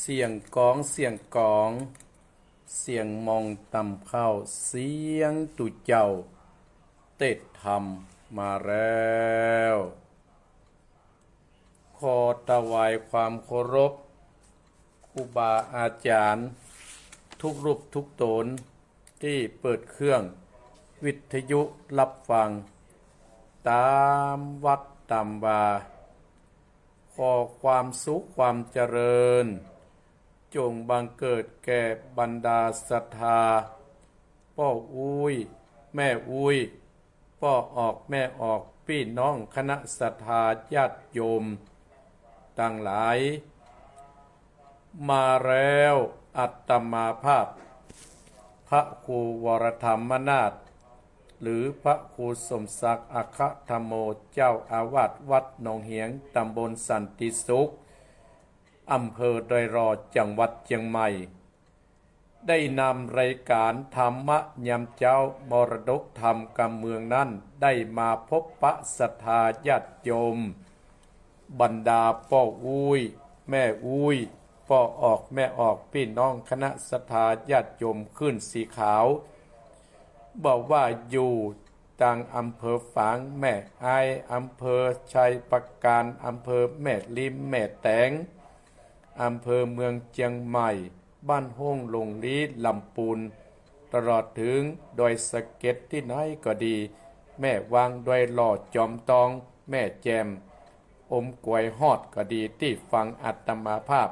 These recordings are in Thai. เสียงกองเสียงกองเสียงมองต่ำเข้าเสียงตุเจ้าเต็ดธรรมมาแล้วขอถวายความเคารพครูบาอาจารย์ทุกรูปทุกตนที่เปิดเครื่องวิทยุรับฟังตามวัดตามวาขอความสุขความเจริญจงบังเกิดแก่บรรดาศรัทธาพ่ออุ้ยแม่อุ้ยพ่อออกแม่ออกพี่น้องคณะศรัทธาญาติโยมทั้งหลายมาแล้วอัตมาภาพพระครูวรธรรมนาถหรือพระครูสมศักดิ์อัคคธโมเจ้าอาวาสวัดหนองเหียงตำบลสันติสุขอำเภอดอยรอจังหวัดเชียงใหม่ได้นำรายการธรรมะยามเจ้ามรดกธรรมกำเมืองนั้นได้มาพบปะศรัทธาญาติโยมบรรดาพ่ออุ้ยแม่อุ้ยพ่อออกแม่ออกพี่น้องคณะศรัทธาญาติโยมขึ้นสีขาวบอกว่าอยู่ต่างอำเภอฝางแม่อายอำเภอชัยปราการอำเภอแม่ริมแม่แตงอำเภอเมืองเชียงใหม่บ้านห้องลงลีลำปูนตลอดถึงดอยสะเก็ดที่ไหนก็ดีแม่วางดอยหล่อจอมตองแม่แจมอมกวยฮอดก็ดีที่ฟังอัตมาภาพ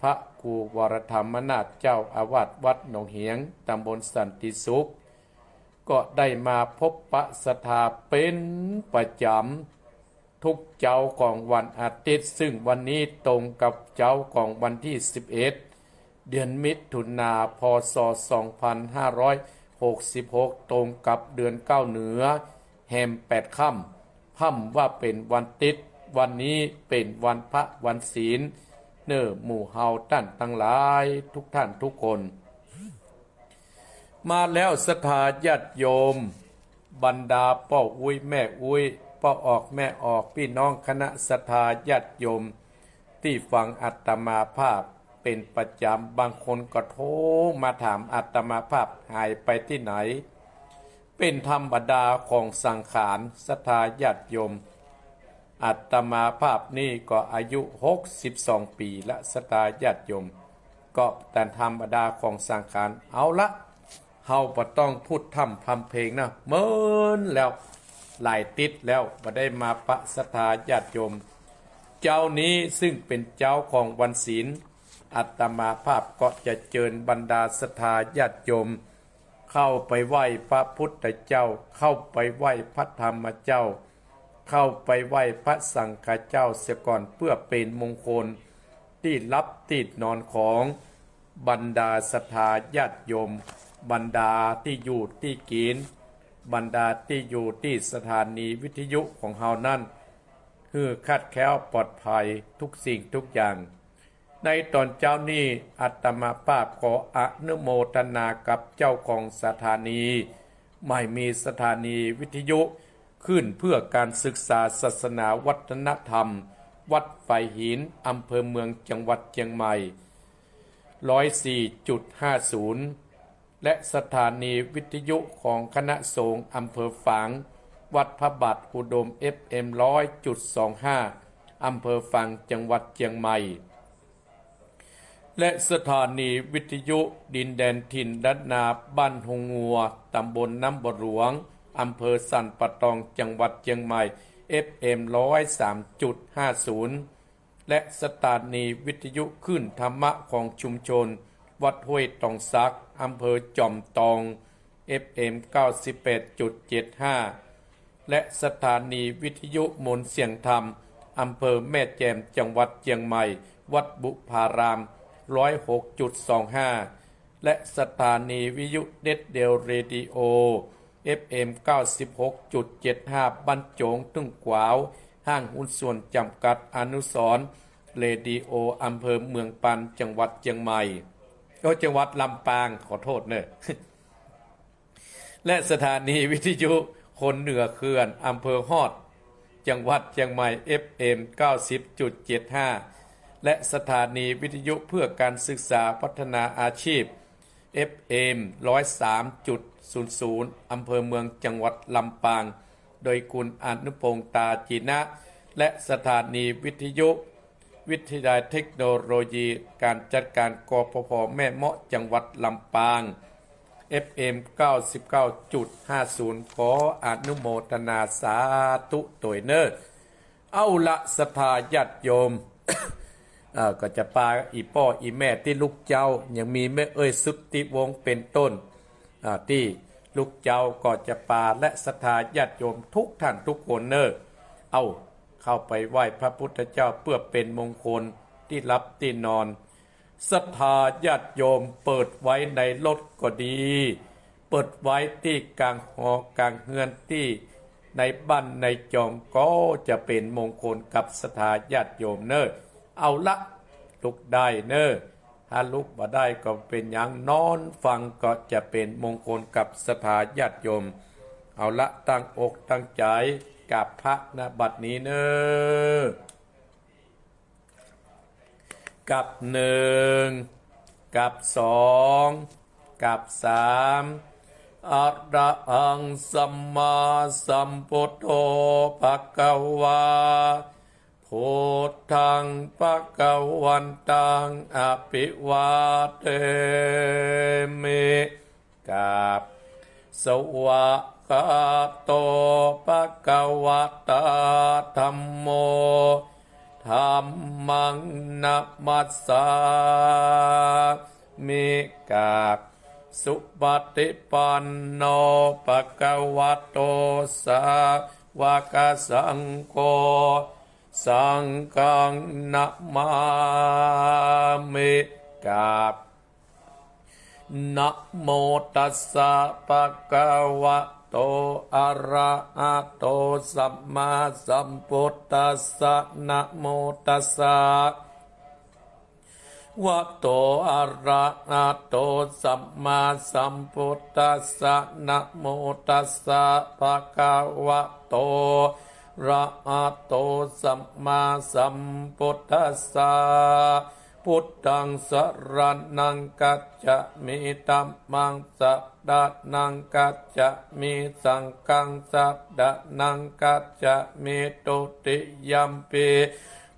พระครูวรธรรมนาถเจ้าอาวาสวัดหนองเหียงตำบลสันติสุขก็ได้มาพบปะศรัทธาเป็นประจำทุกเจ้าของวันอาทิตย์ซึ่งวันนี้ตรงกับเจ้าของวันที่11เดือนมิถุนายนพ.ศ.2566ตรงกับเดือน9เหนือแฮม8ค่ำพ่ำว่าเป็นวันอาทิตย์วันนี้เป็นวันพระวันศีลเนอหมู่เฮาท่านทั้งหลายทุกท่านทุกคนมาแล้วศรัทธาญาติโยมบรรดาพ่ออุ้ยแม่อุ้ยพ่อออกแม่ออกพี่น้องคณะศรัทธาญาติโยมที่ฟังอาตมาภาพเป็นประจำบางคนก็โทรมาถามอาตมาภาพหายไปที่ไหนเป็นธรรมดาของสังขารศรัทธาญาติโยมอาตมาภาพนี่ก็อายุ62ปีละศรัทธาญาติโยมก็แต่ธรรมดาของสังขารเอาละเฮาบ่ต้องพูดท่ำทำเพลงนะเมินแล้วหลายติดแล้วบ่ได้มาปะศรัทธาญาติโยมเจ้านี้ซึ่งเป็นเจ้าของวันศีลอาตมาภาพก็จะเชิญบรรดาศรัทธาญาติโยมเข้าไปไหว้พระพุทธเจ้าเข้าไปไหว้พระธรรมเจ้าเข้าไปไหว้พระสังฆเจ้าเสียก่อนเพื่อเป็นมงคลที่รับติดนอนของบรรดาศรัทธาญาติโยมบรรดาที่อยู่ที่กินบรรดาที่อยู่ที่สถานีวิทยุของเฮานั่นคือคัดแคล้วปลอดภัยทุกสิ่งทุกอย่างในตอนเจ้านี้อาตมาภาพขออนุโมทนากับเจ้าของสถานีไม่มีสถานีวิทยุขึ้นเพื่อการศึกษาศาสนาวัฒนธรรมวัดฝ่ายหินอำเภอเมืองจังหวัดเชียงใหม่ 104.50และสถานีวิทยุของคณะสงฆ์อำเภอฝางวัดพระบาทอุดม FM 100.25 อำเภอฝางจังหวัดเชียงใหม่และสถานีวิทยุดินแดนถิ่นดัดนาบ้านหงงัวตำบลน้ำบ่อหลวงอำเภอสันป่าตองจังหวัดเชียงใหม่ FM 103.50 และสถานีวิทยุขึ้นธรรมะของชุมชนวัดห้วยตองซักอำเภอจอมตอง FM 98.75 และสถานีวิทยุมนต์เสียงธรรมอำเภอแม่แจ่มจังหวัดเชียงใหม่วัดบุพาราม 106.25 และสถานีวิทยุเด็ดเดียวเรดิโอ FM 96.75 บ้านโจงตึ้งขวาวห้างหุ้นส่วนจำกัดอนุสรณ์เรดิโออำเภอเมืองปันจังหวัดเชียงใหม่จังหวัดลำปางขอโทษเนอะและสถานีวิทยุคนเหนือเขื่อนอำเภอฮอดจังหวัดเชียงใหม่ FM 90.75 และสถานีวิทยุเพื่อการศึกษาพัฒนาอาชีพ FM 103.00 อำเภอเมืองจังหวัดลำปางโดยคุณอนุพงษ์ตาจีนะและสถานีวิทยุวิทยาลัยเทคโนโลยีการจัดการกพพ.แม่เมาะจังหวัดลำปาง FM 99.50 ขออนุโมทนาสาธุโดยเนอร์เอาละศรัทธาญาติโยม ก็จะปาอีป้ออีแม่ที่ลูกเจ้ายังมีแม่เอ้ยสุทธิวงศ์เป็นต้นที่ลูกเจ้าก็จะปาและศรัทธาญาติโยมทุกท่านทุกคนเนอร์เอาเข้าไปไหว้พระพุทธเจ้าเพื่อเป็นมงคลที่รับที่นอนศรัทธาญาติโยมเปิดไว้ในรถก็ดีเปิดไว้ที่กลางหอกลางเฮือนที่ในบ้านในจอมก็จะเป็นมงคลกับศรัทธาญาติโยมเนอเอาละลุกได้เนอถ้าลุกบ่ได้ก็เป็นอย่างนอนฟังก็จะเป็นมงคลกับศรัทธาญาติโยมเอาละตั้งอกตั้งใจกับพระณบัดนี้เนอกับหนึ่งกับสองกับสามอะระหังสัมมาสัมพุทโธภควาพุทธังภควันตังอภิวาเทมิกับสวะกาโตภควตาธัมโมธัมมังนะมัสสามิกับสุปฏิปันโนภควโตสาวกสังโฆสังฆังนะมามิกับนะโมตัสสะภควโตอะระหะโตสัมมาสัมพุทธัสสะนะโมตัสสะวะโตอะระหะโตสัมมาสัมพุทธัสสะนะโมตัสสะภควโตระหะโตสัมมาสัมพุทธัสสะพุทธังสรณังกัจฉามิธัมมังสรณังกัจฉามิสังฆังสรณังกัจฉามิตุติยัมปิ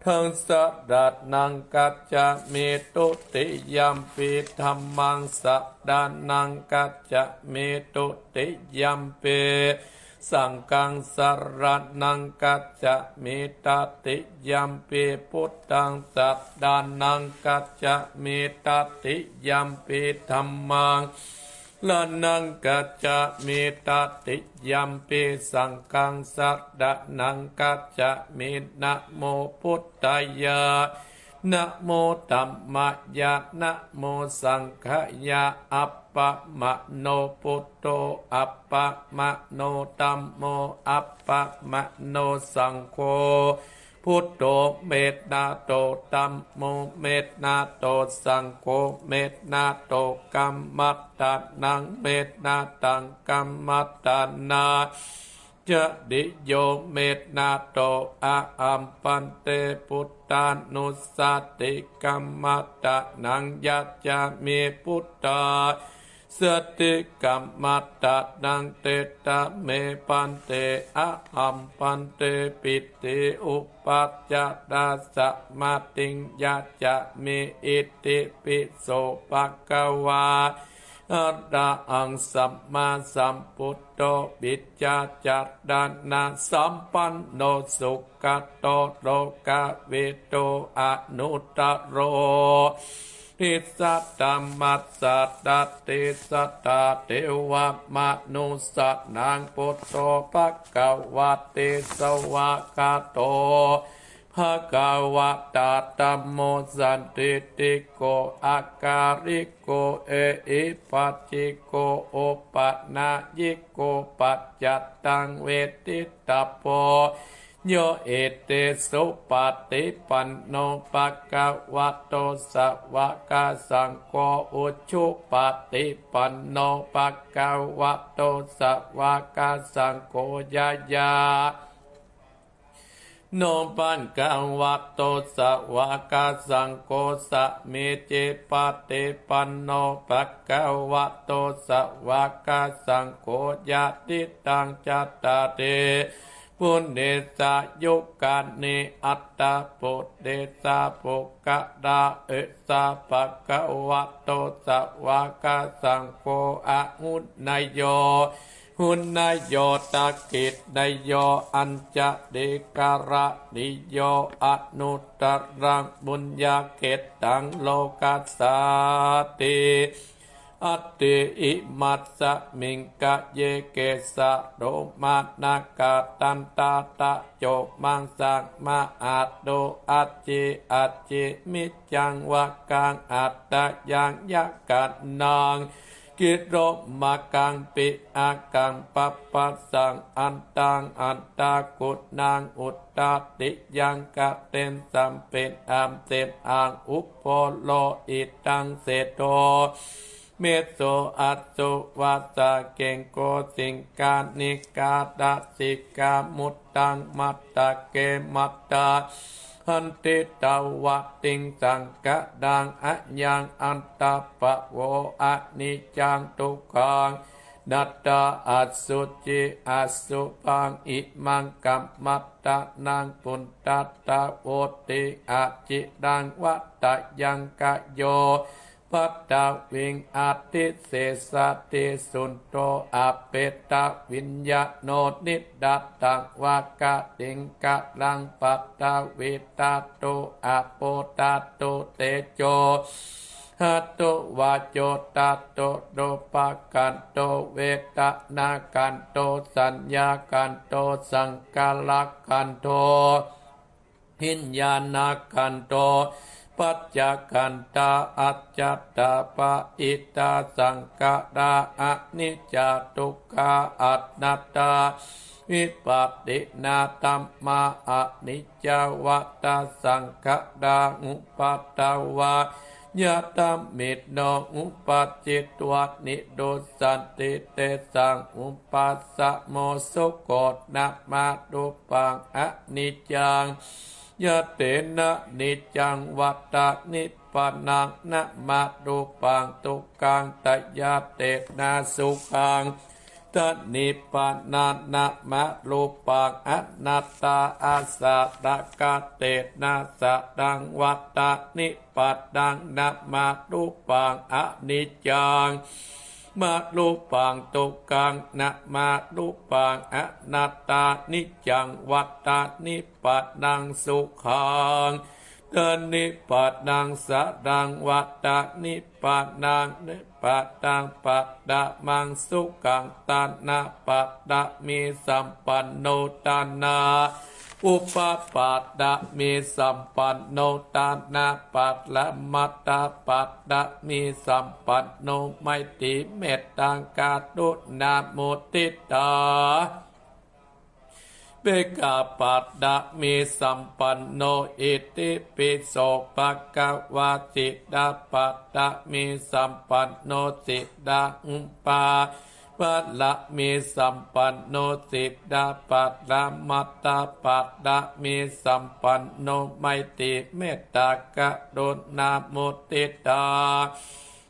ทังสรณังกัจฉามิตุติยัมปิธัมมังสรณังกัจฉามิตุติยัมปิสังฆังสรณังกัจฉามิตัตติยัมปิพุทธังสรณังกัจฉามิตัตติยัมปิธัมมังสรณังกัจฉามิตัตติยัมปิสังฆังสรณังกัจฉามินะโมพุทธายะนะโมธัมมายะนะโมสังฆายะอัปปะมะโนพุทโธอัปปะมะโนธัมโมอัปปะมะโนสังโฆพุทโธเมตนาโตธัมโมเมตนาโตสังโฆเมตนาโตกัมมัตตานังเมตนาตังกัมมัตตานาจะดิโยเมตนาโตอะอัมปันเตพุทธานุสสติกัมมัตตานังยัจจามิพุทธาสติกัมมัตตานังเตตะเมปันเตอะอัมปันเตปิติอุปัจจตาสัมมาติงยัจจามิอิติปิโสภควาอะระหังสัมมาสัมพุทโธปิจจจัตตานังสัมปันโนสุขโตโลกวิโตอนุตตโรติสัตตมัสสัตตติสัตตเทวมนุสสนังพุทโธภควติสวากาโตภควตาธัมโมสันติติโกอาการิโกเออิปัจจิโกโอปะนายิโกปัจจัตตังเวทิตาโพโยเอเตสุปฏิปันโนภควโตสาวกสังโฆอุจฉุปฏิปันโนภควโตสาวกสังโฆยายา โนปันกังวัตโตสวากาสังโฆสะเมเจปะเตปันโนปะกะวัตโตสวากาสังโฆยะติตังจัตตาเรปุณเณสะยุกะเนอัตตาปุณเณสะปุกะดาเอสะปะกะวัตโตสวากาสังโฆอะหุนายโยหุนนายโยตะกิจนายโยอัญจะเดการะนิโยอนุตรังบุญญาเขตตังโลกัสสาติอัตติอิมัสสะมิงกะเยเกสะโรมานะกะตันตาตะโจมังสังมาอัตโตอัจจิมิจังวะกังอัตตะยังยักกัดนางกิโรมากังปิอากังปัปปะสังอันตังอันตากุนางอุตตาติยังกะเตนสัมเป็นอัมเตมอังอุปโพโลอิตังเสโตเมโสอัตโสวัสเกงโกสิงกานิกาตาสิกามุตตังมัตตะเกมัตตาหันติตาวะติงสังกะดังอะยังอันตาปะโวอะนิจังทุกขังนัตตาอัสสุจิอัสสุปังอิมังกัมมัตตะนังปุนตัตตะโวติอะจิดังวัตตะยังกะโยปัตตาวิงอาทิเสสติสุนโตอเปตาวิญญาโนนิดัตตังวากะติงกะลังปัตตาวิตาโตอโปตาโตเตโจหัตโตวาโจตาโตโดปะกันโตเวตนากันโตสัญญากันโตสังกาลกันโตหินญาณกันโตปัจจกันตาอัจจตาปะอิตาสังกะดาอนิจจทุกขาอัตนัตตาวิปัตตินาตัมมาอนิจจวัตตาสังกะดาอุปัตตวายะตัมมิตโนอุปัจจิตวนิโดสันติเตสังอุปัสสะโมสุโกตนะมาตุปังอนิจจังยะเตนะนิจังวัตตะนิปะนังนะมาตุปังตุกังตยะเตนะสุขังตนิปะนันนะมาตุปังอนัตตาอาสะตะกะเตนะสะดังวัตตะนิปะนังนะมาตุปังอนิจังมาตุปังตุกังนะมาตุปังอนัตตานิจังวัตตานิปัตตังสุขังตนิปัตตังสะดังวัตตานิปัตตังนิปัตตังปัตตะมังสุขังตานะปัตตะมีสัมปันโนตานาอุปปัตตะมีสัมปันโนตานาปัตละมัตตาปัตตะมีสัมปันโนไมติเมตตังกาตุนามุติตาเปกาปัตตะมีสัมปันโนอิติปิโสภควาสิดาปัตตะมีสัมปันโนสิดาอุปปาปัตละมีสัมปันโนสิดาปัตละมัตตาปัตละมีสัมปันโนไมติเมตตากะโดนามุติตา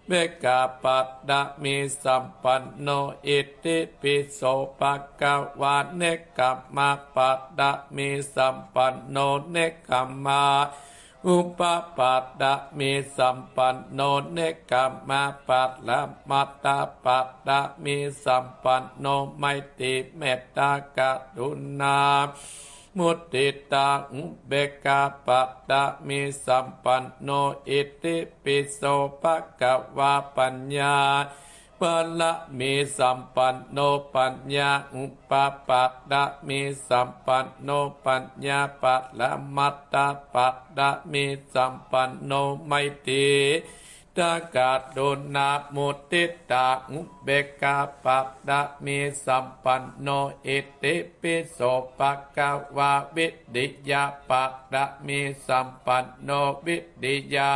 เบกาปัตตะมีสัมปันโนอิติปิโสภควาเนกขัมมาปัตตะมีสัมปันโนเนกขัมมาอุปปัตตะมีสัมปันโนเนกขัมมาปัตละมัตตาปัตตะมีสัมปันโนไมติเมตตากรุณามุติตาเบกาปัตตะมีสัมปันโนอิติปิโสภควาปัญญาปัลละมีสัมปันโนปัญญาอุปปัตตะมีสัมปันโนปัญญาปัตละมัตตาปัตตะมีสัมปันโนไมติตากาโดนามุติตาอุเบกาปัตตะมีสัมปันโนอิติปิโสภควาวิดิยาปัตตะมีสัมปันโนวิดิยา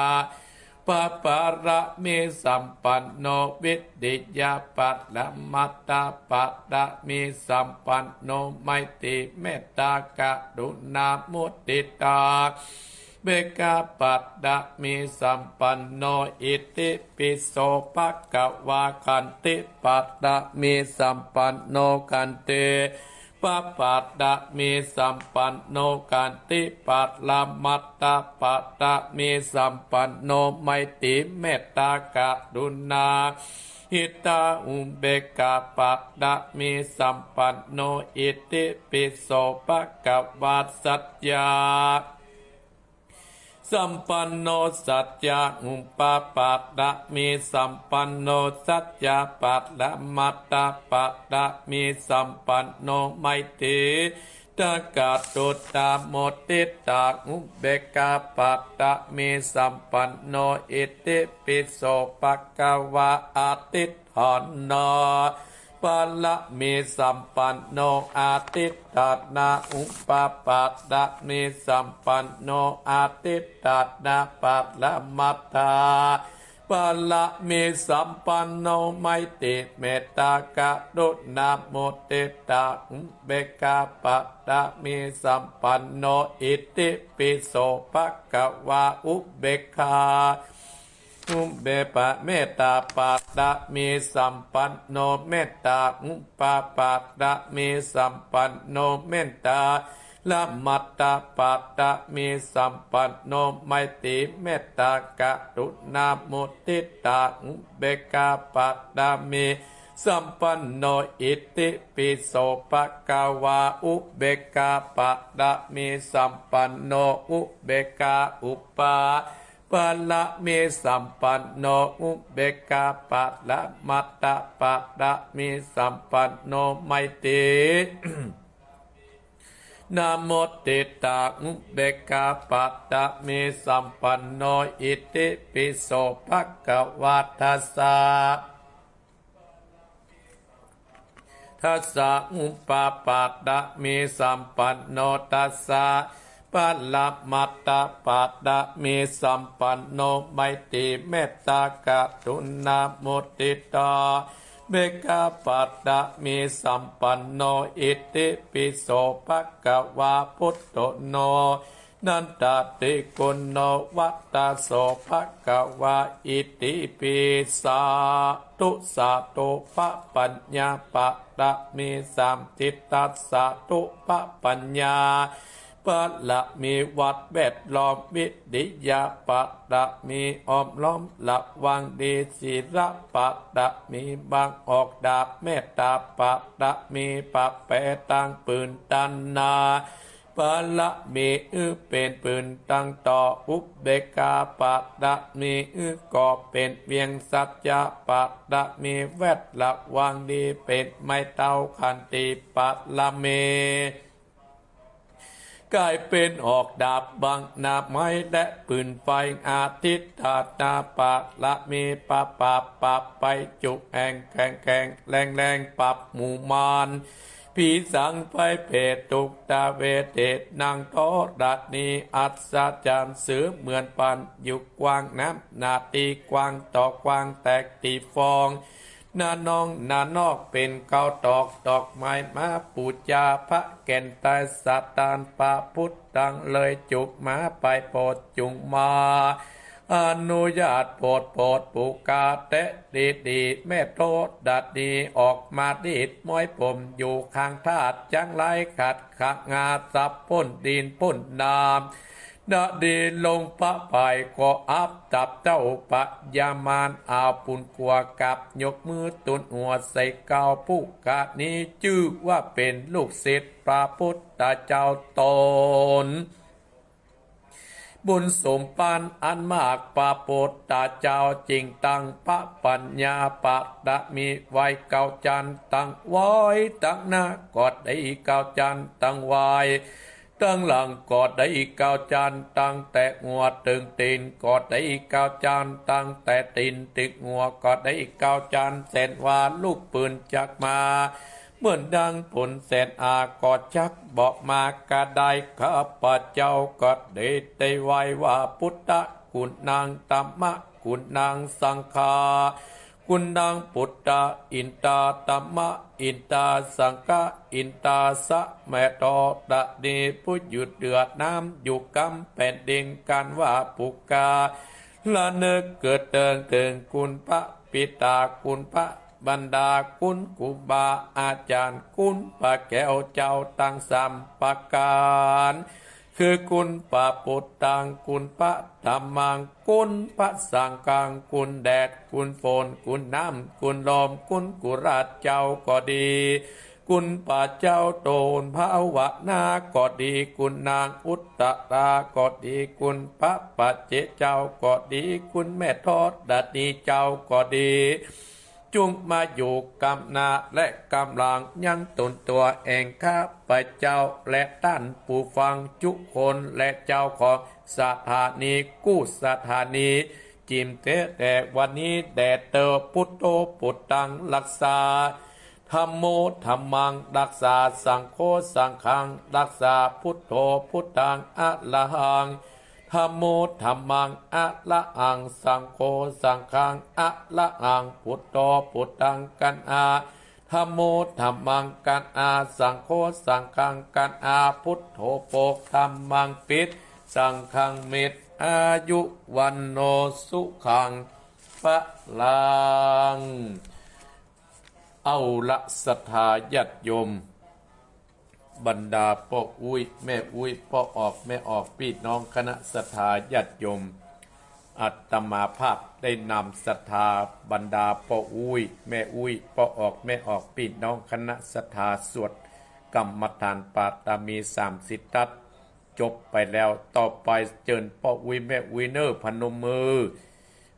ปะปะระเมสัมปันโนวิติยาปัตละมัตตาปัตตะเมสัมปันโนไมติเมตตากรุณามุติตาเบกาปัตตะเมสัมปันโนอิติปิโสภะคะวาคันติปัตตะเมสัมปันโนกันเตปะปัตตะเมสัมปันโนกันติปัตลามัตตาปัตตะเมสัมปันโนไมติเมตตากรุณาหิตาอุเบกขาปัตตะเมสัมปันโนอิติปิโสภะคะวาสัจจาสัมปันโนสัจจาอุปปัตตะเมสัมปันโนสัจจาปัตตะมัตตาปัตตะเมสัมปันโนไมติตากาตุตาโมติตาอุเบกขาปัตตะเมสัมปันโนอิติปิโสภะคะวะอาทิตหนนอปัลละเมสัมปันโนอาทิตตานาอุปปัตตะเมสัมปันโนอาทิตตานาปัตละมัตตาปัลละเมสัมปันโนไมติเมตตากรุณามุติตาอุเบกขาปัตตะเมสัมปันโนอิติปิโสภะคะวะอุเบกขาอุเบปะเมตตาปัตตะเมสัมปันโนเมตตาอุปปัตตะเมสัมปันโนเมตตาละมัตตาปัตตะเมสัมปันโนไมติเมตตากรุณามุติตาอุเบกขาปัตตะเมสัมปันโนอิติปิโสภะคะวะอุเบกขาปัตตะเมสัมปันโนอุเบกขาอุปาปัลละเมสัมปันโนอุเบกขาปัตละมัตตาปัตตะเมสัมปันโนไมติ นะโมติตาอุเบกขาปัตตะเมสัมปันโนอิติปิโสภะคะวะทัสสะทัสสะอุปปัตตะเมสัมปันโนทัสสะปัลละมัตตาปัตตะเมสัมปันโนไมติเมตตากรุณามุติตาเบกขาปัตตะเมสัมปันโนอิติปิโสภะคะวะพุทโธโนนันตติกุณโนวัตตาโสภะคะวะอิติปิสาธุสาธุปะปัญญาปัตตะเมสัมทิตัสสาธุปะปัญญาปัลละมีวัดแวดล้อมวิริยะปัตตะมีอ้อมล้อมละวังดีศีลปัตตะมีบางออกดาบเมตตาปัตตะมีปะแปตังปืนตันนาปัลละมีเป็นปืนตังต่ออุเบกขาปัตตะมีก่อเป็นเวียงสัจจะปัตตะมีแวดละวังดีเป็นไม้เต้าขันติปัตละเมกลายเป็นออกดาบบังนาไม้และปืนไฟอาทิตตานาปะละเมปะปะปะไปจุแองแข่งแข่งแรงแรงปับหมู่มานผีสังไปเพตตุกตาเวเทตนางทอดัดนีอัศจรรย์เสือเหมือนปันอยู่กว้างน้ำนาตีกว้างต่อกว้างแตกตีฟองนาน้องนานอกเป็นเกาตอกดอกไม้มาปูจาพระแก่นตายสาตานปะพุทธังเลยจุบมาไปโปรดจุงมาอนุญาตโปรดปูกาเตะดีแม่โทษดัดดีออกมาดีดม้อยผมอยู่ข้างธาตุจังไรขัดขักงาสับพ่นดินพ่นน้ำนาดีลงปะไปก็อับจับเจ้าปะยามานอาปุนกัวกับยกมือตุนหัวใส่เกาผู้กานี้ชื่อว่าเป็นลูกศิษย์พระพุทธเจ้าตนบุญสมปันอันมากพระพุทธเจ้าจริงตั้งพระปัญญาปัตตะมีไว้เก่าจันตั้งไว้ตั้งหน้ากอดได้เก่าจันตั้งไว้ตั้งหลังกอดได้อีกเก้าจานตั้งแต่หัวถึงตีนกอดได้อีกเก้าจานตั้งแต่ตีนติดหัวกอดได้อีกเก้าจานเสนว่าลูกปืนจักมาเหมือนดังผลเสนอากอดจักบอกมากระไดข้าพเจ้ากอดได้ไว้ว่าพุทธคุณนางธรรม กุณังสังฆากุณังปุตตะอินตาตัมมะอินตาสังฆะอินตาสะแมตอตะเดผู้หยุดเดือดน้ำอยู่กำแผ่นดินการว่าปุกกาละนึกเกิดเดินถึงคุณพระปิตาคุณพระบรรดาคุณครูบาอาจารย์คุณพระแก้วเจ้าตั้งสามประการคือคุณพระพุทธังคุณพระธรรมังคุณพระสังฆังคุณแดดคุณฝนคุณน้ำคุณลมคุณกุราชเจ้าก็ดีคุณพระเจ้าโตนพระวนาก็ดีคุณนางอุตตราก็ดีคุณพระปัจเจเจ้าก็ดีคุณแม่ทอดดัดนีเจ้าก็ดีจงมาอยู่กำนาและกำลังยังตนตัวเองข้าพเจ้าและท่านผู้ฟังทุกคนและเจ้าของสถานีกู้สถานีจิมเทแต่วันนี้แดดเตอพุทโธพุทธังรักษาธัมโมธัมมังรักษาสังโฆสังฆังรักษาพุทโธพุทธังอะระหังธัมโมธัมมังอะระหังสังโฆสังฆังอะระหังพุทโธพุทธังกันอาธัมโมธัมมังกันอาสังโฆสังฆังกันอาพุทโธโปกธัมมังปิดสังฆังเมตอายุวันโนสุขังพลังเอาละศรัทธาญาติโยมบรรดาพ่ออุ้ยแม่อุ้ยพ่อออกแม่ออกพี่น้องคณะศรัทธาญาติโยมอาตมาภาพได้นำศรัทธาบรรดาพ่ออุ้ยแม่อุ้ยพ่อออกแม่ออกพี่น้องคณะศรัทธาสวดกรรมฐานปาฐมี30ทัศน์จบไปแล้วต่อไปเจิญพ่ออุ้ยแม่อุ้ยเนอพนมมือ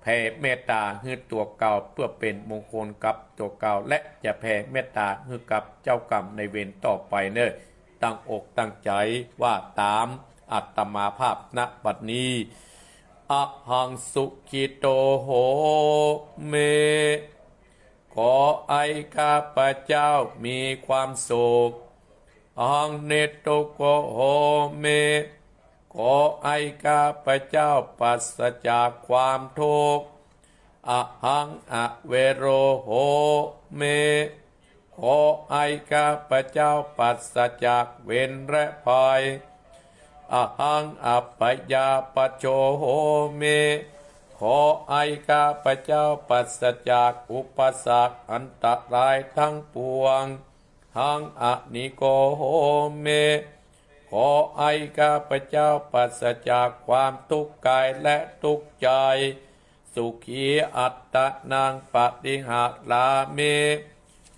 แผ่เมตตาให้ตัวเก่าเพื่อเป็นมงคลกับตัวเก่าและจะแผ่เมตตาให้กับเจ้ากรรมในเวรต่อไปเนอตั้งอกตั้งใจว่าตามอัตมาภาพณบัดนี้อะหังสุขิโตโหเมขอไอข้าพเจ้ามีความสุขอะหังเนโตโกโหเมขอไอข้าพเจ้าปราศจากความทุกข์อะหังอะเวโรโหเมขอไอข้าพเจ้าปราศจากเวรและภัยอะหังอัปปยาปโชโหเมขอไอข้าพเจ้าปราศจากอุปสรรคอันตรายทั้งปวงหังอะนิโกโหเมขอไอข้าพเจ้าปราศจากความทุกข์กายและทุกข์ใจสุขีอัตตะนางปฏิหารามิ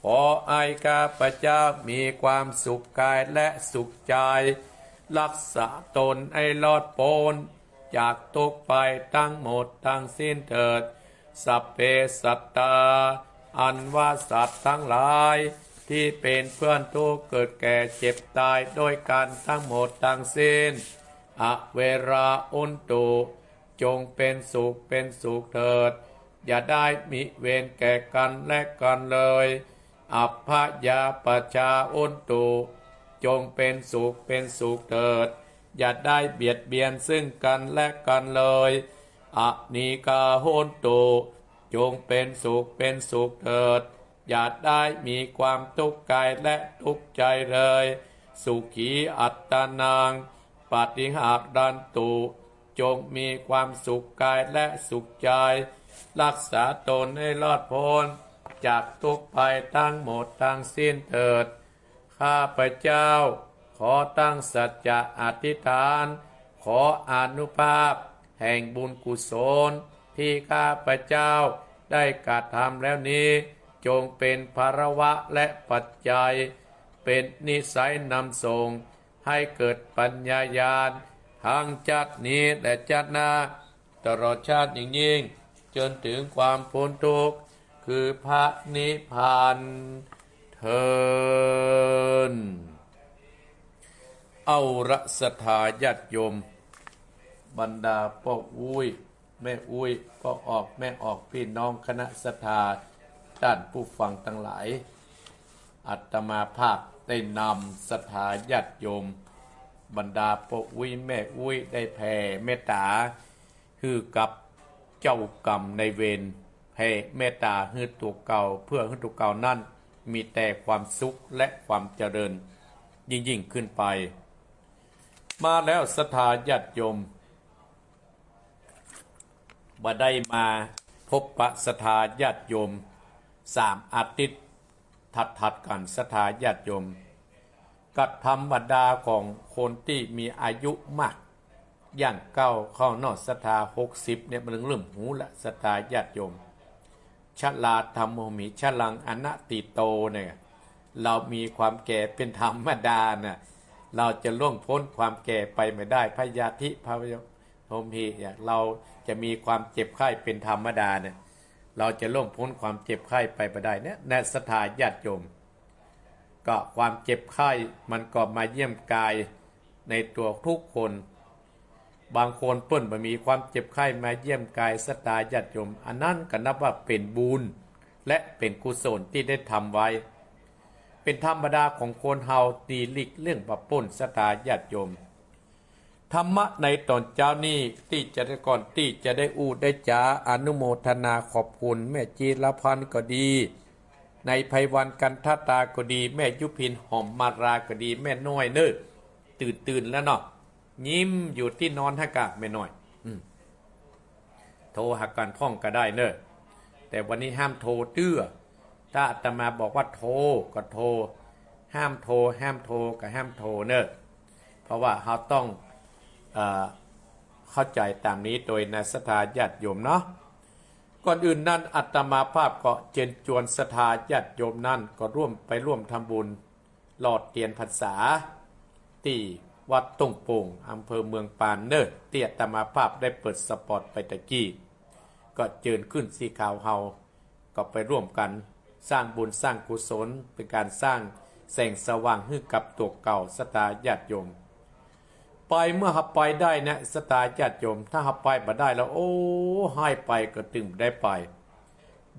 ขอไอข้าพเจ้ามีความสุขกายและสุขใจรักษาตนให้รอดพ้นจากทุกข์ไปทั้งหมดทั้งสิ้นเถิดสัพเพสัตตาอันว่าสัตว์ทั้งหลายที่เป็นเพื่อนทุกข์เกิดแก่เจ็บตายโดยกันทั้งหมดทั้งสิ้นอเวราอุนตุจงเป็นสุขเป็นสุขเถิดอย่าได้มิเวรแก่กันและกันเลยอัพพยาปชาอุนตุจงเป็นสุขเป็นสุขเถิดอย่าได้เบียดเบียนซึ่งกันและกันเลยอนิกาหุนตุจงเป็นสุขเป็นสุขเถิดอย่าได้มีความทุกข์กายและทุกข์ใจเลยสุขีอัตตานังปฏิหารันตุจงมีความสุขกายและสุขใจรักษาตนให้รอดพ้นจากทุกข์ภัยทั้งหมดทั้งสิ้นเถิดข้าพเจ้าขอตั้งสัจจะอธิษฐานขออานุภาพแห่งบุญกุศลที่ข้าพเจ้าได้กระทำแล้วนี้จงเป็นภารวะและปัจจัยเป็นนิสัยนำส่งให้เกิดปัญญาญาณทางชาตินี้และชาติหน้าตลอดชาติยิ่งจนถึงความพ้นทุกข์คือพระนิพพานเทินเอาละศรัทธาญาติโยมบรรดาพ่ออุ้ยแม่อุ้ยพ่อออกแม่ออกพี่น้องคณะศรัทธาท่านผู้ฟังทั้งหลายอาตมาภาพได้นำศรัทธาญาติโยมบรรดาพ่ออุ้ยแม่อุ้ยได้แผ่เมตตาคือกับ เจ้ากรรมในเวรให้เมตตาให้ตัวเก่าเพื่อให้ตัวเก่านั่นมีแต่ความสุขและความเจริญยิ่งขึ้นไปมาแล้วศรัทธาญาติโยมว่าได้มาพบปะศรัทธาญาติโยม3อาทิตย์ถัดๆกันศรัทธาญาติโยมกัดธรรมบรรดาของคนที่มีอายุมากย่างเก้าเข้านอกศรัทธา60เนี่ยมันเริ่มหูละศรัทธาญาติโยมชลาธรรมโมหิชลังอนัตติโตเนี่ยเรามีความแก่เป็นธรรมดาเนี่ยเราจะล่วงพ้นความแก่ไปไม่ได้พยาธิพาวยโมหิเราจะมีความเจ็บไข้เป็นธรรมดาเนี่ยเราจะล่วงพ้นความเจ็บไข้ไปไม่ได้เนี่ยในศรัทธาญาติโยมก็ความเจ็บไข้มันก็มาเยี่ยมกายในตัวทุกคนบางคนเปิ้นบ่มีความเจ็บไข้มาเยี่ยมกายศรัทธาญาติโยมอันนั้นก็นับว่าเป็นบุญและเป็นกุศลที่ได้ทำไว้เป็นธรรมดาของคนเฮาตีลิกเรื่องประปนศรัทธาญาติโยมธรรมะในตอนเจ้านี้ที่จะได้ก่อนที่จะได้อู้ได้จ๋าอนุโมทนาขอบคุณแม่จีรพันธ์ก็ดีในไพวันกันทตาก็ดีแม่ยุพินหอมมาราก็ดีแม่น้อยเน้อตื่นแล้วเนาะยิ้มอยู่ที่นอนฮะกะแม่น้อยโทรหากันพ่องก็ได้เน้อแต่วันนี้ห้ามโทรเตื้อถ้าอาตมาบอกว่าโทรก็โทรห้ามโทรก็ห้ามโทรเน้อเพราะว่าเขาต้องเข้าใจตามนี้โดยในศรัทธาญาติโยมเนาะก่อนอื่นนั้นอาตมาภาพก็เชิญชวนศรัทธาญาติโยมนั่นก็ร่วมทำบุญหลอดเทียนพรรษาที่วัดต้งโป่งอำเภอเมืองปานเนิ่นที่อาตมาภาพได้เปิดสปอตไปตะกี้ก็เชิญขึ้นสีขาวเฮาก็ไปร่วมกันสร้างบุญสร้างกุศลเป็นการสร้างแสงสว่างให้กับตัวเก่าศรัทธาญาติโยมไปเมื่อหับไปได้นะศรัทธาญาติโยมถ้าหับไปมาได้แล้วโอ้ให้ไปก็ถึงได้ไป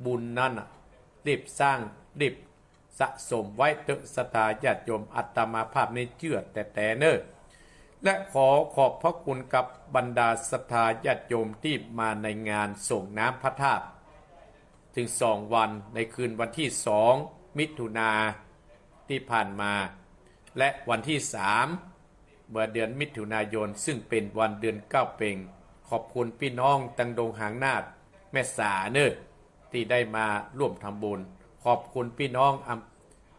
บุญนั้นรีบสร้างรีบสะสมไว้เถอะศรัทธาญาติโยมอาตมาภาพในเชื่อแต่เน้อและขอขอบพระคุณกับบรรดาศรัทธาญาติโยมที่มาในงานส่งน้ำพระธาตุถึง2วันในคืนวันที่2มิถุนายนที่ผ่านมาและวันที่3เมื่อเดือนมิถุนายนซึ่งเป็นวันเดือน9เพ็งขอบคุณพี่น้องตังดงหางนาดแม่สาเน้อที่ได้มาร่วมทำบุญขอบคุณพี่น้อง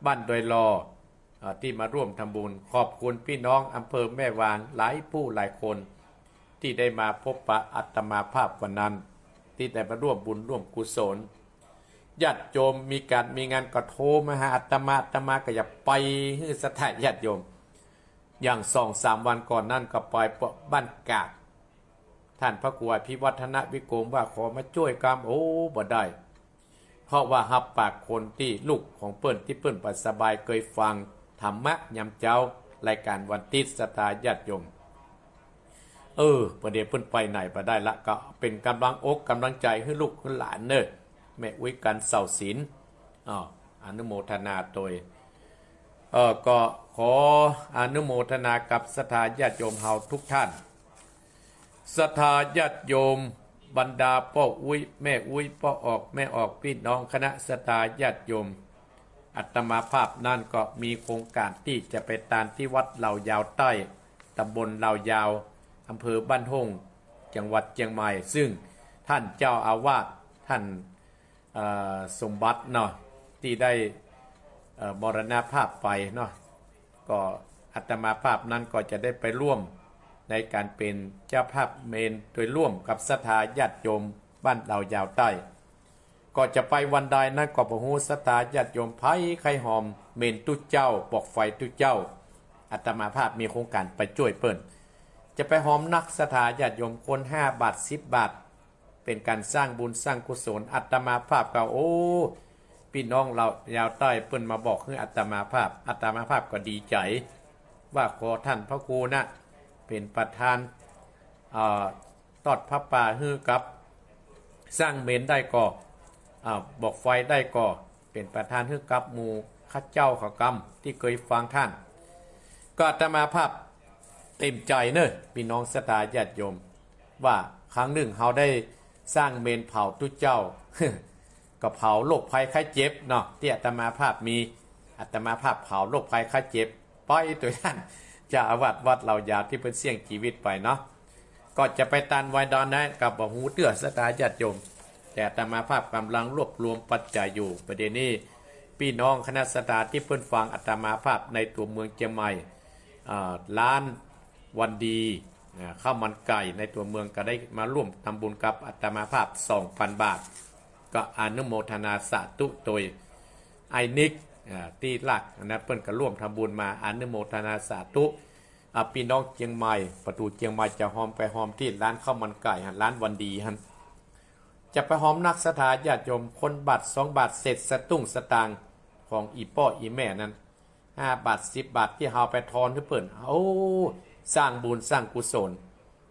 บ้านดอยลอที่มาร่วมทำบุญขอบคุณพี่น้องอำเภอแม่วางหลายผู้หลายคนที่ได้มาพบปะอาตมาภาพวันนั้นที่ได้มาร่วมบุญร่วมกุศลญาติโยมมีการมีงานก็โทรมาหาอาตมาก็อย่าไปฮื้อสถานญาติโยมอย่าง 2-3 วันก่อนนั่นก็ไปบ้านกาดท่านพระครูพิวัฒนวิโกมว่าขอมาช่วยกรรมโอ้บ่ได้เพราะว่าหับปากคนที่ลูกของเปิ้นที่เปิ้นบ่สบายเคยฟังธรรมะยามเจ้ารายการวันติศรัทธาญาติโยมประเดี๋ยวเปิ้นไปไหนบ่ได้ละก็เป็นกำลังอกกำลังใจให้ลูกให้หลานเน้อแม่อุ้ยกันเสาศีลอนุโมทนาโดยก็ขออนุโมทนากับศรัทธาญาติโยมเฮาทุกท่านศรัทธาญาติโยมบรรดาพ่ออุ้ยแม่อุ้ยพ่อออกแม่ออกพี่น้องคณะศรัทธาญาติโยมอาตมาภาพนั่นก็มีโครงการที่จะไปตามที่วัดเหล่ายาวใต้ตำบลเหล่ายาวอำเภอบ้านหงจังหวัดเชียงใหม่ซึ่งท่านเจ้าอาวาสท่านสมบัติเนาะที่ได้มรณภาพไปเนาะก็อาตมาภาพนั้นก็จะได้ไปร่วมในการเป็นเจ้าภาพเมนโดยร่วมกับศรัทธาญาติโยมบ้านเหล่ายาวใต้ก็จะไปวันใดนั้นก็บ่ฮู้ศรัทธาญาติโยมไผใครหอมเมนตุเจ้าบอกไฟตุเจ้าอาตมาภาพมีโครงการไปช่วยเปิ้นจะไปหอมนักศรัทธาญาติโยมคน5บาท10บาทเป็นการสร้างบุญสร้างกุศลอาตมาภาพก็โอ้พี่น้องเรายาวใต้เปิ้นมาบอกให้อาตมาภาพก็ดีใจว่าขอท่านพระครูนะเป็นประธานตอดพระป่าฮื้อกับสร้างเมนได้ก่อบอกไฟได้ก่อเป็นประธานฮื้อกับหมู่ข้าเจ้าข้ากรรมที่เคยฟังท่านก็อาตมาภาพเต็มใจเน้อพี่น้องศรัทธาญาติโยมว่าครั้งหนึ่งเฮาได้ สร้างเมนเผาทุกเจ้า ก็เผาโรคภัยไข้เจ็บเนาะที่อาตมาภาพมีอาตมาภาพเผาโรคภัยไข้เจ็บป้อยตัวท่านจะอาวัดวัดเรายาวที่เพิ่นเสี่ยงชีวิตไปเนาะก็จะไปตันไว้ดอนนะกับบ่หูเตื้อสตาญาติโยมแต่อาตมาภาพกำลังรวบรวมปัจจัยอยู่ประเด็นนี้พี่น้องคณะสตาที่เพิ่นฟังอาตมาภาพในตัวเมืองเชียงใหม่ร้านวันดีข้าวมันไก่ในตัวเมืองก็ได้มาร่วมทำบุญกับอาตมาภาพ 2,000 บาทก็อนุโมทนาสาธุโดยไอนิกที่หลักนะเปิ้นก็ร่วมทำบุญมาอนุโมทนาสาธุพี่น้องเชียงใหม่ประตูเชียงใหม่จะหอมไปหอมที่ร้านข้าวมันไก่ร้านวันดีฮะจะไปหอมนักสถาญาติโยมคนบาท2บาทเศษสตุ้งสตางค์ของอีป้ออีแม่นั้น5บาท10บาทที่เฮาไปทอนให้เปิ้นโอ้สร้างบุญสร้างกุศล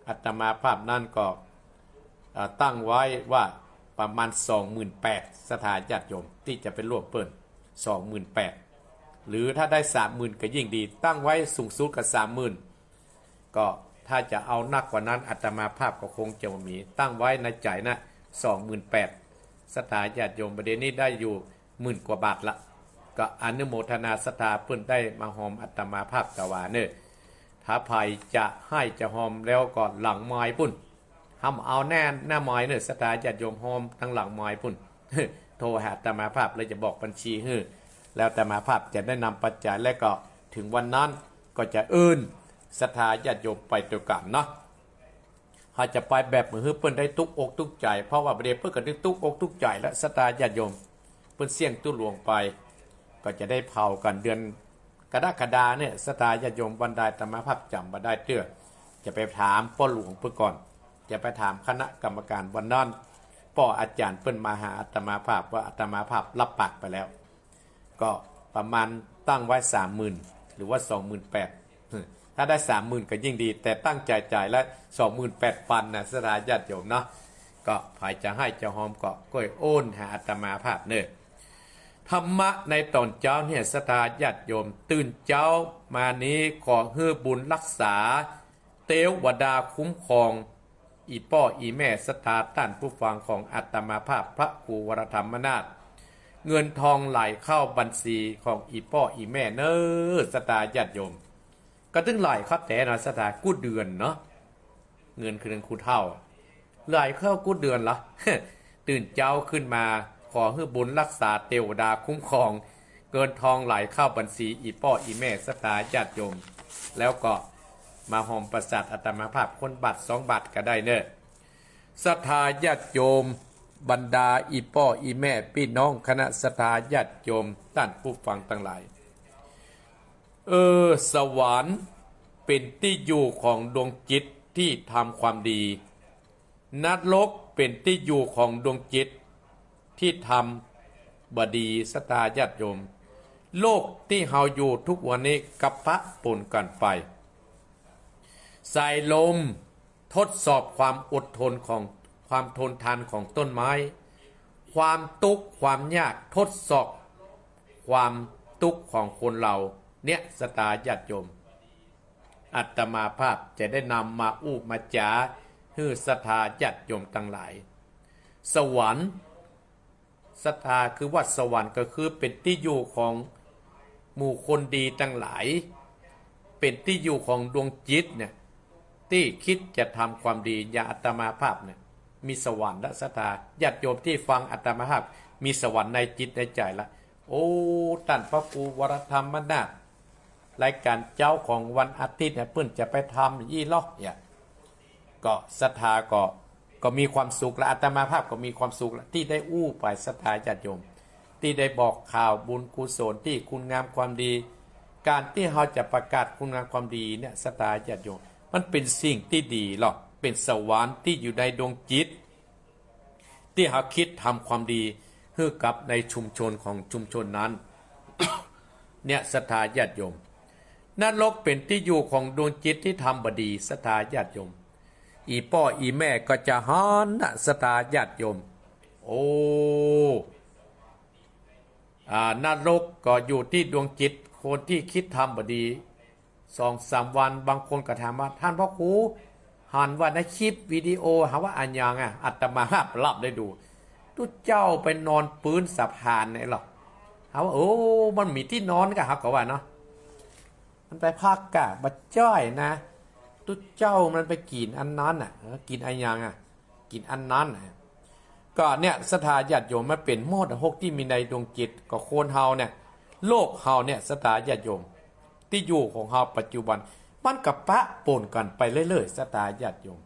อาตมาภาพนั้นก็ตั้งไว้ว่าประมาณ 28,000 สถาญาติโยมที่จะไปร่วมเปิ้น 28,000 หรือถ้าได้ 30,000 ก็ยิ่งดีตั้งไว้สูงสุดกับ 30,000 ก็ถ้าจะเอานักกว่านั้นอาตมาภาพก็คงจะมีตั้งไว้ในใจนะ 28,000 สถาญาติโยมประเดี๋ยวนี้ได้อยู่10,000 กว่าบาทละก็อนุโมทนาสถาเปิ้นได้มาหอมอาตมาภาพกว่าเน้อถ้าภัยจะให้จะหอมแล้วก่อนหลังไม้พุ่นทำเอาแน่หน้าไม้เนี่ยสตาจัดโยมหอมทั้งหลังไม้พุ่น โทรหาอาตมาภาพเลยจะบอกบัญชีฮื้อแล้วอาตมาภาพจะได้นำปัจจัยและก็ถึงวันนั้นก็จะเอิ้นสตาจัดโยมไปตัวกันเนาะเขาจะไปแบบมือฮื้อเปิ้นได้ทุกอกทุกใจเพราะว่าประเดี๋ยวเพิ่นก็ได้ทุกอกทุกใจและสตาจัดโยมเปิ้นเสี่ยงตู้หลวงไปก็จะได้เผากันเดือนกระดากระดาเนี่ยสตาญาติโยมบรรดาธรรมภาพจำบรรดาเตื้อจะไปถามป้อหลวงเพื่อก่อนจะไปถามคณะกรรมการวันนั้นป้ออาจารย์เปิ้นมาหาอาตมาภาพว่าอาตมาภาพรับปากไปแล้วก็ประมาณตั้งไว้ 30,000 หรือว่า 28,000 ถ้าได้ 30,000 ก็ยิ่งดีแต่ตั้งใจจ่ายละ 28,000 นะสตาญาติโยมเนาะก็ภายจะให้จะหอมก็ก้อยโอนหาอาตมาภาพเด้อธรรมะในตอนเจ้าเนี่ยสตาญาติโยมตื่นเจ้ามานี้ขอเฮือบุญรักษาเทวดาคุ้มครองอีป้ออีแม่สตาท่านผู้ฟังของอาตมาภาพพระครูวรธรรมนาถเงินทองไหลเข้าบัญชีของอีป้ออีแม่เน้อสตาญาติโยมก็ถึงไหลครับแต่นะสตากู้เดือนเนาะเงินคือเงินคูเท่าไหลเข้ากู้เดือนเหรอ ตื่นเจ้าขึ้นมาขอให้บุญรักษาเทวดาคุ้มครองเงินทองไหลเข้าบัญชีอีป้ออีแม่สตาญาติโยมแล้วก็มาหอมประสาทอาตมาภาพคนบาท2บาทก็ได้เนอะสตาญาติโยมบรรดาอีป้ออีแม่พี่น้องคณะสตาญาติโยมท่านผู้ฟังทั้งหลายสวรรค์เป็นที่อยู่ของดวงจิตที่ทำความดีนรกเป็นที่อยู่ของดวงจิตที่ทำบดีสตาญาติโยมโลกที่เฮาอยู่ทุกวันนี้กับพระปนกันไปสายลมทดสอบความอดทนของความทนทานของต้นไม้ความทุกข์ความยากทดสอบความทุกข์ของคนเราเนี่ยสตาญาติโยมอาตมาภาพจะได้นำมาอุปมาจาฮื้อสตาญาติโยมทั้งหลายสวรรค์สตาคือวัดสวรรค์ก็คือเป็นที่อยู่ของหมู่คนดีทั้งหลายเป็นที่อยู่ของดวงจิตเนี่ยที่คิดจะทำความดีอย่างอาตมาภาพเนี่ยมีสวรรค์และสตาญาติโยมที่ฟังอาตมาภาพมีสวรรค์ในจิตในใจละโอ้ท่านพระครูวรธรรมนาถรายการเจ้าของวันอาทิตย์เนี่ยเพิ่นจะไปทำยี่ล้อเนี่ยก็สตาก็มีความสุขและอาตมาภาพก็มีความสุขและที่ได้อู้ไปสตาญาติโยมที่ได้บอกข่าวบุญกุศลที่คุณงามความดีการที่เราจะประกาศคุณงามความดีเนี่ยสตาญาติโยมมันเป็นสิ่งที่ดีหรอกเป็นสวรรค์ที่อยู่ในดวงจิตที่เราคิดทำความดีให้กับในชุมชนของชุมชนนั้น เนี่ยสตาญาติโยมนรกเป็นที่อยู่ของดวงจิตที่ทำบดีสตาญาติโยมอีป้ออีแม่ก็จะฮ้อนนะสตาญาติโยมโอ้นรกก็อยู่ที่ดวงจิตคนที่คิดทำบดี2-3 วันบางคนก็ถามว่าท่านพ่อครู หันว่าในคลิปวิดีโอหาว่าอันยังอ่ะอัตมาหลับได้ดูทุกเจ้าไปนอนปืนสะพานเนี่ยหรอหาว่าโอ้มันมีที่นอนกะฮักกะว่าเนาะมันไปพักกะบัดจ้อยนะทุกเจ้ามันไปกินอันนั้นอ่ะกินอันยังอ่ะกินอันนั้นก็เนี่ยสถาญาติโยมมันเป็นมรดกที่มีในดวงจิตก็โคนเฮาเนี่ยโลกเฮาเนี่ยสถาญาติโยมที่อยู่ของเฮาปัจจุบันมันกับปะปนกันไปเรื่อยๆสถาญาติโยม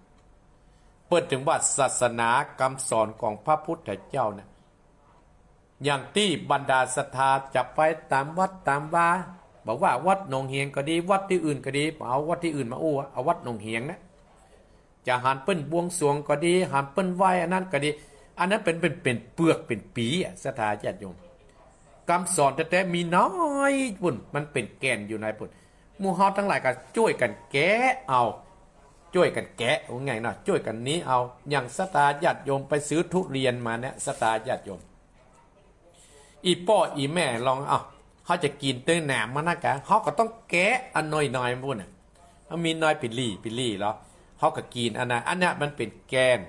เปิดถึงว่าศาสนาคำสอนของพระพุทธเจ้าเนี่ยอย่างที่บรรดาศรัทธาจะไปตามวัดตามบ้าบอกว่าวัดหนองเฮียงก็ดีวัดที่อื่นก็ดีเอาวัดที่อื่นมาอู้เอาวัดหนองเฮียงนะจะหันเปิ้นบวงสรวงก็ดีหันเปิ้นไหวอันนั้นก็ดีอันนั้นเป็นเปลือกเป็นปีอ่ะสถาญาติโยมคำสอนแต่มีน้อยปุ่นมันเป็นแก่นอยู่ในปุ่นหมู่เฮาทั้งหลายก็ช่วยกันแกะเอาช่วยกันแกะว่าไงเนาะช่วยกันนี้เอาอย่างสถาญาติโยมไปซื้อทุเรียนมาเนี่ยสถาญาติโยมอีป้ออีแม่ลองเอาเขาจะกินเต้นแหนมมานะกะเขาก็ต้องแกะอันน้อยน้อยปุ่นอ่ะมันมีน้อยปิลี่เหรอเขาก็กินอันนั้นอันนี้มันเป็นแก่น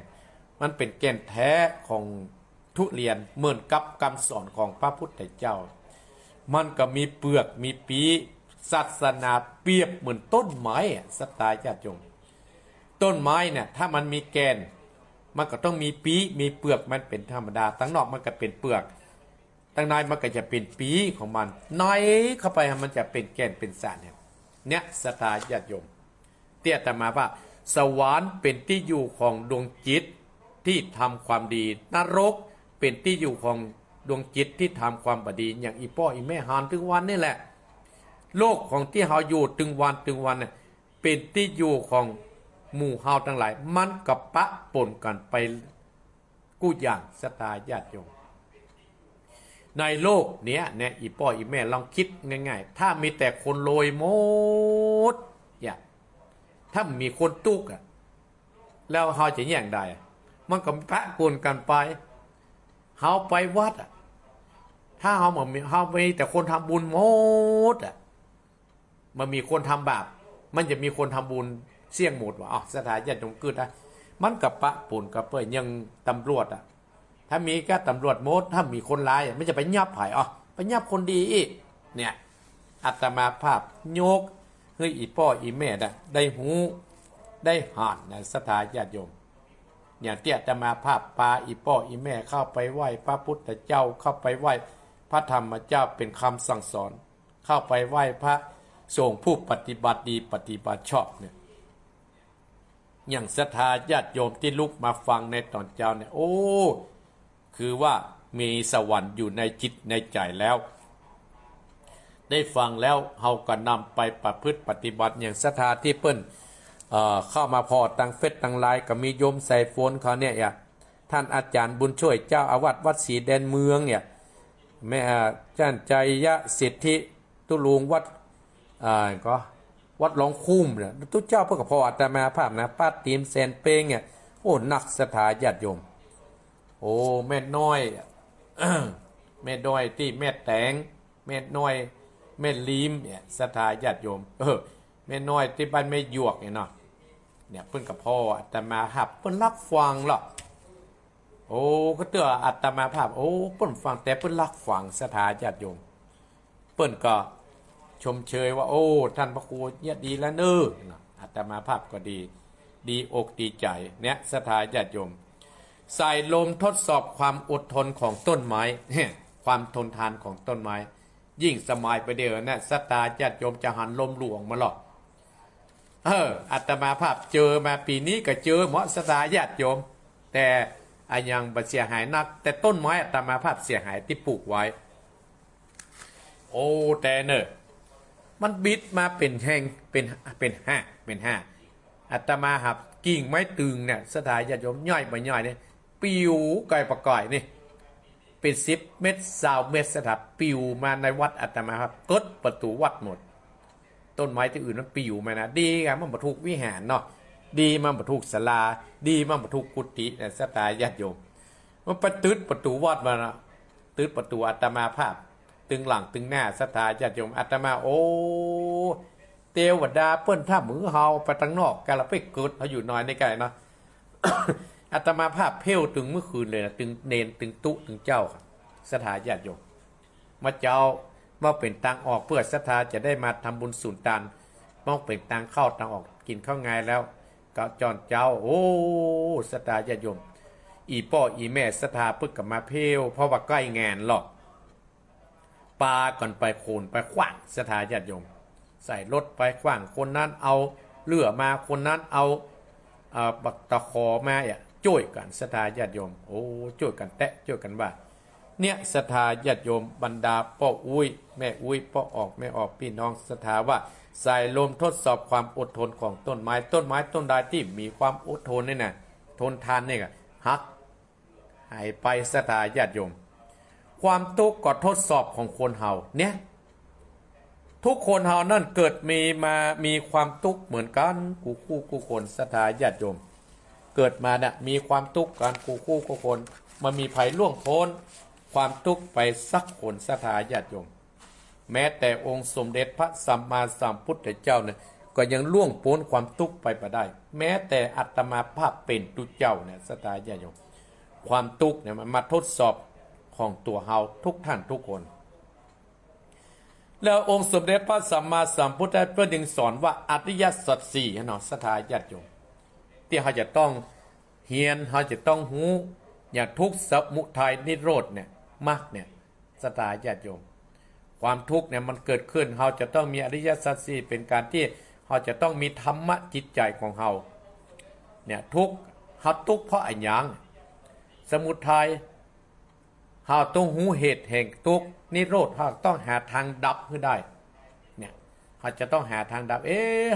มันเป็นแก่นแท้ของทุเรียนเหมือนกับคำสอนของพระพุทธเจ้ามันก็มีเปลือกมีปีศาสนาเปรียบเหมือนต้นไม้สไตล์ญาติโยมต้นไม้เนี่ยถ้ามันมีแก่นมันก็ต้องมีปีมีเปลือกมันเป็นธรรมดาทั้งนอกมันก็เป็นเปลือกทั้งในมันก็จะเป็นปีของมันน้อยเข้าไปมันจะเป็นแก่นเป็นสารเนี่ยสไตล์ญาติโยมเตี้ยแต่มาว่าสวรรค์เป็นที่อยู่ของดวงจิตที่ทำความดีนรกเป็นที่อยู่ของดวงจิตที่ทำความบดีอย่างอีพ่ออีแม่หานถึงวันนี่แหละโลกของที่เฮาอยู่ถึงวันเนี่ยเป็นที่อยู่ของหมู่เฮาทั้งหลายมันกับปะปนกันไปกู้อย่างสตาญาติโยมในโลกเนี้ยเนี่ยอีพ่ออีแม่ลองคิดง่ายๆถ้ามีแต่คนโลยโมดอย่าถ้ามีคนตุกอะแล้วเฮาจะแย่งได้มันก็ปะปนกันไปเฮาไปวัดอ่ะถ้าเฮาไม่แต่คนทำบุญหมดอ่ะมันมีคนทำบาปมันจะมีคนทำบุญเสี่ยงหมดว่าอ้าวสถาญาติโยมกึดอ่ะมันกับปะปนกับเปื้อนยังตำรวจอ่ะถ้ามีก็ตำรวจหมดถ้ามีคนร้ายมันจะไปยับไผอ๋อไปยับคนดีอีกเนี่ยอาตมาภาพโยกเฮ้ยอีพ่ออีแม่น่ะได้หูได้หานนะสถาญาติโยมอย่างที่อาตมาภาพปาอีพ่ออีแม่เข้าไปไหว้พระพุทธเจ้าเข้าไปไหว้พระธรรมเจ้าเป็นคำสั่งสอนเข้าไปไหว้พระสงฆ์ผู้ปฏิบัติดีปฏิบัติชอบเนี่ยอย่างศรัทธาญาติโยมที่ลุกมาฟังในตอนเจ้าเนี่ยโอ้คือว่ามีสวรรค์อยู่ในจิตในใจแล้วได้ฟังแล้วเฮาก็นำไปประพฤติปฏิบัติอย่างศรัทธาที่เปิ้นเข้ามาพอตังเฟซตังไลน์ก็มีโยมใส่โฟนเขาเนี่ยท่านอาจารย์บุญช่วยเจ้าอาวาสวัดศรีแดนเมืองเนี่ยแม่จ้านใจยะสิทธิตุลุงวัดก็วัดหลองคุ้มเนี่ยทุกเจ้าเพื่อกับพออาตมาภาพนะป้าตีมแซนเป้งเนี่ยโอ้นักสถาญาติโยมโอ้แม่น้อยแม่ด้อยที่แม่แตงแม่น้อยแม่ลิมเนี่ยสถาญาติโยมแม่น้อยที่บ้านแม่หยวกเนี่ยเนาะเนี่ยเพิ่นกับพ่ออาตมาภาพเพิ่นรักฟังหรอโอ้ก็เตืออาตมาภาพโอ้เพิ่นฟังแต่เพิ่นรักฟังสถาญาติโยมเพิ่นก็ชมเชยว่าโอ้ท่านพระครูเนี่ยดีแล้วเนออาตมาภาพก็ดีอกดีใจเนี่ยสถาญาติโยมใส่ลมทดสอบความอดทนของต้นไม้เนี่ยความทนทานของต้นไม้ยิ่งสมัยไปเดียวเนี่ยสถาญาติโยมจะหันลมหลวงมาหรออาตมาภาพเจอมาปีนี้ก็เจอเหมาะสถาญาติโยมแต่อายังบ่เสียหายนักแต่ต้นไม้อาตมาภาพเสียหายที่ปลูกไว้โอ้แต่เนอะมันบิดมาเป็นแห้งเป็นห้าอาตมาหับกิ่งไม้ตึงเนี่ยสถาญาติโยมย่อยไปย่อยเนี่ยปิวไกลปะก่อยนี่เป็น10 เมตร 20 เมตรสถาปิวมาในวัดอาตมาภาพกดประตูวัดหมดต้นไม้ที่อื่นมันปิวมานะดีกันมันบรรทุกวิหารเนาะดีมันบรรทุกศาลาดีมันบรรทุกกุฏิเนี่ยสตาญาติโยมมันไปตืดประตูวัดมานะตืดประตูอาตมาภาพตึงหลังตึงหน้าสตาญาติโยมอาตมาโอ้เต ทวดาเปิ้นท่ามือเฮาไปตั้งนอกกาลไปเกิดเขาอยู่น้อยในไก่เนาะ อาตมาภาพเพลถึงเมื่อคืนเลยนะถึงเนนถึงตุถึงเจ้าครับศรัทธาญาติโยมมาเจ้าว่าเป็นตังออกเพื่อศรัทธาจะได้มาทำบุญสุนทานมองเป็นตังเข้าตังออกกินข้าวไงแล้วก็จอนเจ้าโอ้ศรัทธาญาติโยมอีป่ออีแม่ศรัทธาพึกกับมาเพลเพราะว่าใกล้งานหรอกปลาก่อนไปโขนไปขว้างศรัทธาญาติโยมใส่รถไปขว้างคนนั้นเอาเลื่อมาคนนั้นเอาบักตะคอมาอ่ะช่วยกันศรัทธาญาติโยมโอ้ช่วยกันแตะช่วยกันว่าเนี่ยศรัทธาญาติโยมบรรดาพ่ออุ้ยแม่อุ้ยพ่อออกแม่ออกพี่น้องศรัทธาว่าใส่ลมทดสอบความอดทนของต้นไม้ต้นไม้ต้นใดที่มีความอดทนนี่นะทนทานนี่ก็ฮักหายไปศรัทธาญาติโยมความทุกข์ก็ทดสอบของคนเฮาเนี่ยทุกคนเฮานั่นเกิดมีมามีความทุกข์เหมือนกันกูคู่กูคนศรัทธาญาติโยมเกิดมาเนี่ยมีความทุกข์กันกูคู่กูคนมันมีภัยล่วงพ้นความทุกข์ไปสักคนศรัทธาญาติโยมแม้แต่องค์สมเด็จพระสัมมาสัมพุทธเจ้าเนี่ยก็ยังล่วงพ้นความทุกข์ไปมาได้แม้แต่อัตมาภาพเป็นตุเจ้าเนี่ยศรัทธาญาติโยมความทุกข์เนี่ยมันมาทดสอบของตัวเฮาทุกท่านทุกคนแล้วองค์สมเด็จพระสัมมาสัมพุทธเจ้าจึงสอนว่าอริยสัจสี่เนาะศรัทธาญาติโยมที่เขาจะต้องเฮียนเขาจะต้องหูอย่างทุกข์สมุทัยนิโรธเนี่ยมรรคเนี่ยศรัทธาญาติโยมความทุกข์เนี่ยมันเกิดขึ้นเขาจะต้องมีอริยสัจสี่เป็นการที่เขาจะต้องมีธรรมะจิตใจของเขาเนี่ยทุกข์เขาทุกข์เพราะอะไรอย่างสมุทัยเขาต้องหูเหตุแห่งทุกข์นิโรธเขาต้องหาทางดับให้ได้เนี่ยเขาจะต้องหาทางดับ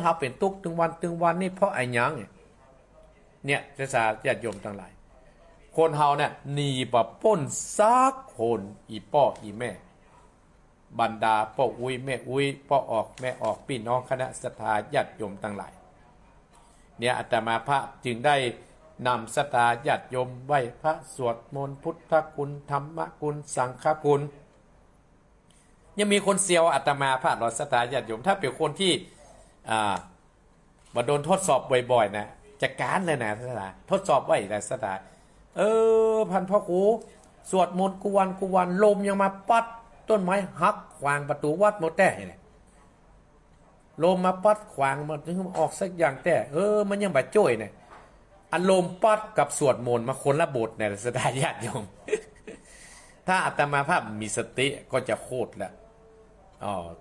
เขาเป็นทุกข์ถึงวันนี่เพราะไอ้ยังเนี่ยจะสาญาติโยมทั้งหลายคนเฮาเนี่ยหนีปะป้นซากคนอีป่ออีแม่บรรดาป่ออุ้ยแม่อุ้ยป่อออกแม่ออกพี่น้องคณะศรัทธาญาติโยมทั้งหลายเนี่ยอาตมาพระจึงได้นำศรัทธาญาติโยมไหว้พระสวดมนต์พุทธคุณธรรมคุณสังฆคุณยังมีคนเสียวอาตมาพระหลอดศรัทธาญาติโยมถ้าเป็นคนที่มาโดนทดสอบบ่อยๆนะจะการเลยนะศรัทธาทดสอบไว้นะศรัทธาพันพ่อครูสวดมนต์กุวันลมยังมาปัดต้นไม้หักขวางประตูวัดหมดแต่เนี่ยลมมาปัดขวางมันถึงออกสักอย่างแต่มันยังบาดจ่อยเนี่ยอารมณ์ปัดกับสวดมนต์มาคนละบทเนี่ยศรัทธาญาติโยมถ้าอาตมาภาพมีสติก็จะโคตรแล้ว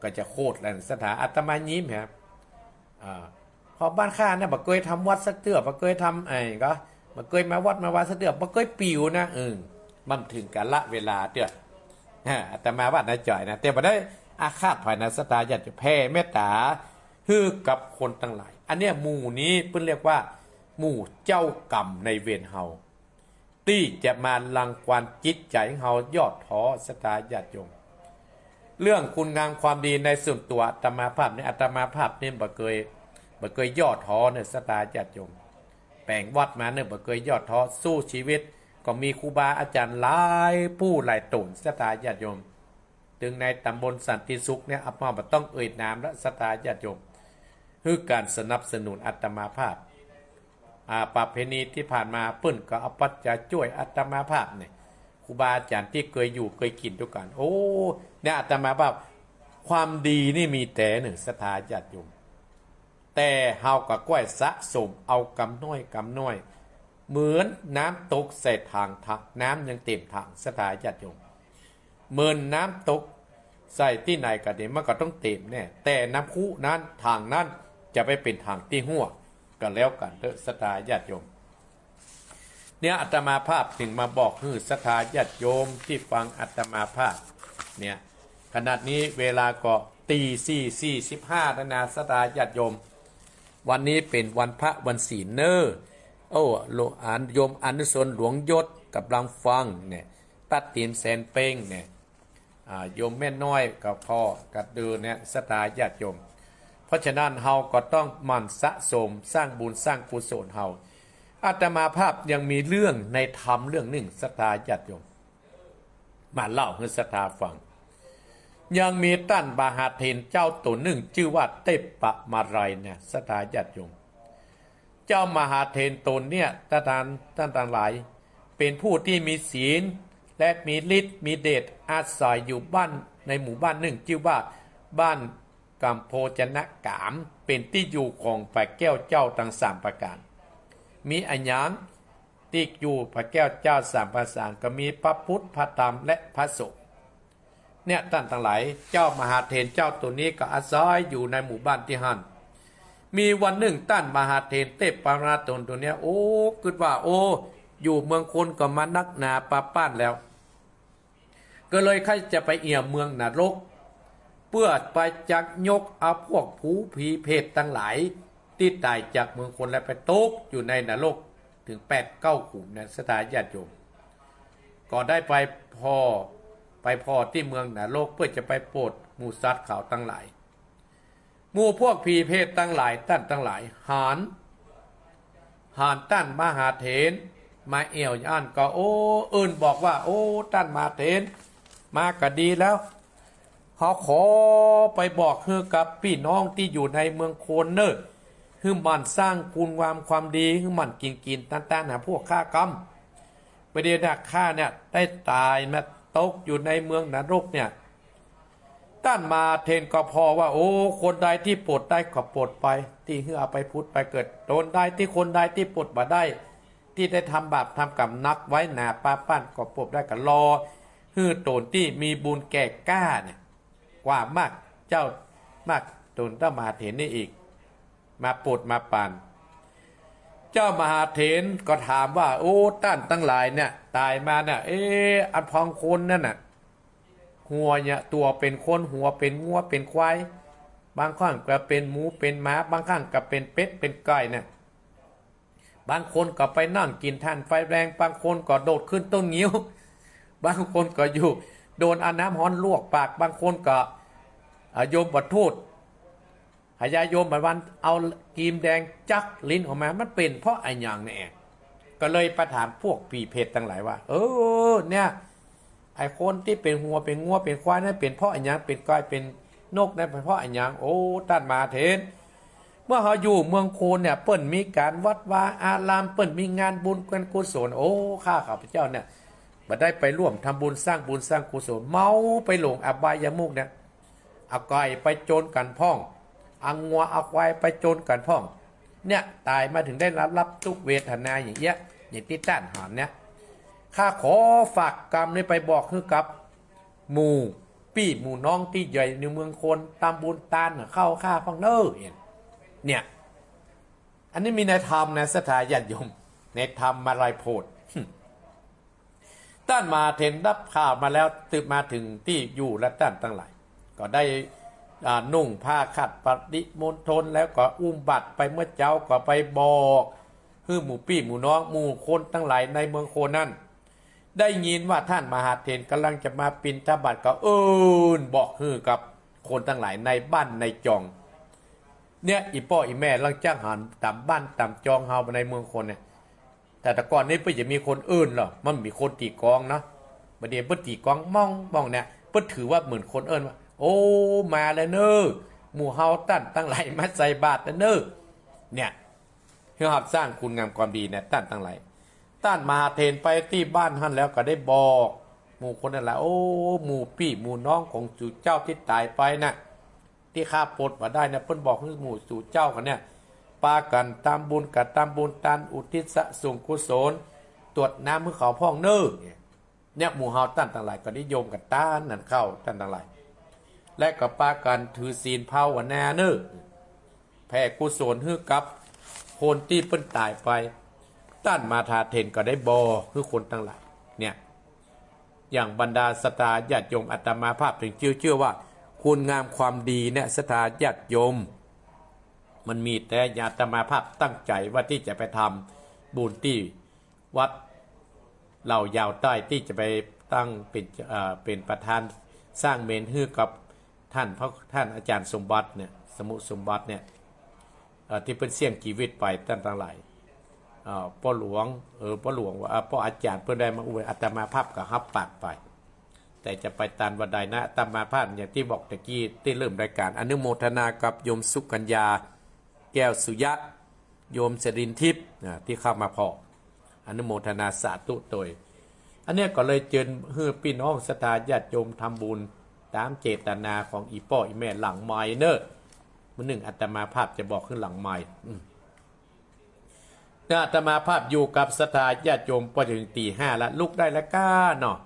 ก็จะโคตรแล้วศรัทธาอาตมายิ้มครับพอบ้านข้าเนี่ยบักเกยทำวัดสักเตื้อบักเกยทำไอ้ก็บักเกยมาวัดสักเตื้อบักเกยปิวนะมันถึงกาลเวลาเตื้ออาตมาว่าน่าจ่อยนะแต่บ่ได้อาฆาตภายในศรัทธาญาติแผ่เมตตาฮือกับคนทั้งหลายอันเนี้ยหมู่นี้เพิ่นเรียกว่าหมู่เจ้ากรรมในเวรเฮาที่จะมาลังควานจิตใจเฮายอดท้อศรัทธาญาติโยมเรื่องคุณงามความดีในส่วนตัวอาตมาภาพเนี่ยบ่เคยย่อท้อเนี่ยศรัทธาญาติโยมแปลงวัดมาเนี่ยบ่เคยย่อท้อสู้ชีวิตก็มีครูบาอาจารย์หลายผู้หลายตนศรัทธาญาติโยมถึงในตำบลสันติสุขเนี่ยอาตมาบ่ต้องเอ่ยนามและศรัทธาญาติโยมคือการสนับสนุนอาตมาภาพประเพณีที่ผ่านมาเปิ้นก็เอาปัจจัยช่วยอาตมาภาพเนี่ยครูบาอาจารย์ที่เคยอยู่เคยกินด้วยกันโอ้เนี่ยอาตมาภาพความดีนี่มีแต่หนึ่งศรัทธาญาติโยมแต่เฮาก็ก้อยสะสมเอากำน้อยเหมือนน้ำตกใส่ถังน้ำยังเต็มถังศรัทธาญาติโยมเหมือนน้ำตกใส่ที่ไหนก็ได้มันก็ต้องเต็มแน่แต่น้ำคุนั้นถังนั้นจะไปเป็นถังที่หัวก็แล้วกันเถอะศรัทธาญาติโยมเนี่ยอาตมาภาพถึงมาบอกคือศรัทธาญาติโยมที่ฟังอาตมาภาพเนี่ยขณะนี้เวลาก็ตี 4:45แล้วนะศรัทธาญาติโยมวันนี้เป็นวันพระวันศีลเนอโยมอนุสรณ์หลวงยศกับลังฟังเนี่ยตัดตีนแสนเป้งเนี่ยโยมแม่น้อยกับพ่อกับเดือเนี่ยศรัทธาญาติโยมเพราะฉะนั้นเฮาก็ต้องหมั่นสะสมสร้างบุญสร้างกุศลเฮาอาตมาภาพยังมีเรื่องในธรรมเรื่องหนึ่งศรัทธาญาติโยมมาเล่าให้ศรัทธาฟัง ยังมีท่านมหาเถรเจ้าตัวหนึ่งชื่อว่าเตปะมารัยเนี่ยสถาญาติโยมเจ้ามหาเถรตนเนี่ยท่านหลายเป็นผู้ที่มีศีลและมีฤทธิ์มีเดชอาศัยอยู่บ้านในหมู่บ้านหนึ่งชื่อว่าบ้านกัมโพจนะกามเป็นที่อยู่ของพระแก้วเจ้าทั้งสามประการมีอัญญางที่อยู่พระแก้วเจ้าสามประการก็มีพระพุทธพระธรรมและพระสงฆ์เนี่ยท่านทั้งหลายเจ้ามหาเถรเจ้าตัวนี้ก็อาศัยอยู่ในหมู่บ้านที่หันมีวันหนึ่งท่านมหาเถรเตปะมารัยตัวเนี้ยโอ้คิดว่าโอ้อยู่เมืองคนก็มานักหนาปาป้านแล้วก็เลยใครจะไปเอี่ยมเมืองนรกเพื่อไปจักยกเอาพวกผู้ผีเพศทั้งหลายที่ตายจากเมืองคนและไปตกอยู่ในนรกถึง8-9ขุมนะสถาญาติโยมก็ได้ไปพอที่เมืองนรกเพื่อจะไปโปรดหมู่สัตว์เขาทั้งหลายหมู่พวกผีเพศทั้งหลายท่านทั้งหลายหานท่านมหาเถรมาเอี่ยวย่านก็โอ้เอิญบอกว่าโอ้ท่านมหาเถรมาก็ดีแล้วเขาขอไปบอกเฮือกับพี่น้องที่อยู่ในเมืองโคนเนอร์ฮือมันสร้างคุณงามความดีฮือมันกินต้านหาพวกฆ่ากรรมประเดี๋ยวนักฆ่าเนี่ยได้ตายมาตกอยู่ในเมืองนรกเนี่ยต้านมาเทนก็พอว่าโอ้คนใดที่ปลดได้ก็ปลดไปที่ฮือเอาไปพุทธไปเกิดโดนได้ที่คนใดที่ปลดมาได้ที่ได้ทำบาปทำกรรมนักไว้หนาป้าปั้นก็ปลดได้ก็รอฮือโตนที่มีบุญแก่กล้าเนี่ยกว่ามากเจ้ามากตนเจ้ามหาเถรนี่อีกมาปวดมาปานเจ้ามหาเถรก็ถามว่าโอ้ท่านทั้งหลายเนี่ยตายมาเนี่ยอันพองคนนั่นน่ะหัวเนี่ยตัวเป็นคนหัวเป็นงัวเป็นควายบางครั้งก็เป็นหมูเป็นม้าบางครั้งก็เป็นเป็ดเป็นไก่เนี่ยบางคนก็ไปนั่งกินท่านไฟแรงบางคนก็โดดขึ้นต้นงิ้วบางคนก็อยู่โดนอาน้ำฮ้อนลวกปากบางคนก็โยมบัดทูดหายาโยมบัดวันเอากีมแดงจักลิ้นออกมามันเป็นเพราะไอ้อย่างนี่เองก็เลยประถามพวกผีเพศทั้งหลายว่าเนี่ยไอ้คนที่เป็นหัวเป็นงัวเป็นควายนั่นเป็นเพราะไอ้อย่างเป็นก้อยเป็นนกนั่นเป็นเพราะไอ้อย่างโอ้ท่านมหาเถรเมื่อเขาอยู่เมืองโคนเนี่ยเปิ้นมีการวัดวาอารามเปิ้นมีงานบุญกันกุศลโอ้ข้าข้าพเจ้าเนี่ยมาได้ไปร่วมทำบุญสร้างกุศลเมาไปหลงอบายมุกเนี่ยเอาไก่ไปโจรกันพ่องเอางัวเอาควายไปโจรกันพ่องเนี่ยตายมาถึงได้รับทุกเวทนาอย่างเงี้ยอย่างที่ต้านหอนเนี่ยข้าขอฝากกรรมนี้ไปบอกคือกับหมู่พี่หมู่น้องที่ใหญ่ในเมืองคนตามบุญตานเข้าข้าฟังเนอเนี่ยอันนี้มีในธรรมนะสถาญาติโยมในธรรมมาลายโพดท่านมาเทนรับข่าวมาแล้วตึบมาถึงที่อยู่และท่านทั้งหลายก็ได้นุ่งผ้าขัดปฏิมณฑลแล้วก็อุ้มบัตรไปเมื่อเจ้าก็ไปบอกคือหมู่พี่หมู่น้องหมู่คนทั้งหลายในเมืองโคนั่นได้ยินว่าท่านมหาเทนกำลังจะมาปิณฑบาตก็เอิ้นบอกฮือกับคนทั้งหลายในบ้านในจองเนี่ยอีพ่ออีแม่ลังจ้างหันตามบ้านตามจองเฮาในเมืองคนเนี่ยแต่ก่อนนี้เพื่อจะมีคนอื่นหรอมันมีคนตีกองเนาะประเดี๋ยวเพื่อตีกองมองเนี่ยเพื่อถือว่าเหมือนคนอื่นว่าโอ้มาแล้วเนอหมู่เฮาตั้นตั้งหลายมาใส่บาตรแล้วเนอเนี่ยเพื่อสร้างคุณงามความดีเนี่ยตั้นตั้งหลายตั้นมาเทนไปที่บ้านท่านแล้วก็ได้บอกหมู่คนนั่นแหละโอ้หมู่พี่หมู่น้องของสู่เจ้าที่ตายไปน่ะที่ข้าปลดมาได้นะเพิ่นบอกให้หมู่สู่เจ้ากันเนี่ยปากันตามบุญกับตามบุญตันอุทิศส่งกุศลตรวจน้ำมือเขาพ่องเนื้อเนี่ยหมู่เฮาตั้นต่างหลายก็นิยมกันต้านนั่นเข้าตั้นต่างหลายและก็ปากันถือศีลภาวนาเนื้อแผ่กุศลให้กับคนที่เพิ่นตายไปตั้นมาทาเทนก็ได้บอคือคนต่างหลายเนี่ยอย่างบรรดาสตาญาติโยมอาตมาภาพถึงเชื่อว่าคุณงามความดีเนี่ยสตาญาติโยมมันมีแต่อาตมาภาพตั้งใจว่าที่จะไปทำบุญที่วัดเหล่ายาวใต้ที่จะไปตั้งเป็นประธานสร้างเมนฮือกับท่านอาจารย์สมบัติเนี่ยสมุสมบัติเนี่ยที่เป็นเสี่ยงชีวิตไปตั้งแต่หลายพ่อหลวงว่าพ่ออาจารย์เพื่อนได้มาอวยอาตมาภาพกับฮับปากไป แต่จะไปตามวันใดนะตามมาพาดอย่างที่บอกตะกี้ที่เริ่มรายการอนุโมทนากับโยมสุกัญญาแก้วสุยะโยมสรินทิพย์ที่เข้ามาพออนุโมทนาสาธุโดยอันนี้ก็เลยเจิญเฮือพี่น้องศรัทธาญาติโยมทำบุญตามเจตนาของอีพ่ออีแม่หลังไม้เนอะมื้อหนึ่งอาตมาภาพจะบอกขึ้นหลังไม้อาตมาภาพอยู่กับศรัทธาญาติโยมพอถึงตีห้าละลุกได้ละก้าเนาะ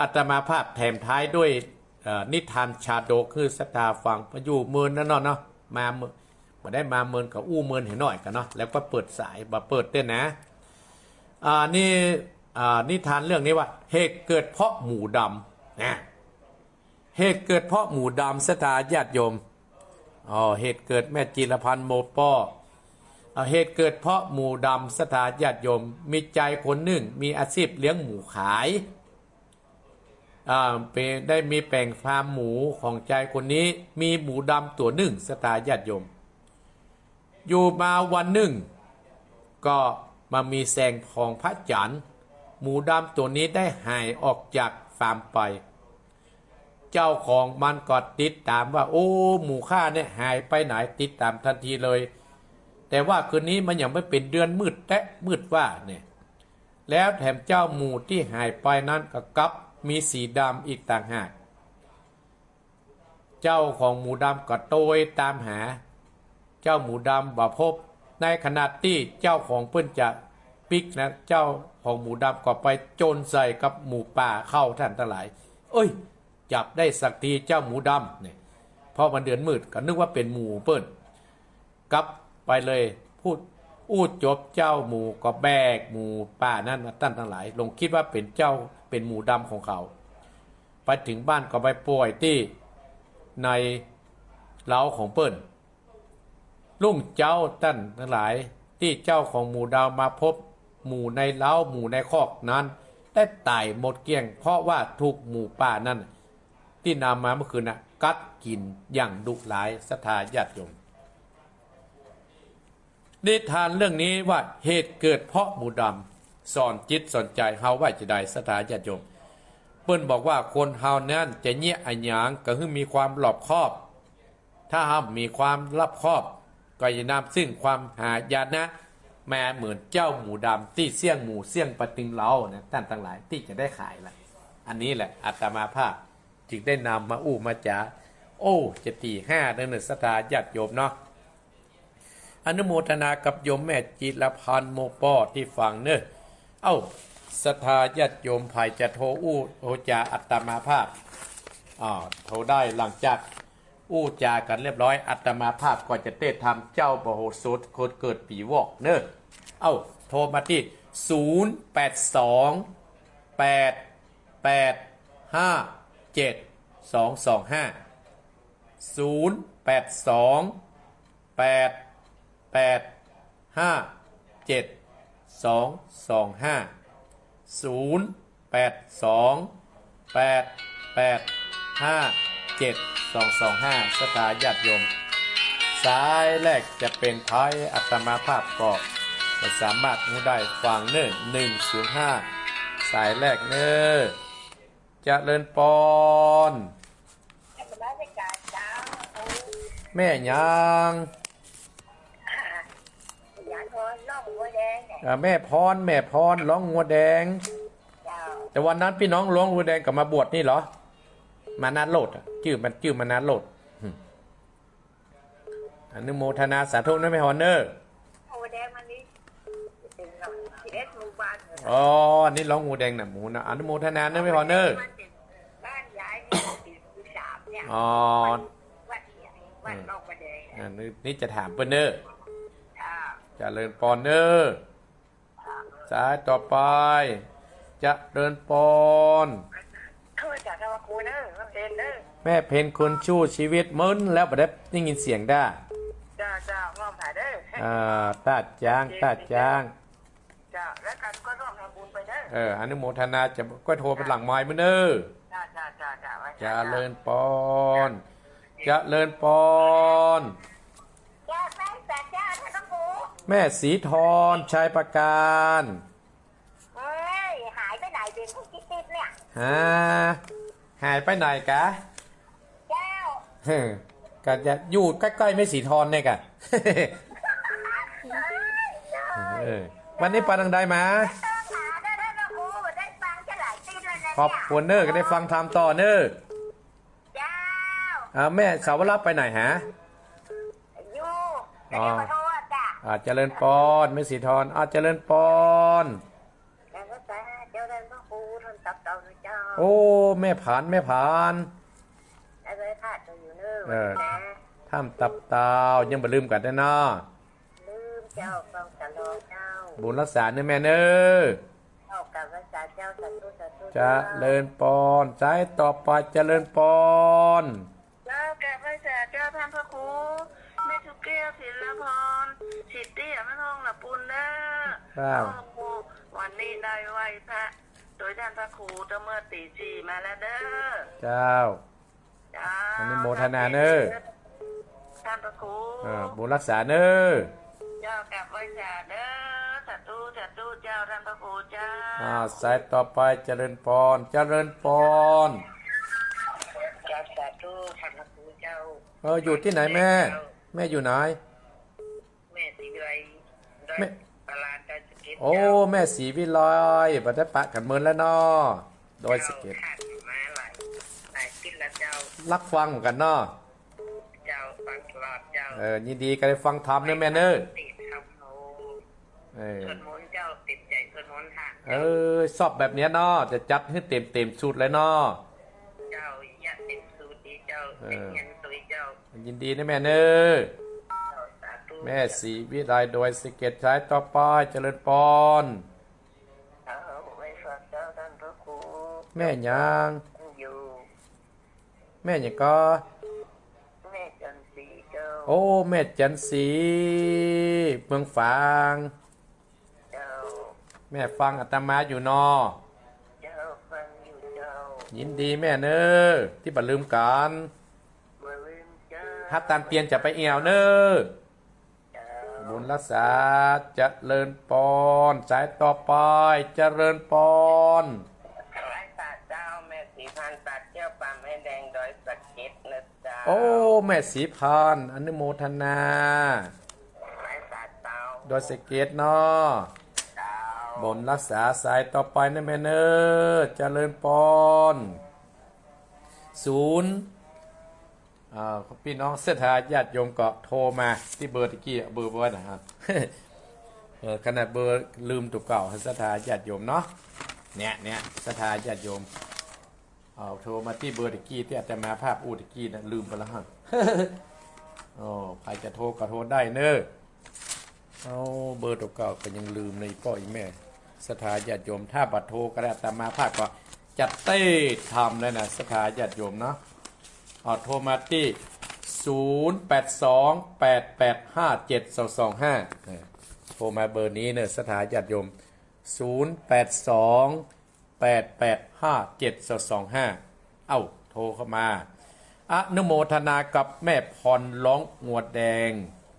อาตมาภาพแถมท้ายด้วยนิทานชาดกคือศรัทธาฟังพอยู่เมือนนั่นเนาะมาบ่ได้มาเมินกับอู้เมินเห็นหน่อยกันเนาะแล้วก็เปิดสายบ่เปิดเต้นนะนี่นิทานเรื่องนี้ว่าเหตุเกิดเพราะหมูดำนะเหตุเกิดเพราะหมูดำศรัทธาญาติโยมเหตุเกิดแม่จีรพันธ์โมป้อเหตุเกิดเพราะหมูดำศรัทธาญาติโยมมีใจคนหนึ่งมีอาชีพเลี้ยงหมูขายได้มีแปลงฟาร์มหมูของใจคนนี้มีหมูดำตัวหนึ่งศรัทธาญาติโยมอยู่มาวันหนึ่งก็มามีแสงของพระจันทร์หมูดำตัวนี้ได้หายออกจากฟาร์มไปเจ้าของมันก็ติดตามว่าโอ้หมูข้าเนี่ยหายไปไหนติดตามทันทีเลยแต่ว่าคืนนี้มันยังไม่เป็นเดือนมืดแตะมืดว่าเนี่ยแล้วแถมเจ้าหมูที่หายไปนั้นก็กลับมีสีดำอีกต่างหากเจ้าของหมูดำก็โตยตามหาเจ้าหมูดำบ่พบในขณะที่เจ้าของเพิ่นจะปิกนะเจ้าของหมูดำก็ไปโจรใส่กับหมูป่าเข้าท่านทั้งหลายเอ้ยจับได้สักทีเจ้าหมูดำเนี่ยพอมันเดือนมืดก็นึกว่าเป็นหมูเปิ้นกลับไปเลยพูดอู้จบเจ้าหมูก็แบกหมูป่านั่นท่านทั้งหลายลงคิดว่าเป็นเจ้าเป็นหมูดำของเขาไปถึงบ้านก็ไปป่วยที่ในเล้าของเปิ้นลุ่งเจ้าท่านทั้งหลายที่เจ้าของหมูดำมาพบหมูในเล้าหมูในคอกนั้นได้ตายหมดเกลี้ยงเพราะว่าถูกหมูป่านั้นที่นำมาเมื่อคืนน่ะกัดกินอย่างดุร้ายศรัทธาญาติโยมนิทานเรื่องนี้ว่าเหตุเกิดเพราะหมูดำสอนจิตสอนใจเฮาไว้จะได้ศรัทธาญาติโยมเปิ้นบอกว่าคนเฮานั้นจะเนี้ยอะหยางก็คือมีความรอบคอบถ้าเฮามีความรอบคอบก็จะนำซึ่งความหายนะแม่เหมือนเจ้าหมูดำที่เสี่ยงหมูเสี่ยงปะตึงเล้านะท่านทั้งหลายที่จะได้ขายละอันนี้แหละอาตมาภาพจึงได้นำมาอู้มาจาจะตีห้าเดือนศรัทธาญาติโยมเนาะอนุโมทนากับโยมแม่จิรพันธ์โมป้อที่ฟังเนอะศรัทธาญาติโยมภัยจะโทรอู้โอจาอาตมาภาพโทรได้หลังจากอู้จากันเรียบร้อยอาตมาภาพก็จะเทศน์ธรรมเจ้าบโหสถคนเกิดปีวอกเนอะโทรมาที่082 885 7225 082 885 7225 082 885 7225ศรัทธาญาติโยมสายแรกจะเป็นท้ายอัตมาภาพก็สามารถงูได้ฟังเนิ่น105สายแรกเนอเจริญปอนแม่ยังแม่พรร้องงัวแดงแต่วันนั้นพี่น้องร้องงัวแดงกลับมาบวชนี่เหรอมานาโลดชื่อมานาโลดอนุโมทนาสาธุนะแม่พรเนองัวแดงมันนี่อันนี้ร้องงูแดงน่ะหมูนะอนุโมทนานะแม่พรเนอบ้านย้าย3เนี่ยวัดเนี่ยวัดนอกประเดยนี่จะถามเปิ้นเนอเจริญปอนเนอสายต่อไปเจริญปอนเข้าจากทวคูเนอเพนเนอแม่เพนคนชู้ชีวิตมึนแล้วบ่ได้ได้ยินเสียงได้จ้าๆร้องถ่ายเด้อตาจ้างจ้าแล้วกันก็ร่วมทำบุญไปเด้ออนุโมทนาจะก็โทรเป็นหลังไม้มื้อเด้อจ้าเจริญปอนจ้าแม่แต่จ้าท่านครูแม่สีทรชัยประการหายไปไหนเป็นครู หายไปไหนกะเจ้าก็จะอยู่ใกล้ๆไม่สีทอนเนี่ยกะวันนี้ปานังได้มาขอบคุณเนอร์ก็ได้ฟังทำต่อเนอร์แม่สาวรับไปไหนฮะอยู่อาจเจริญปอนไม่สีทอนอาจเจริญปอนโอ้แม่ผานแม่ผานท่ามตับเตายังบ่ลืมกันได้นะลืมเจ้าฟังตลอดเจ้าบุญรักษาเนื้อแม่เนื้อเอากับรักษาเจ้าสาธุสาธุเจ้าเจริญปอนใจต่อไปเจริญปอนเอากับรักษาเจ้าท่านพระครูแม่สุเกียวศิลพรสิทธิแม่ทองหลับปุณเนื้อวันนี้ได้ไหวพระโดยท่านพระครูจะเมื่อตีจีมาแล้วเด้อเจ้าอันนี้โมทนาเนอท่านพระครูบุญรักษาเนอเจ้ากับไว้จ่าเนอจัดตู้เจ้าท่านพระครูเจ้าสายต่อไปเจริญพรเจริญพรจัดตู้ท่านพระครูเจ้าอยู่ที่ไหนแม่แม่อยู่ไหนแม่สีวิไลแม่ปลาดอยสะเก็ดโอ้แม่สีวิไลบัดได้ปะกันเมินแล้วเนาะดอยสะเก็ดรักฟังกันเนาะเจ้าฟังตลอดเจ้ายินดีกันได้ฟังธรรมเนี่ยแม่เนอติดครับโอ้ชนม้วนเจ้าติดใจชนม้วนค่ะสอบแบบนี้เนาะจะจัดให้เต็มชุดเลยเนาะเจ้าอยากเต็มชุดดีเจ้าเป็นเงินตัวเจ้ายินดีนะแม่เนอแม่ศรีวิไลโดยสิเกตใช้ต่อไปเจริญปอนแม่ยังแม่ยังก็แม่จันสีเจ้าโอ้แม่จันสีเมืองฟางเจ้าแม่ฟังอาตมาอยู่นอเจ้าฟังอยู่เจ้ายินดีแม่เนอที่บ่ลืมกันบ่ลืมเจ้าฮับตามเตียนจะไปเอวเนอเจ้าบุญรักษาเจริญปอนสายต่อไปเจริญปอนโอ้แม่สีพานอนุโมทนาโดยสเกตเนาะบนรักษาสายต่อไปนะแม่เนอเจริญปอนศูนย์พี่น้องเสถาญาติโยมก็โทรมาที่เบอร์ตะกี้เบอร์เบอร์นะครับขนาดเบอร์ลืมตัวเก่าเสถาญาติโยมเนาะเนี่ยเสถาญาติโยมเอาโทรมาที่เบอร์ตะกี้ที่อาจจะมาภาพอูตะกี้นะลืมไปแล้วฮะใครจะโทรก็โทรได้เนอะเอาเบอร์ตัวเก่าก็ยังลืมเลยพ่ออีแม่สถาญาติโยมถ้าบัดโทรก็ได้อาจจะมาภาพก็จัดเต้ทำเลยนะสถาญาติโยมเนาะเอาโทรมาที่082-885-7225โทรมาเบอร์นี้เนอะสถาญาติโยม082-885-7225โทรเข้ามาอนุโมทนากับแม่พรร้องงัวแดง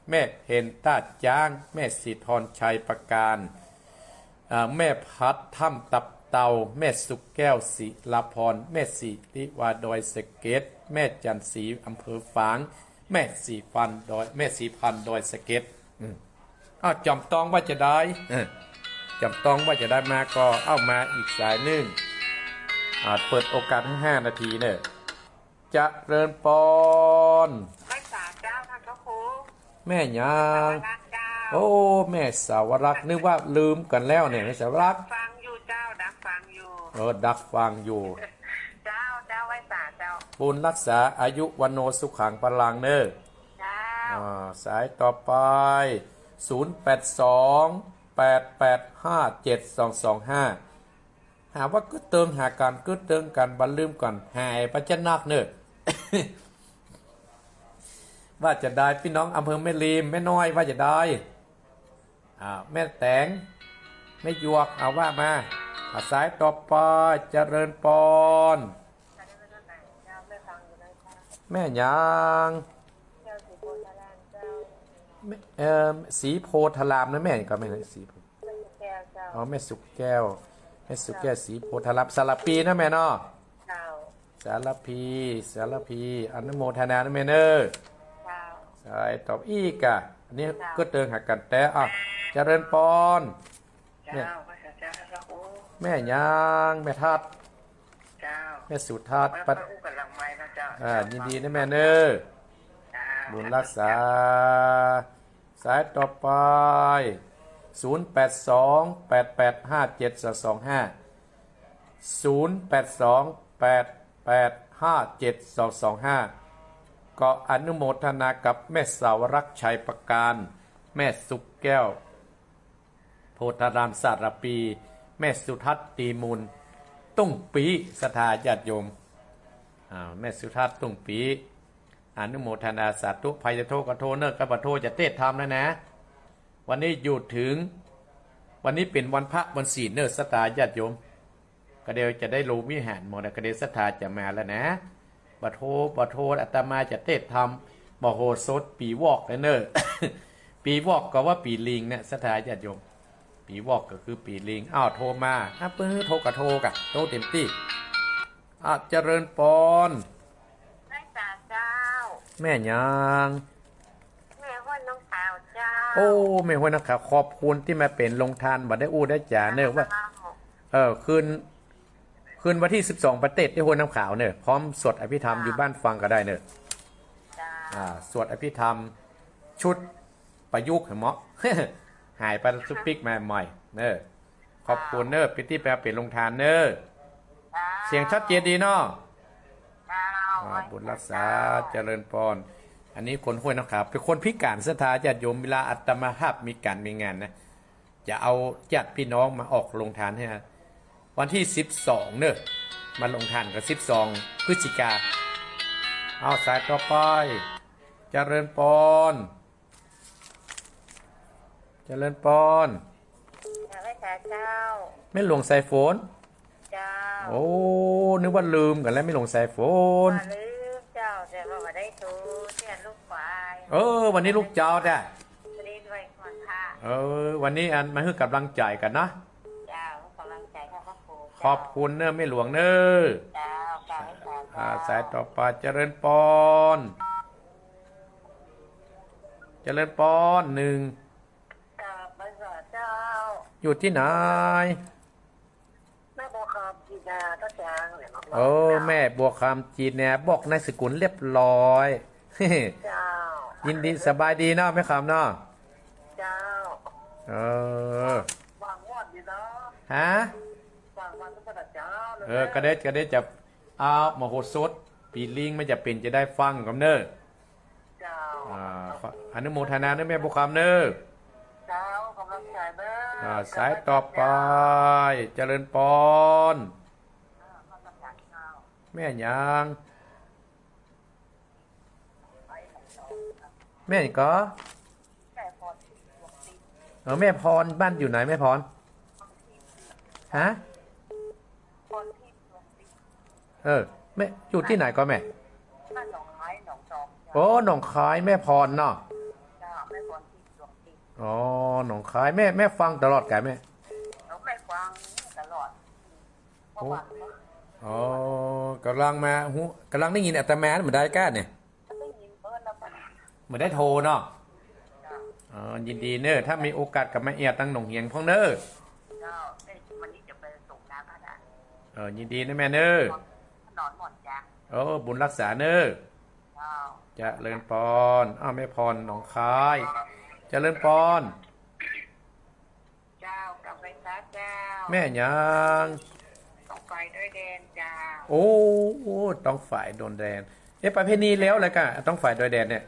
แม่เพนต้าจ้างแม่สิทธรชัยประการแม่พัดถ้ำตับเตาแม่สุกแก้วศิลาพรแม่สีติวาดอยสะเก็ดแม่จันสีอำเภอฝางแม่สีพันดอยแม่สีพันดอยสะเก็ดจำต้องว่าจะได้มาก็เอามาอีกสายหนึ่งเปิดโอกาสให้5นาทีเนี่ยจะเริญปอนไม่สาเจ้าท่านพระครูแม่ยังโอ้แม่สาวรักนึกว่าลืมกันแล้วเนี่ยแม่สาวรักฟังอยู่เจ้าดักฟังอยู่ดักฟังอยู่เจ้าไม่สาเจ้าบุญรักษาอายุวันโนสุขังพลังเนอเจ้าสายต่อไป082-885-7225หาว่าก็เติงหาการก็เติงกันบันลืมก่อนหายประจันนักเนอะ ว่าจะได้พี่น้องอำเภอแม่ริมแม่น้อยว่าจะได้แม่แตงแม่ยวกเอาว่ามาสายต่อไปเจริญปอนแม่ยางสีโพธารามนะแม่ก็ไม่ใช่สีโพแม่สุกแก้ว แม่สุแก้วสีโพธารัตน์สารพีนะแม่เนาะสารพีอนุโมทนานะแม่เนอใช่ตอบอีกอ่ะอันนี้ก็เติงหักกันแต่อ่ะเจริญปอนเนี่ยแม่ยางแม่ทัดแม่สุทัดปัดยินดีนะแม่เนอบุญรักษาสายต่อไป082 885 7225 ก็อนุโมทนากับแม่สาวรักชัยประการแม่สุกแก้วโพธารามสารปีแม่สุทัศน์ตีมูลตุ้งปีสถาญาติโยมแม่สุทัศน์ตุ้งปีอนุโมทนาสาธุภัยโทกโทเนกะปะโทจะเทศธรรมแล้วนะวันนี้อยู่ถึงวันนี้เป็นวันพระวันศีลเนอสถาญาติโยมกระเดียวจะได้ลงวิหารหมดนะกระเดียวสถาจะมาแล้วนะปะโทอาตมาจะเทศธรรมมโหสถปีวอกเนอ ปีวอกก็ว่าปีลิงเนี่ยสถาญาติโยมปีวอกก็คือปีลิงอ้าวโทรมาปื้อโทกะโทกะโทเต็มที่เจริญปอนแม่ยังแม่ห้อยน้องขาวเจ้าโอ้แม่ห้อยน้องขาวขอบคุณที่มาเป็นลงทานบัดได้อู้ได้จ่าเนอะว่าคืนวันที่12ประเทศที่ห้วยน้ำขาวเนอะพร้อมสวดอภิธรรมอยู่บ้านฟังก็ได้เนอะสวดอภิธรรมชุดประยุกต์เหมาะ หายไปซุปปิกมาใหม่เนอะขอบคุณเนอะพิธีแปลเป็นลงทานเนอะเสียงชัดเจนดีเนาะบุญรักษาเจริญพรอันนี้คนห้วยน้ำขาวเป็นคนพิการสถาญาติโยมเวลาอัตมาภาพมีการมีงานนะจะเอาญาติพี่น้องมาออกลงทานให้นะวันที่12เนอะมาลงทานกับ12พฤศจิกาเอาสายต่อไปเจริญพรพระเจ้าไม่หลวงสายฝนโอ้นึกว่าลืมกันแล้วไม่ลงสายฝนลืมเจ้าแต่ว่าได้ทูเทียนลูกควายวันนี้ลูกเจ้าจ้ะวันนี้ด้วยก่อนค่ะวันนี้อันมาให้กำลังใจกันนะเจ้ากำลังใจค่ะพ่อครูขอบคุณเนอะไม่หลวงเนอะเจ้าการค่ะสายต่อไปเจริญปอน1กลับมาเจ้าอยู่ที่ไหนแม่บัวคำจีนแหนบอกนายสกุลเรียบร้อยยินดีสบายดีเนาะแม่คำเนาะเจ้าวางวอดดีเนาะฮะวางวันพระเจ้าก็ได้จะเอามโหสถปีลิงไม่จะเป็นจะได้ฟังกับเนอเจ้าอนุโมทนาเนอแม่บัวคำเนอเจ้ากำลังใจเนอสายต่อไปเจริญพรแม่ยังแม่ก็แม่พรบ้านอยู่ไหนแม่พรฮะแม่อยู่ที่ไหนก็แม่โอ้หนองคายแม่พรเนาะอ๋อหนองคายแม่ฟังตลอดแกแม่ฟังตลอดอ๋อกำลังมาหูกำลังได้ยินอัตมาเหมือนได้ก้าเนี่ยเหมือนได้โทรเนาะยินดีเนอถ้ามีโอกาสกับแม่เอียตั้งหนองเหียงพ่องเนอวันนี้จะไปส่งน้ำพระดายินดีนะแม่เนอนอนหมดจ้ะบุญรักษาเนอจะเจริญพรแม่พรหนองคายจะเจริญพรเจ้ากลับไปซะเจ้าแม่ยังโอ้ต้องฝ่ายโดนแดนประเพณีแล้วเลยกะต้องฝ่ายโดยแดนเนี่ย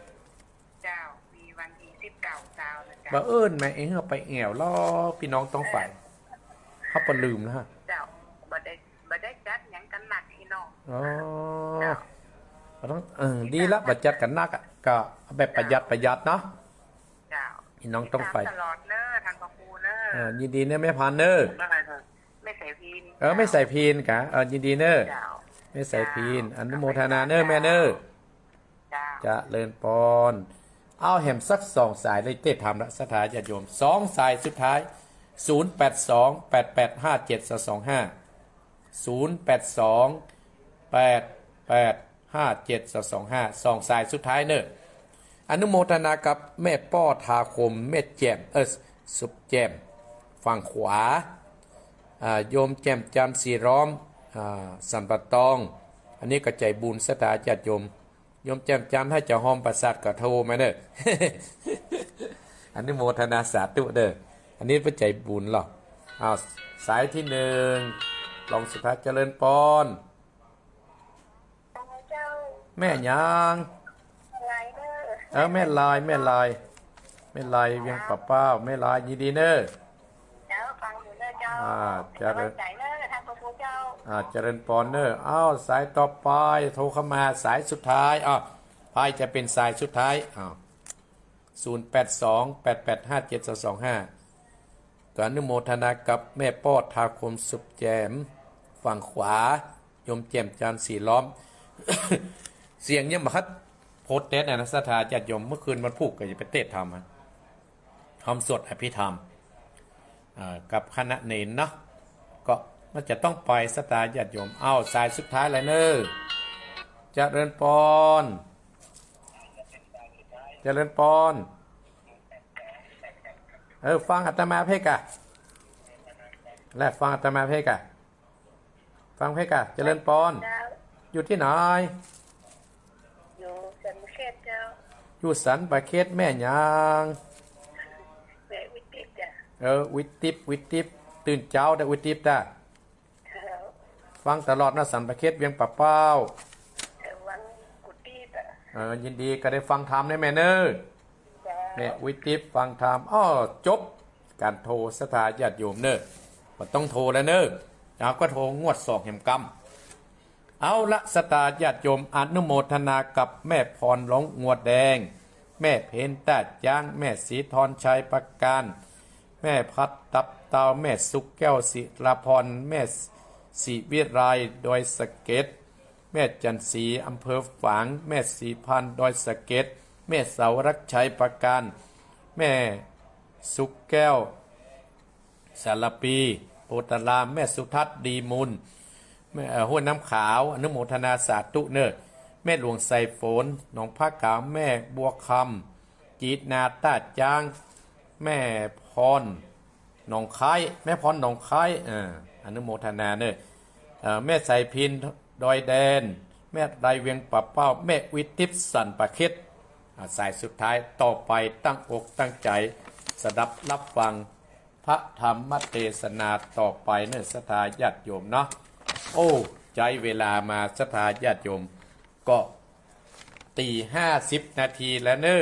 เจ้ามีวันที่19เจ้านะจ๊ะบ่เอิ้นแม่เองเขาไปแอวล้อพี่น้องต้องฝ่ายเขาปลืมนะฮะเจ้าบ่ได้จัดหยังกันหนักพี่น้องต้องดีละบ่จัดกันหนักอ่ะก็แบบประหยัดเนาะเจ้าพี่น้องต้องฝ่ายตลอดเนอทางครูเนอยินดีเนอแม่พานเนอไม่ใส่พีนไม่ใส่พีนกะยินดีเนอไม่ใส่พีนอนุโมทนาเนอแม่เนอจะเลินปอนเอาแหมสัก2 สายเลยเทศธรรมละสถาญาติโยม2 สายสุดท้าย 082-8857-25 ส่องสายสุดท้ายเนอะอนุโมทนากับแม่ป้อทาคมแม่แจ่มสุบแจ่มฝั่งขวาโยมแจ่มจำสีร้อมสันปะตองอันนี้ก็ใจบุญสถาจัดโยมแจ่มจำถ้าจะหอมประสาทก็โทรมาเนอะ อันนี้โมทนาสาธุเด้ออันนี้เป็นใจบุญหรอเอาสายที่หนึ่งลองสุภาเจริญปอนแม่ยางแม่ลายเวียงป่าเป้าแม่ลายยินดีเนอะเจริญปอนเนอะอ้าวสายต่อไปโทรเข้ามาสายสุดท้ายอ้าวไปจะเป็นสายสุดท้ายอ้าว082-8857-25ก็อนุโมทนากับแม่ป้อทาคมสุบแจมฝั่งขวาโยมแจ่มจานสีล้อม เสียงเนี่ยมาคัดโพสเทสนะสถาจัดยมเมื่อคืนมันพูดกับจะไปเทศทำมันทำสดอภิธรรมกับคณะเนนเนาะก็มันจะต้องไปสถาจัดยมเอาสายสุดท้ายเลยเนอะเจริญปอนฟังอาตมาเพกะและฟังอาตมาเพกะเจริญปอนอยู่ที่ไหนอยู่สันบะเขตเจ้าอยู่สันบะเขตแม่ยางแม่วิติปจ้ะวิติปตื่นเจ้าได้วิติปได้ฟังตลอดนะสันบะเขตเวียงป่าเป้าวังกุฏิจ้ะยินดีก็ได้ฟังธรรมได้แม่เนอเนี่ยวิติปฟังธรรมอ้อจบการโทรสถาญาติโยมเนอะมันต้องโทรแล้วเนอะเราก็โทรงวดสองแห่งกรรมเอาละสถาญาติโยมอนุโมทนากับแม่พรหลงงวดแดงแม่เพนตาจ้างแม่ศรีธรชัยประการแม่พัดตับเตาแม่สุกแก้วศิลาพรแม่ศิวิไลดอยสะเก็ดแม่จันทรีอำเภอฝางแม่ศรีพันดอยสะเก็ดแม่เสารักชัยประการแม่สุกแก้วสารปีโพธารามแม่สุทัศน์ดีมูลแม่ห้วยน้ำขาวอนุโมทนาสาธุเนอแม่หลวงไสฝนหนองผ้ากาวแม่บัวคำจีดนาตาจ้างแม่พรหนองไข่อนุโมทนาเนอแม่ใสพินดอยแดนแม่ไรเวียงป่าเป้าแม่วิทิพสันประเค็ดสายสุดท้ายต่อไปตั้งอกตั้งใจสดับรับฟังพระธรรมเทศนาต่อไปเนสถาญาติโยมเนาะโอ้ใจเวลามาสถาญาติโยมก็ตี50 นาทีแล้วเนอ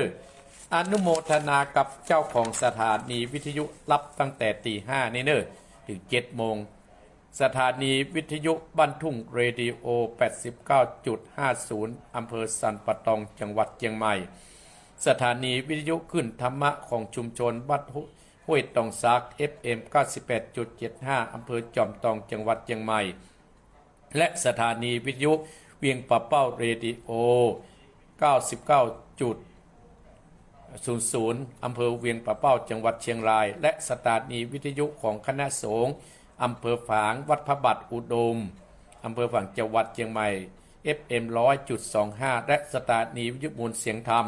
อนุโมทนากับเจ้าของสถานีวิทยุรับตั้งแต่ตี 5นี่เนอถึง7 โมงสถานีวิทยุบ้านทุ่งเรดิโอ 89.50 อำเภอสันปะตองจังหวัดเชียงใหม่สถานีวิทยุขึ้นธรรมะของชุมชนวัดห้วยตองซัก FM 98.75 อำเภอจอมทองจังหวัดเชียงใหม่และสถานีวิทยุเวียงป่าเป้าเรดิโอ 99.00 อำเภอเวียงป่าเป้าจังหวัดเชียงรายและสถานีวิทยุของคณะสงฆ์อำเภอฝางวัดพระบาทอุดมอำเภอฝางจังหวัดเชียงใหม่ FM 100.25 และสถานีวิทยุมวลเสียงธรรม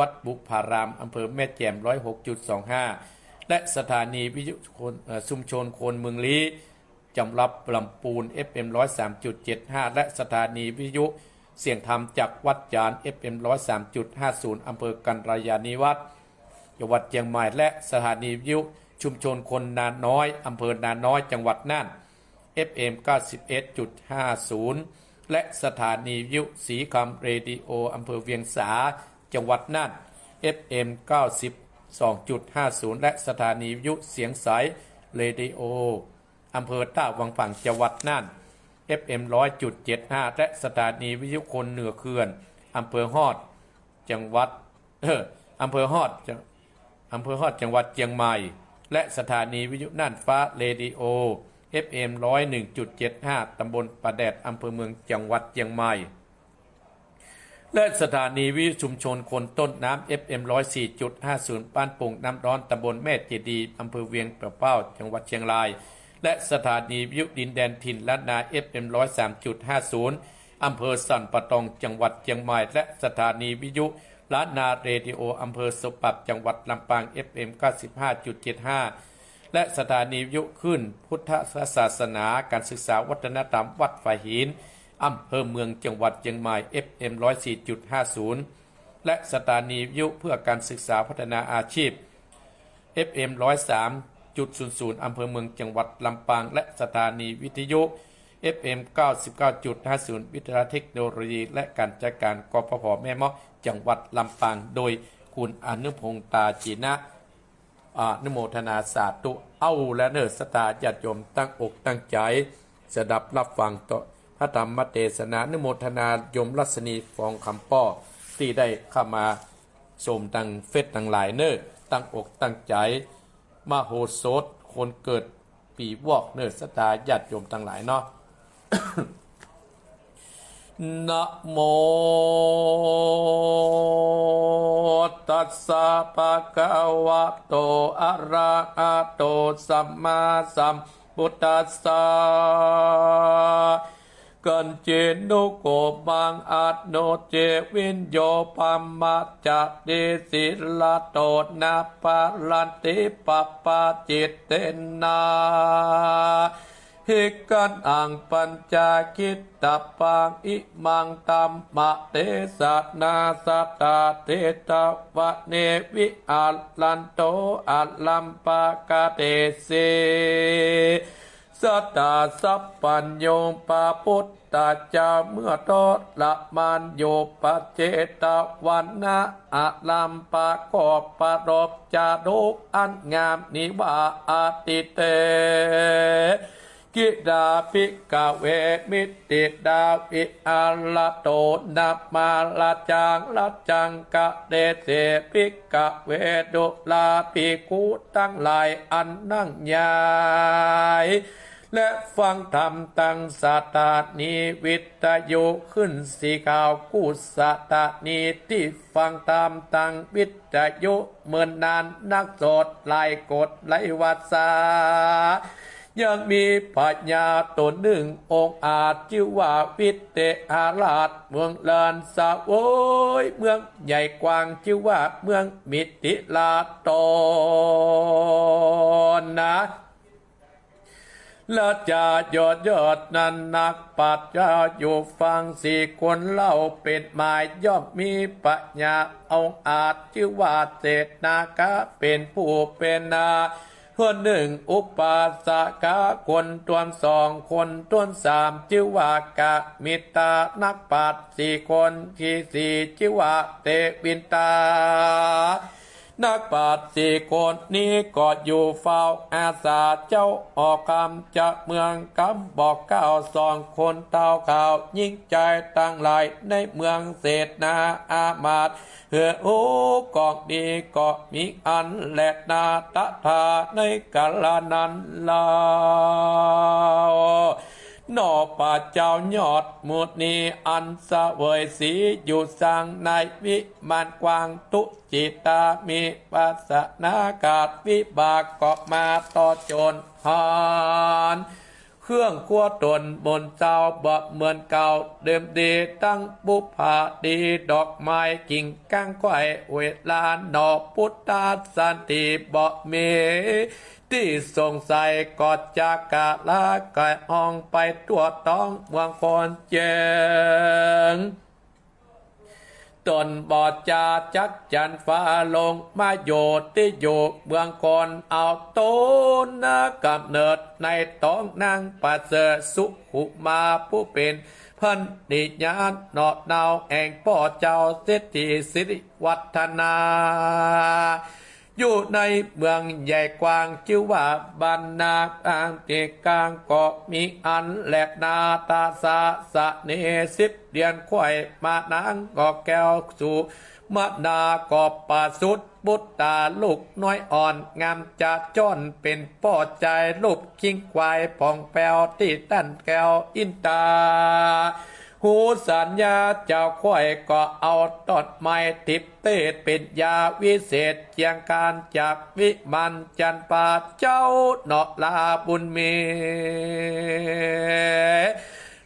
วัดบุพารามอำเภอแม่แจ่ม 106.25 และสถานีวิทยุชุมชนโคนเมืองลี้จำรับลำปูน FM 103.75 และสถานีวิทยุเสียงธรรมจากวัดจาน FM 103.50 อำเภอกันรยานิวัฒน์จังหวัดเชียงใหม่และสถานีวิทยุชุมชนคนนาน้อยอำเภอนาน้อยจังหวัดน่าน FM 91.50 และสถานีวิทยุศรีคำเรดิโออำเภอเวียงสาจังหวัดน่าน FM 92.50 และสถานีวิทยุเสียงใสเรดิโออำเภอท่าวังฝั่งจังหวัดน่าน FM 100.75 และสถานีวิทยุคนเหนือเขื่อนอำเภอฮอดจังหวัดจังหวัดเชียงใหม่และสถานีวิทยุน่านฟ้าเรดิโอ FM 101.75 ตำบลปะแดดอำเภอเมืองจังหวัดเชียงใหม่ และสถานีวิทยุชุมชนคนต้นน้ำ FM 104.50 บ้านปุ่งน้ำร้อนตำบลแม่เจดีย์อำเภอเวียงป่าเป้าจังหวัดเชียงรายและสถานีวิทยุดินแดนถิ่นล้านนา FM 103.50 อำเภอสันป่าตองจังหวัดเชียงใหม่และสถานีวิทยุล้านนาเรดิโออำเภอสปับจังหวัดลำปาง FM 95.75 และสถานีวิทยุขึ้นพุทธศาสนาการศึกษาวัฒนธรรมวัดฝ่ายหินอำเภอเมืองจังหวัดเชียงใหม่ FM 104.50 และสถานีวิทยุเพื่อการศึกษาพัฒนาอาชีพ FM 103.00 อำเภอเมืองจังหวัดลำปางและสถานีวิทยุ FM 99.50 วิทยาเทคโนโลยีและการจัดการกพผ.แม่เมาะจังหวัดลำปางโดยคุณอนุพงษ์ตาจีนะอนโมทนาสาธุเอาและเนอสตาญาติโยมตั้งอกตั้งใจสดับรับฟังต่อพระธรรมเทศนานุโมทนายมรัศนีฟองคำป้อที่ได้เข้ามาชมทางเฟซทางไลน์เนอร์ตั้งอกตั้งใจมโหสถคนเกิดปีวอกเนอร์สตาญาติโยมทั้งหลายเนาะ นะโมตัสสะภะคะวะโตอะระหะโตสัมมาสัมพุทธัสสะกันเจนุโกบังอัตโนเจวินโยปัมมัจจเดสิลาโตนาปาลันติปปาจิตเตนาหิกันอังปัญจคิตตปังอิมังตัมมะเตสัตนาสัตตาเตตวะเนวิอัลลันโตอัลลัมปากะเตเสสัตตาสัพพัญโยปาพุทธาจาเมื่อทอดละมันโยปะเจตวันนะอะลัมปะกอบปะรบจาดุอันงามนิวาอาติเตกิดาภิกเวมิติดาภิอาลโตนับมาลาจังลาจังกะเดเสภิกเวดุลาภิกุตั้งหลายอันนั่งยายและฟังธรรมตังสถานีวิทยุขึ้นสีขาวกู้สถานีที่ฟังธรรมตังวิทยุเหมือนนานนักสดไล่กดไล่วัดสายังมีปัญญาตนหนึ่งองค์อาจชื่อว่าวิเตอาราชเมืองลานสาโวยเมืองใหญ่กว้างชื่อว่าเมืองมิติลาตนนะและจะยอดนั้นนักปัจญาอยู่ฟังสี่คนเล่าเป็นหมายย่อมมีปัญญาองค์อาจชื่อว่าเศรษฐากะเป็นผู้เป็นนาคนหนึ่งอุปาสกะคนต้นสองคนต้นสามชื่อว่ากะมิตานักปราชญ์สี่คนที่สี่ชื่อว่าเตวินตานักปราชญ์สี่คนนี้ก็อยู่เฝ้าอาสาเจ้าออกคำจากเมืองคำบอกกล่าวสองคนเท่าข่าวยิ่งใจตั้งหลายในเมืองเศรษฐาอามาตย์เหือโอ้กอกดีกอกมีอันแลดนาตะทาในกาลนั้นลานอป่าเจ้ายอดหมุดนี้อันเสวยสีอยู่สร้างในวิมานกวางตุจิตามีปัสนากาศวิบากเกาะมาต่อจนหอนเครื่องขั้วตนบนเจ้าบะเหมือนเก่าเดิมดีตั้งบุพาดีดอกไม้กิ่งก้างก้อยเวลาหนอพุทธาสันติบะเมที่สงสัยกอดจากกะลากายอ่องไปตัวต้องวางคนเจงตนบอดจาจักจันฟ้าลงมาโยติโยเมืองคนเอาโตนะกำเนิดในต้องนางปะเสสุขุมาผู้เป็นพันนิยานนอดนาวแห่งพ่อเจ้าเศรษฐีสิริวัฒนาอยู่ในเมืองใหญ่กว้างชื่อว่าบรรณาการเตกางเกาะมีอันแหลกนาตาสาสะเนสิบเดือนข่อยมานางกอกแก้วสุมาดากอบปาสุดบุตตาลูกน้อยอ่อนงามจะจ้อนเป็นพ่อใจลูกคิงควายป่องแปวที่ตั้นแก้วอินตา หูสัญญาจะค่อยก็เอาตอดไม้ทิพเตศเป็นยาวิเศษเจียงการจากวิมันจันปาเจ้าเนาะลาบุญมี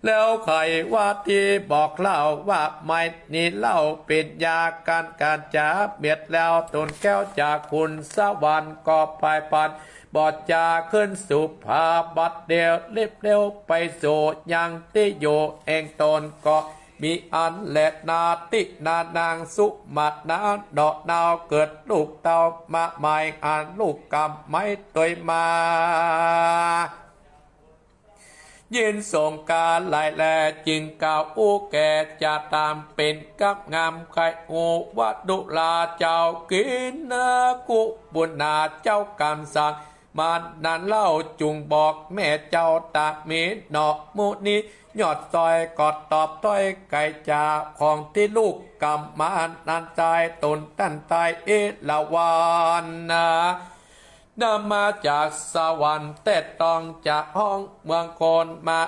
แล้วใครว่าที่บอกเล่าว่าไม้นี้เล่าเป็นยาการจาเบียดแล้วตนแก้วจากคุณสวรรค์ก็ไปปันบอดจาขึ้นสุภาบัดเดียวรีบเร็วไปโสยังที่อยู่เองตนก็มีอันแหลกนาตินานางสุมัดนาดอกนาวเกิดลูกเต่ามาหมายอันลูกกรรมไม่ตัวมายินสงการไหลแลจึงกล่าวโอ้แก่จะตามเป็นกับงามไข่โอวัดดุลาเจ้ากินนากุบุญนาเจ้ากรรมสั่งมานั้นเล่าจุงบอกแม่เจ้าตาเมนหนอมุนียอดซอยกอดตอบต้อยไก่จาของที่ลูกกรรมมานั้นใจตนตั้นใจเอละวานนะนำมาจากสวรรค์แต่ต้องจากห้องเมืองโกนมา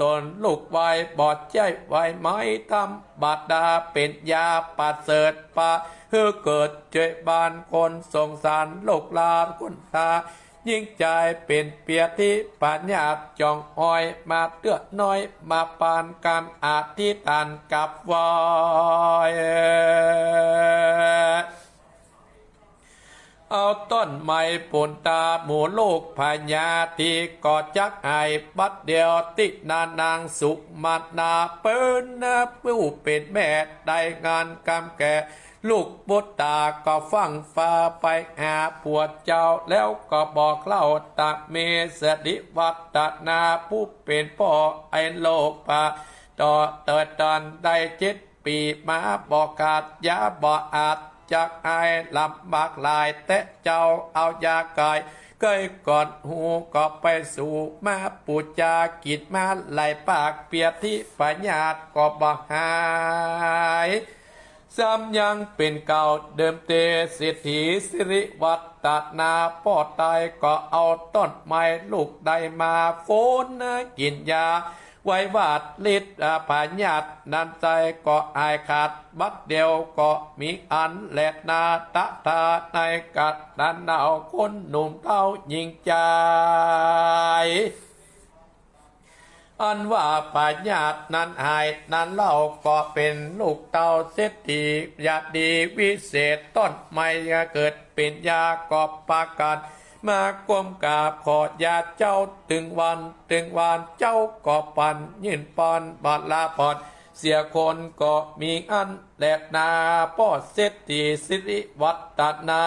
ตนลูกไว้บอดใจไว้ไม้ทำบาดาเป็นยาปัดเสดปะเพื่อเกิดเจบานคนสงสารลูกลาคนตายิ่งใจเป็นเปียที่ปัญญาจองอ้อยมาเตือน้อยมาปานการอธิษฐานกับวอยเอาต้นไม้ปุ่นตาหมู่ลูกพญาที่กอดจักไห้บัดเดียวตินานางสุมาณาเปิ้นนะผู้เป็นแม่ได้งานกรรมแก่ลูกบุตรตาก็ฟังฟ้าไปหาปวดเจ้าแล้วก็บอกเล่าตาเมสดิวัตนาผู้เป็นพ่อไอโลปะต่อเติดตันได้7 ปีมาบอกขาดยาบ่อาจจากไอ้ลำบากลายแต่เจ้าเอายากายเคยกอดหูก็ไปสู่มาปูจากิดมาไหลปากเปียที่ปัญญาก็บอกหายซ้ำยังเป็นเก่าเดิมเตสิทธิสิริวัตนาพ่อตายก็เอาต้นไม้ลูกใดมาโฟนกินยาไว้วาดลิดผาญาตินันใจก็อายขาดบัดเดียวก็มีอันแหลกนาตะตาในกัดนันเอาคนหนุ่มเต้ายิงใจอันว่าผาญาตินั้นหายนั้นเล่าก็เป็นลูกเต้าเศรษฐีญาติดีวิเศษต้นไม้เกิดเป็นยากอบปากันมากรมกาบขอญาติเจ้าถึงวันเจ้าก็ปันยินปอนบาลาปอนเสียคนก็มีอันแหลกนาพ่อเศรษฐีสิริวัตนา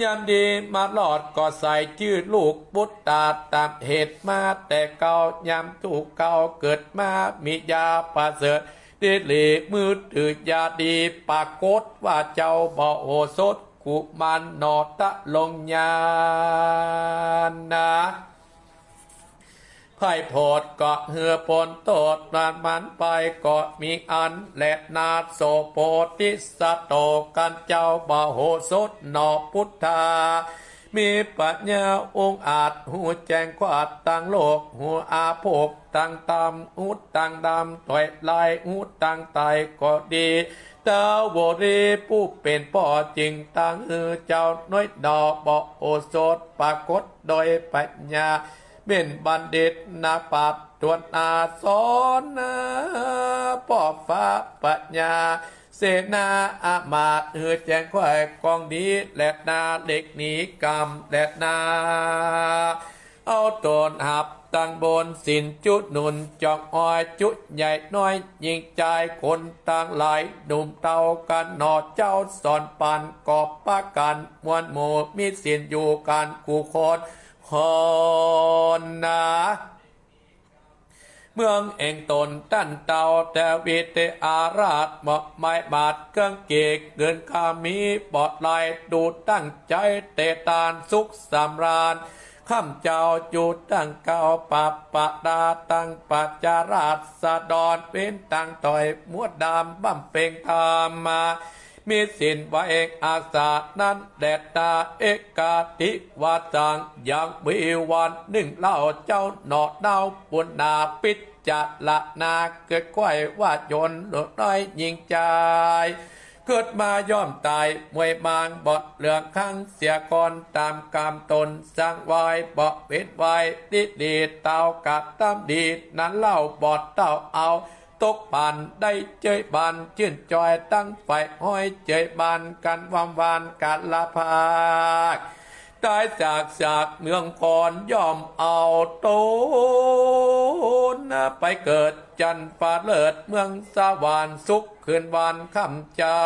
ยันดีมาหลอดก็ใส่ชื่อลูกบุตรตาตามเหตุมาแต่เก่ายามถูกเก่าเกิดมามียาประเสริฐดิเลมือถือยาดีปรากฏว่าเจ้าบ่โอสถกุมันนอตะลงญาณนะไพ่โพดก็เหือปนโตดนานมันไปก็มีอันและนาโสโพธิสโตกันเจ้าบาโหสดนอพุทธามีปัญญาองอาจหูแจงกวาดตังโลกหูอาโภกตังตำหูตังดำต่อยลายหูตังไตก็ดีเจ้าโวรีผู้เป็นพ่อจริงตั้งเจ้าน้อยดอกบ่โอสถปรากฏโดยปัญญาเป็นบัณฑิตนาปาตวนอาสอนนะพ่อฟ้าปัญญาเสนาอามาตแจงควายกองดีแหลกนาเด็กหนีกรรมแหลกนาเอาตนหับตั้งบนสินจุดหนุนจอกอ้อยจุดใหญ่น้อยยิงใจคนต่างหลายหนุ่มเต่ากันหนอเจ้าสอนปันกอบปะกันมวลหมู่มีสินอยู่กันกูคนนะเมืองเองตนตั้นเต่าแต่วิเตอาราชเหมาะไม้บาดเครื่องเกกเดินคามีปอดลายดูตั้งใจเตตานสุขสำราญข้ามเจ้าอยู่ตั้งเก่าปับปะดาตั้งปัจจาราชสะดอนเป็นตั้งต่อยมวดดามบั่มเป่งธรรมามีสินไว้เอกอาสานั้นแดดตาเอกาติวาจังอย่างวิวันหนึ่งเล่าเจ้าหนอดาวปุณาปิ จะละนาเกิดไขว้วาดยนหลุดน้อยยิงใจเกิดมาย่อมตายมวยมางเบาเหลือขั้งเสียก่อนตามกรรมตนสร้างไว้เบาเวทไว้ดีดีเต้ากับตามดีนั้นเล่าบอดเต้าเอาตกผ่านได้เจยบานชื่นจอยตั้งไฟห้อยเจยบานกันวามวานกันละภาคตายจากเมืองคอนย่อมเอาโตนะไปเกิดจันฟ้าเลิศเมืองสวรรค์สุขคืนวันค่ำเจ้า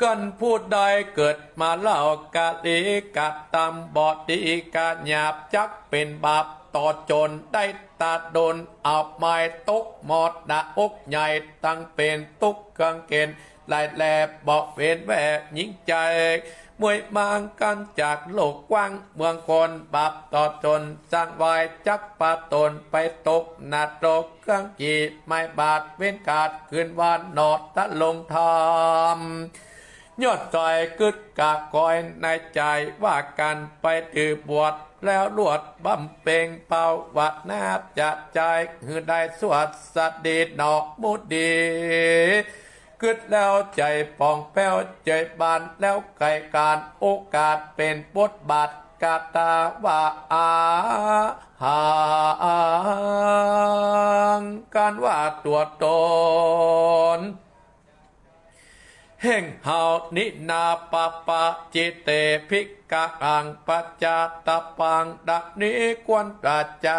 กันพูดได้เกิดมาเล่ากะลีกะตำบอดดีกะหยาบจักเป็นบาปต่อจนได้ตาโดนอาบไม้ตกหมอดนะอกใหญ่ตั้งเป็นตุกกางเกณฑ์หลายแลบเบาเวนแหวกยิ่งใจมวยมางกันจากโลกกว้างเมืองคนบาปต่อจนสร้างไว้จักปะตนไปตกหนาตกเครื่องกีไม่บาดเว้นกาดคืนวันนอดตะลงทำยอดใจกึดกะคอยในใจว่ากันไปถือบวชแล้วลวดบำเพ็งเป่าวัดนาบจะใจคือได้สวดสดีหนอมุดีกึดแล้วใจป่องแผ้วใจบานแล้วไกลการโอกาสเป็นบทบาทกาตาว่าอาหางการว่าตัวตนแห่งเฮานินาปะปะจิเตภิกกังปัจจตปังดักนี้ควรปัจจา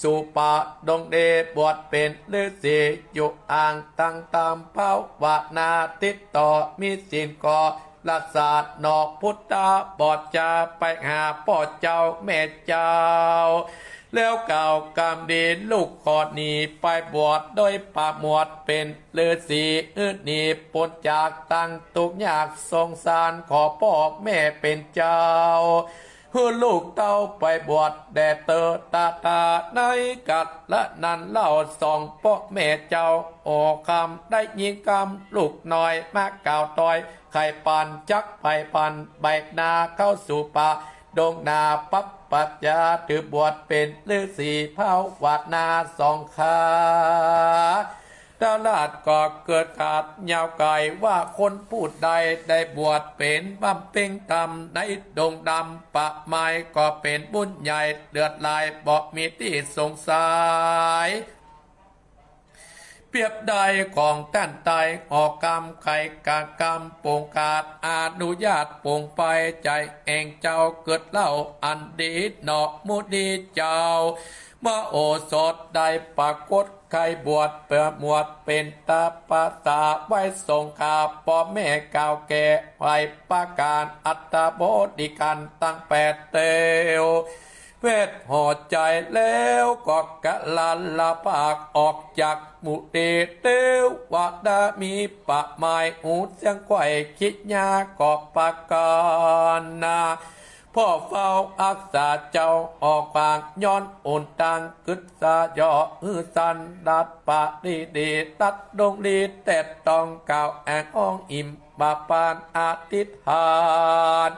สุปะดงเดบวชเป็นฤาษีอยู่อ่างตั้งตามเป้าวานาติดต่อมีสินก่อลักษาหนอกพุทธาบอดจาไปหาพ่อเจ้าแม่เจ้าแล้วเก่ากรรมดีลูกขอดหนีไปบวชโดยปะหมวดเป็นฤาษีอืดหนีปนจากตั้งตุกยากสงสารขอพ่อแม่เป็นเจ้าคือลูกเต้าไปบวชแด่เตอตาในกัดละนันเล่าสองพ่อแม่เจ้าโอคำได้ยินคำลูกน้อยมากกล่าวต้อยไข่ปันจักไผ่ปันใบนาเข้าสู่ป่าดงนาปับปัจจาถือบวชเป็นฤาษีเผาวัดนาสองขาตลาดก็เกิดขาดยาวไกลว่าคนพูดใดได้บวชเป็นบำเพ็ญธรรมในดงดำปะไม้ก็เป็นบุญใหญ่เดือดลายบอกมีที่สงสัยเปรียบใดของท่านตายออกกรรมไข่กากรรมปงขาดอนุญาตปงไปใจเองเจ้าเกิดเล่าอันดีหนอมุดีเจ้ามาโอสถได้ปรากฏใครบวชเปิดหมวดเป็นตาปาตาไว้ทรงข่าพ่อแม่กาวแก่ไว้ประการอัตโบดิกันตั้งแปดเตวเวทห่อใจแล้วก็กะลันละปากออกจากหมู่เดเตววัดดามีปะไม้หูเสียงไข่คิดยากอบประการนาพ่อเฝ้าอักษาเจ้าออกปากย้อนโอนตังกึศสะยอหือสันดัดปะดีดีตัดดงดีเต็ดตองเก่าแองอ่องอิ่มบาปานอาทิตหาน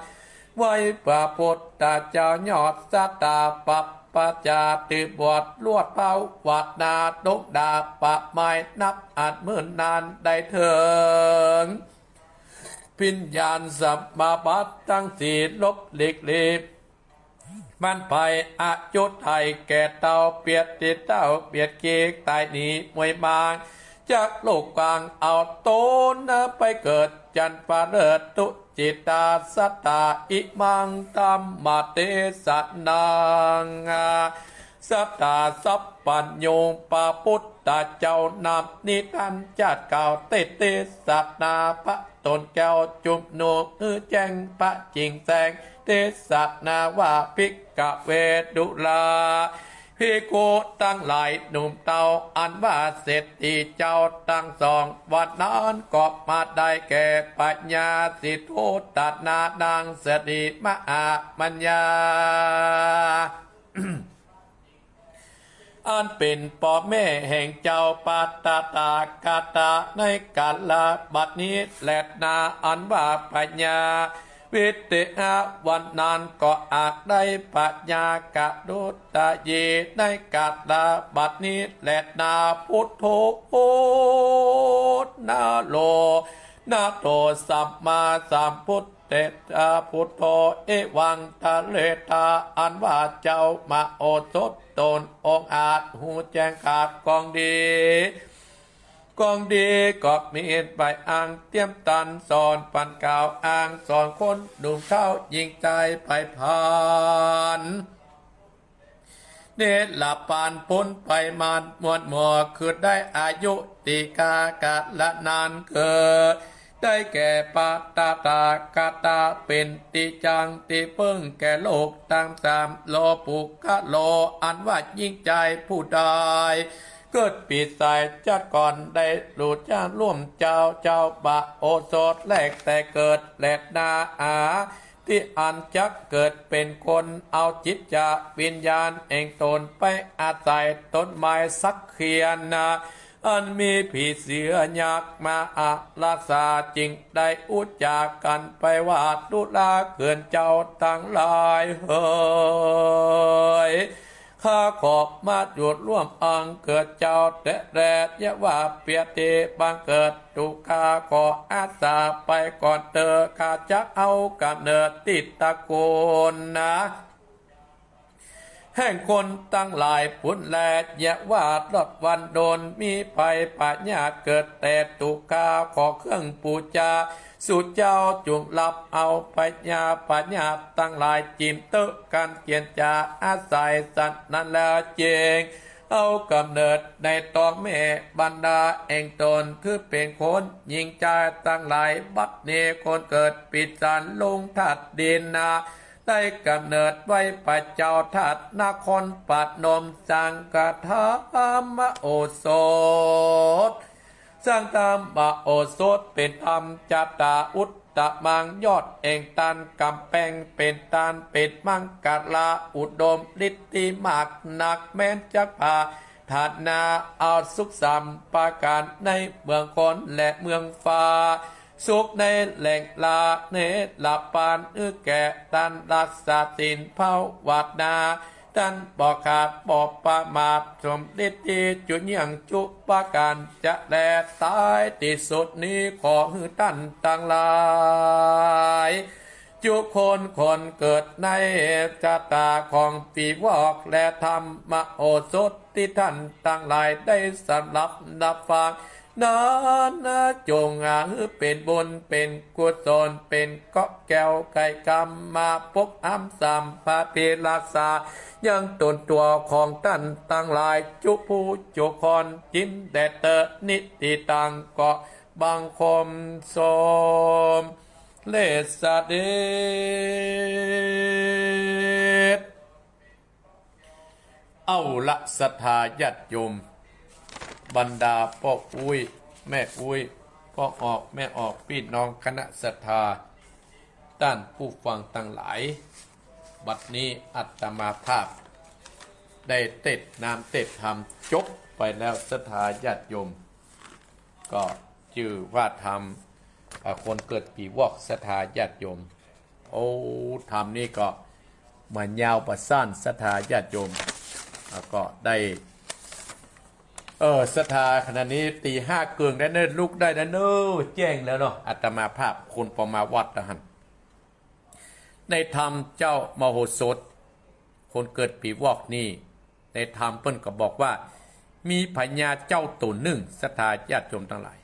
ไว้ปะพุทธเจ้ายอดสะตาปับปะจาติบวดลวดเป้าวัดนาดกดาปะไม้นับอาจหมื่นนานได้เถิงพิญญาณสัมมาปัตตั้งสีลบหลีกลีบมันไผ่อาจุดไทยแก่เตาเปียดติดเต้าเปียดเกกตายหนีมวยมางจากโลกกลางเอาโตนะไปเกิดจันปาเริดตุจิตาสัตตาอิมังตัมมาเตสันนางสัตตาสัพปัญโยปาพุทธเจ้านำนิทันจัดเก่าเตเตสัตนาพระตนแก้วจุมโนคือแจ้งพระจิงแสงเตสัตนาว่าภิกขเวดุลาภิกขุตั้งหลายหนุ่มเตาอันว่าเศรษฐีเจ้าตั้งสองวัดนั้นกอบมาได้แก่ปัญญาสิทธุตัดนาดังเสดีมหามัญญาอันเป็นพ่อแม่แห่งเจ้าปาตาตากาตาในกาลบัดนี้แลดนาอันว่าปัญญา วิติหาวันนานก็อาจได้ปัญญากะดุตตะเยได้กัดลาบัดนี้แลดนาพุทโธโอนาโลนาโตสัมมาสัมพุทเตตาพุทโธเอวังตะเลตาอันว่าเจ้ามาโอสถตนองอาจหูแจ้งขาดกองดีกองดีก็มีใบอ่างเตี้ยมตันสอนปันกาวอ่างสอนคนหนุ่มเท่ายิงใจไปผ่านเนตหลับปานพ้นไปมานมวดหมอคือได้อายุติกากะละนานเกิดได้แก่ปาตาตากาตาเป็นติจังติเพิ่งแก่โลกตามสามโลปุกะโลอันว่ายิ่งใจผู้ใดเกิดปีสายจัดก่อนได้หลุดย่างร่วมเจ้าเจ้าบะโอสถแหลกแต่เกิดแหลกนาอาที่อันจักเกิดเป็นคนเอาจิตจะวิญญาณเองตนไปอาศัยต้นไม้สักเขียนนะอันมีผีเสือยักษ์มาอาลักษาจริงได้อุจจากันไปวาดดุลาเขื่อนเจ้าทั้งหลายเฮ้ยข้าขอบมาหยุดร่วมอังเกิดเจ้าแดดแดดยะว่าเปียเตบังเกิดตุกาขออาสาไปก่อนเธอข้าจักเอากำเนิดติดตะโกนนะแห่งคนตั้งหลายปุนแลดยะว่าลอดวันโดนมีภัยปัญญาเกิดแต่ตุกาขอเครื่องปูจาสุดเจ้าจุงลับเอาปัญญาตั้งหลายจิมเตะกันเกียนจาอาศัยสัตว์นั้นแล้วเจงเอากำเนิดในตองแม่บรรดาเองตนคือเป็นคนยิงใจตั้งหลายบัดนี้คนเกิดปิดสันลงถัดดินนาได้กำเนิดไว้ปัจเจ้าทัดนาคอนปัดนมสังกะธามโอสถสังตามมโอสถเป็นธรรมจัตตาอุตตะมังยอดเองตันกำแพงเป็นตันเป็ดมังกะลาอุดมฤทธิมากนักแม้นจักพาถัดนาเอาสุขสัมปาการในเมืองคนและเมืองฟ้าสุขในแหล่งลาเนหลับปานเอื้อแก่ตันรักษาสินเผาวัดนาตันบอกขาดบอกประมาทสมฤทธิ์จุญยังจุปาการจะแลตายที่สุดนี้ขอหือตันตั้งหลายจุคนเกิดในชะตาของปีวอกและธรรมโอสถที่ท่านตั้งหลายได้สำหรับนับฟังนั้นจงอาเป็นบุญเป็นกุศลเป็นเกาะแก้วไก่กรรมมาพบอัมสัมภะเพลักษายังตนตัวของท่านตั้งหลายจุภูจุคอนจิ้มแดดเตอนิติตังเกาะบังคมสมเลสเดชเอาละศรัทธาญาติโยมบรรดาพ่ออุ้ยแม่อุ้ยพ่อออกแม่ออกพี่น้องคณะศรัทธาท่านผู้ฟังทั้งหลายบัดนี้อาตมาภาพได้เทศนามเทศธรรมจบไปแล้วศรัทธาญาติโยมก็จื่อว่าธรรมคนเกิดปีวอกศรัทธาญาติโยมโอ้ธรรมนี่ก็มันยาวประสั้นศรัทธาญาติโยมก็ได้ศรัทธาขณะนี้ตีห้าเกืองได้เนินลุกได้นะเนอแจ้งแล้วเนาะอาตมาภาพคนพอมาวัดนะฮะในธรรมเจ้ามโหสถคนเกิดปีวอกนี่ในธรรมเพิ่นก็บอกว่ามีพญาเจ้าตัวหนึ่งศรัทธาญาติโยมทั้งหลาย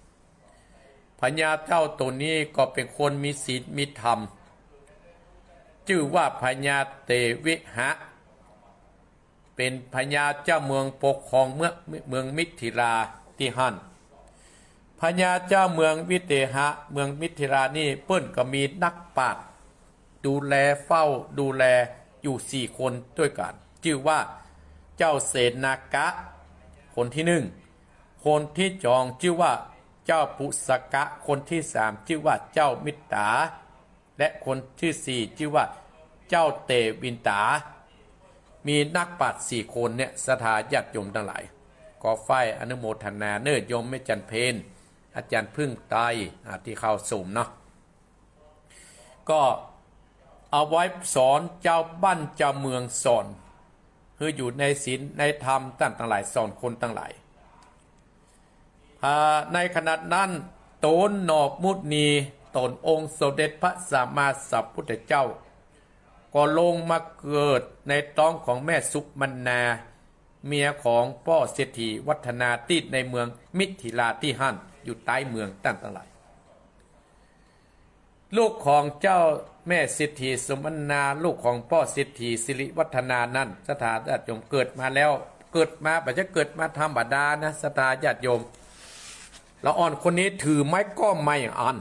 พญาเจ้าตัวนี้ก็เป็นคนมีศีลมีธรรมชื่อว่าพญาเตวิหะเป็นพญาเจ้าเมืองปกครองเมืองมิถิลาที่หันพญาเจ้าเมืองวิเตหะเมืองมิถิลานี่เปิ้นก็มีนักปราชญ์ดูแลเฝ้าดูแลอยู่สี่คนด้วยกันชื่อว่าเจ้าเสนากะคนที่หนึ่งคนที่จองชื่อว่าเจ้าปุสกะคนที่สามชื่อว่าเจ้ามิตตาและคนที่สี่ชื่อว่าเจ้าเตวินตามีนักปราชญ์สี่คนเนี่ยศรัทธาญาติโยมทั้งหลายก็ฝ่ายอนุโมทนาเนตรโยมแม่จันเพนอาจารย์พึ่งไตที่เข้าสุ่มเนาะก็ เอาไว้สอนเจ้าบ้านเจ้าเมืองสอนคืออยู่ในศีลในธรรมตั้งต่างหลายสอนคนต่างหลายในขณะนั้นโตนนอบมุนีตนองค์สมเด็จพระสัมมาสัมพุทธเจ้าก็ลงมาเกิดในท้องของแม่สุมนาเมียของพ่อเศรษฐีวัฒนาติดในเมืองมิถิลาที่หันอยู่ใต้เมืองตั้งต่างหลายลูกของเจ้าแม่เศรษฐีสุมนาลูกของพ่อเศรษฐีสิริวัฒนานั้นสถาญาติโยมเกิดมาแล้วเกิดมาแบบจะเกิดมาธรรมดานะสถาญาติโยมแล้วอ่อนคนนี้ถือไม้ก้อมไม่อ่อน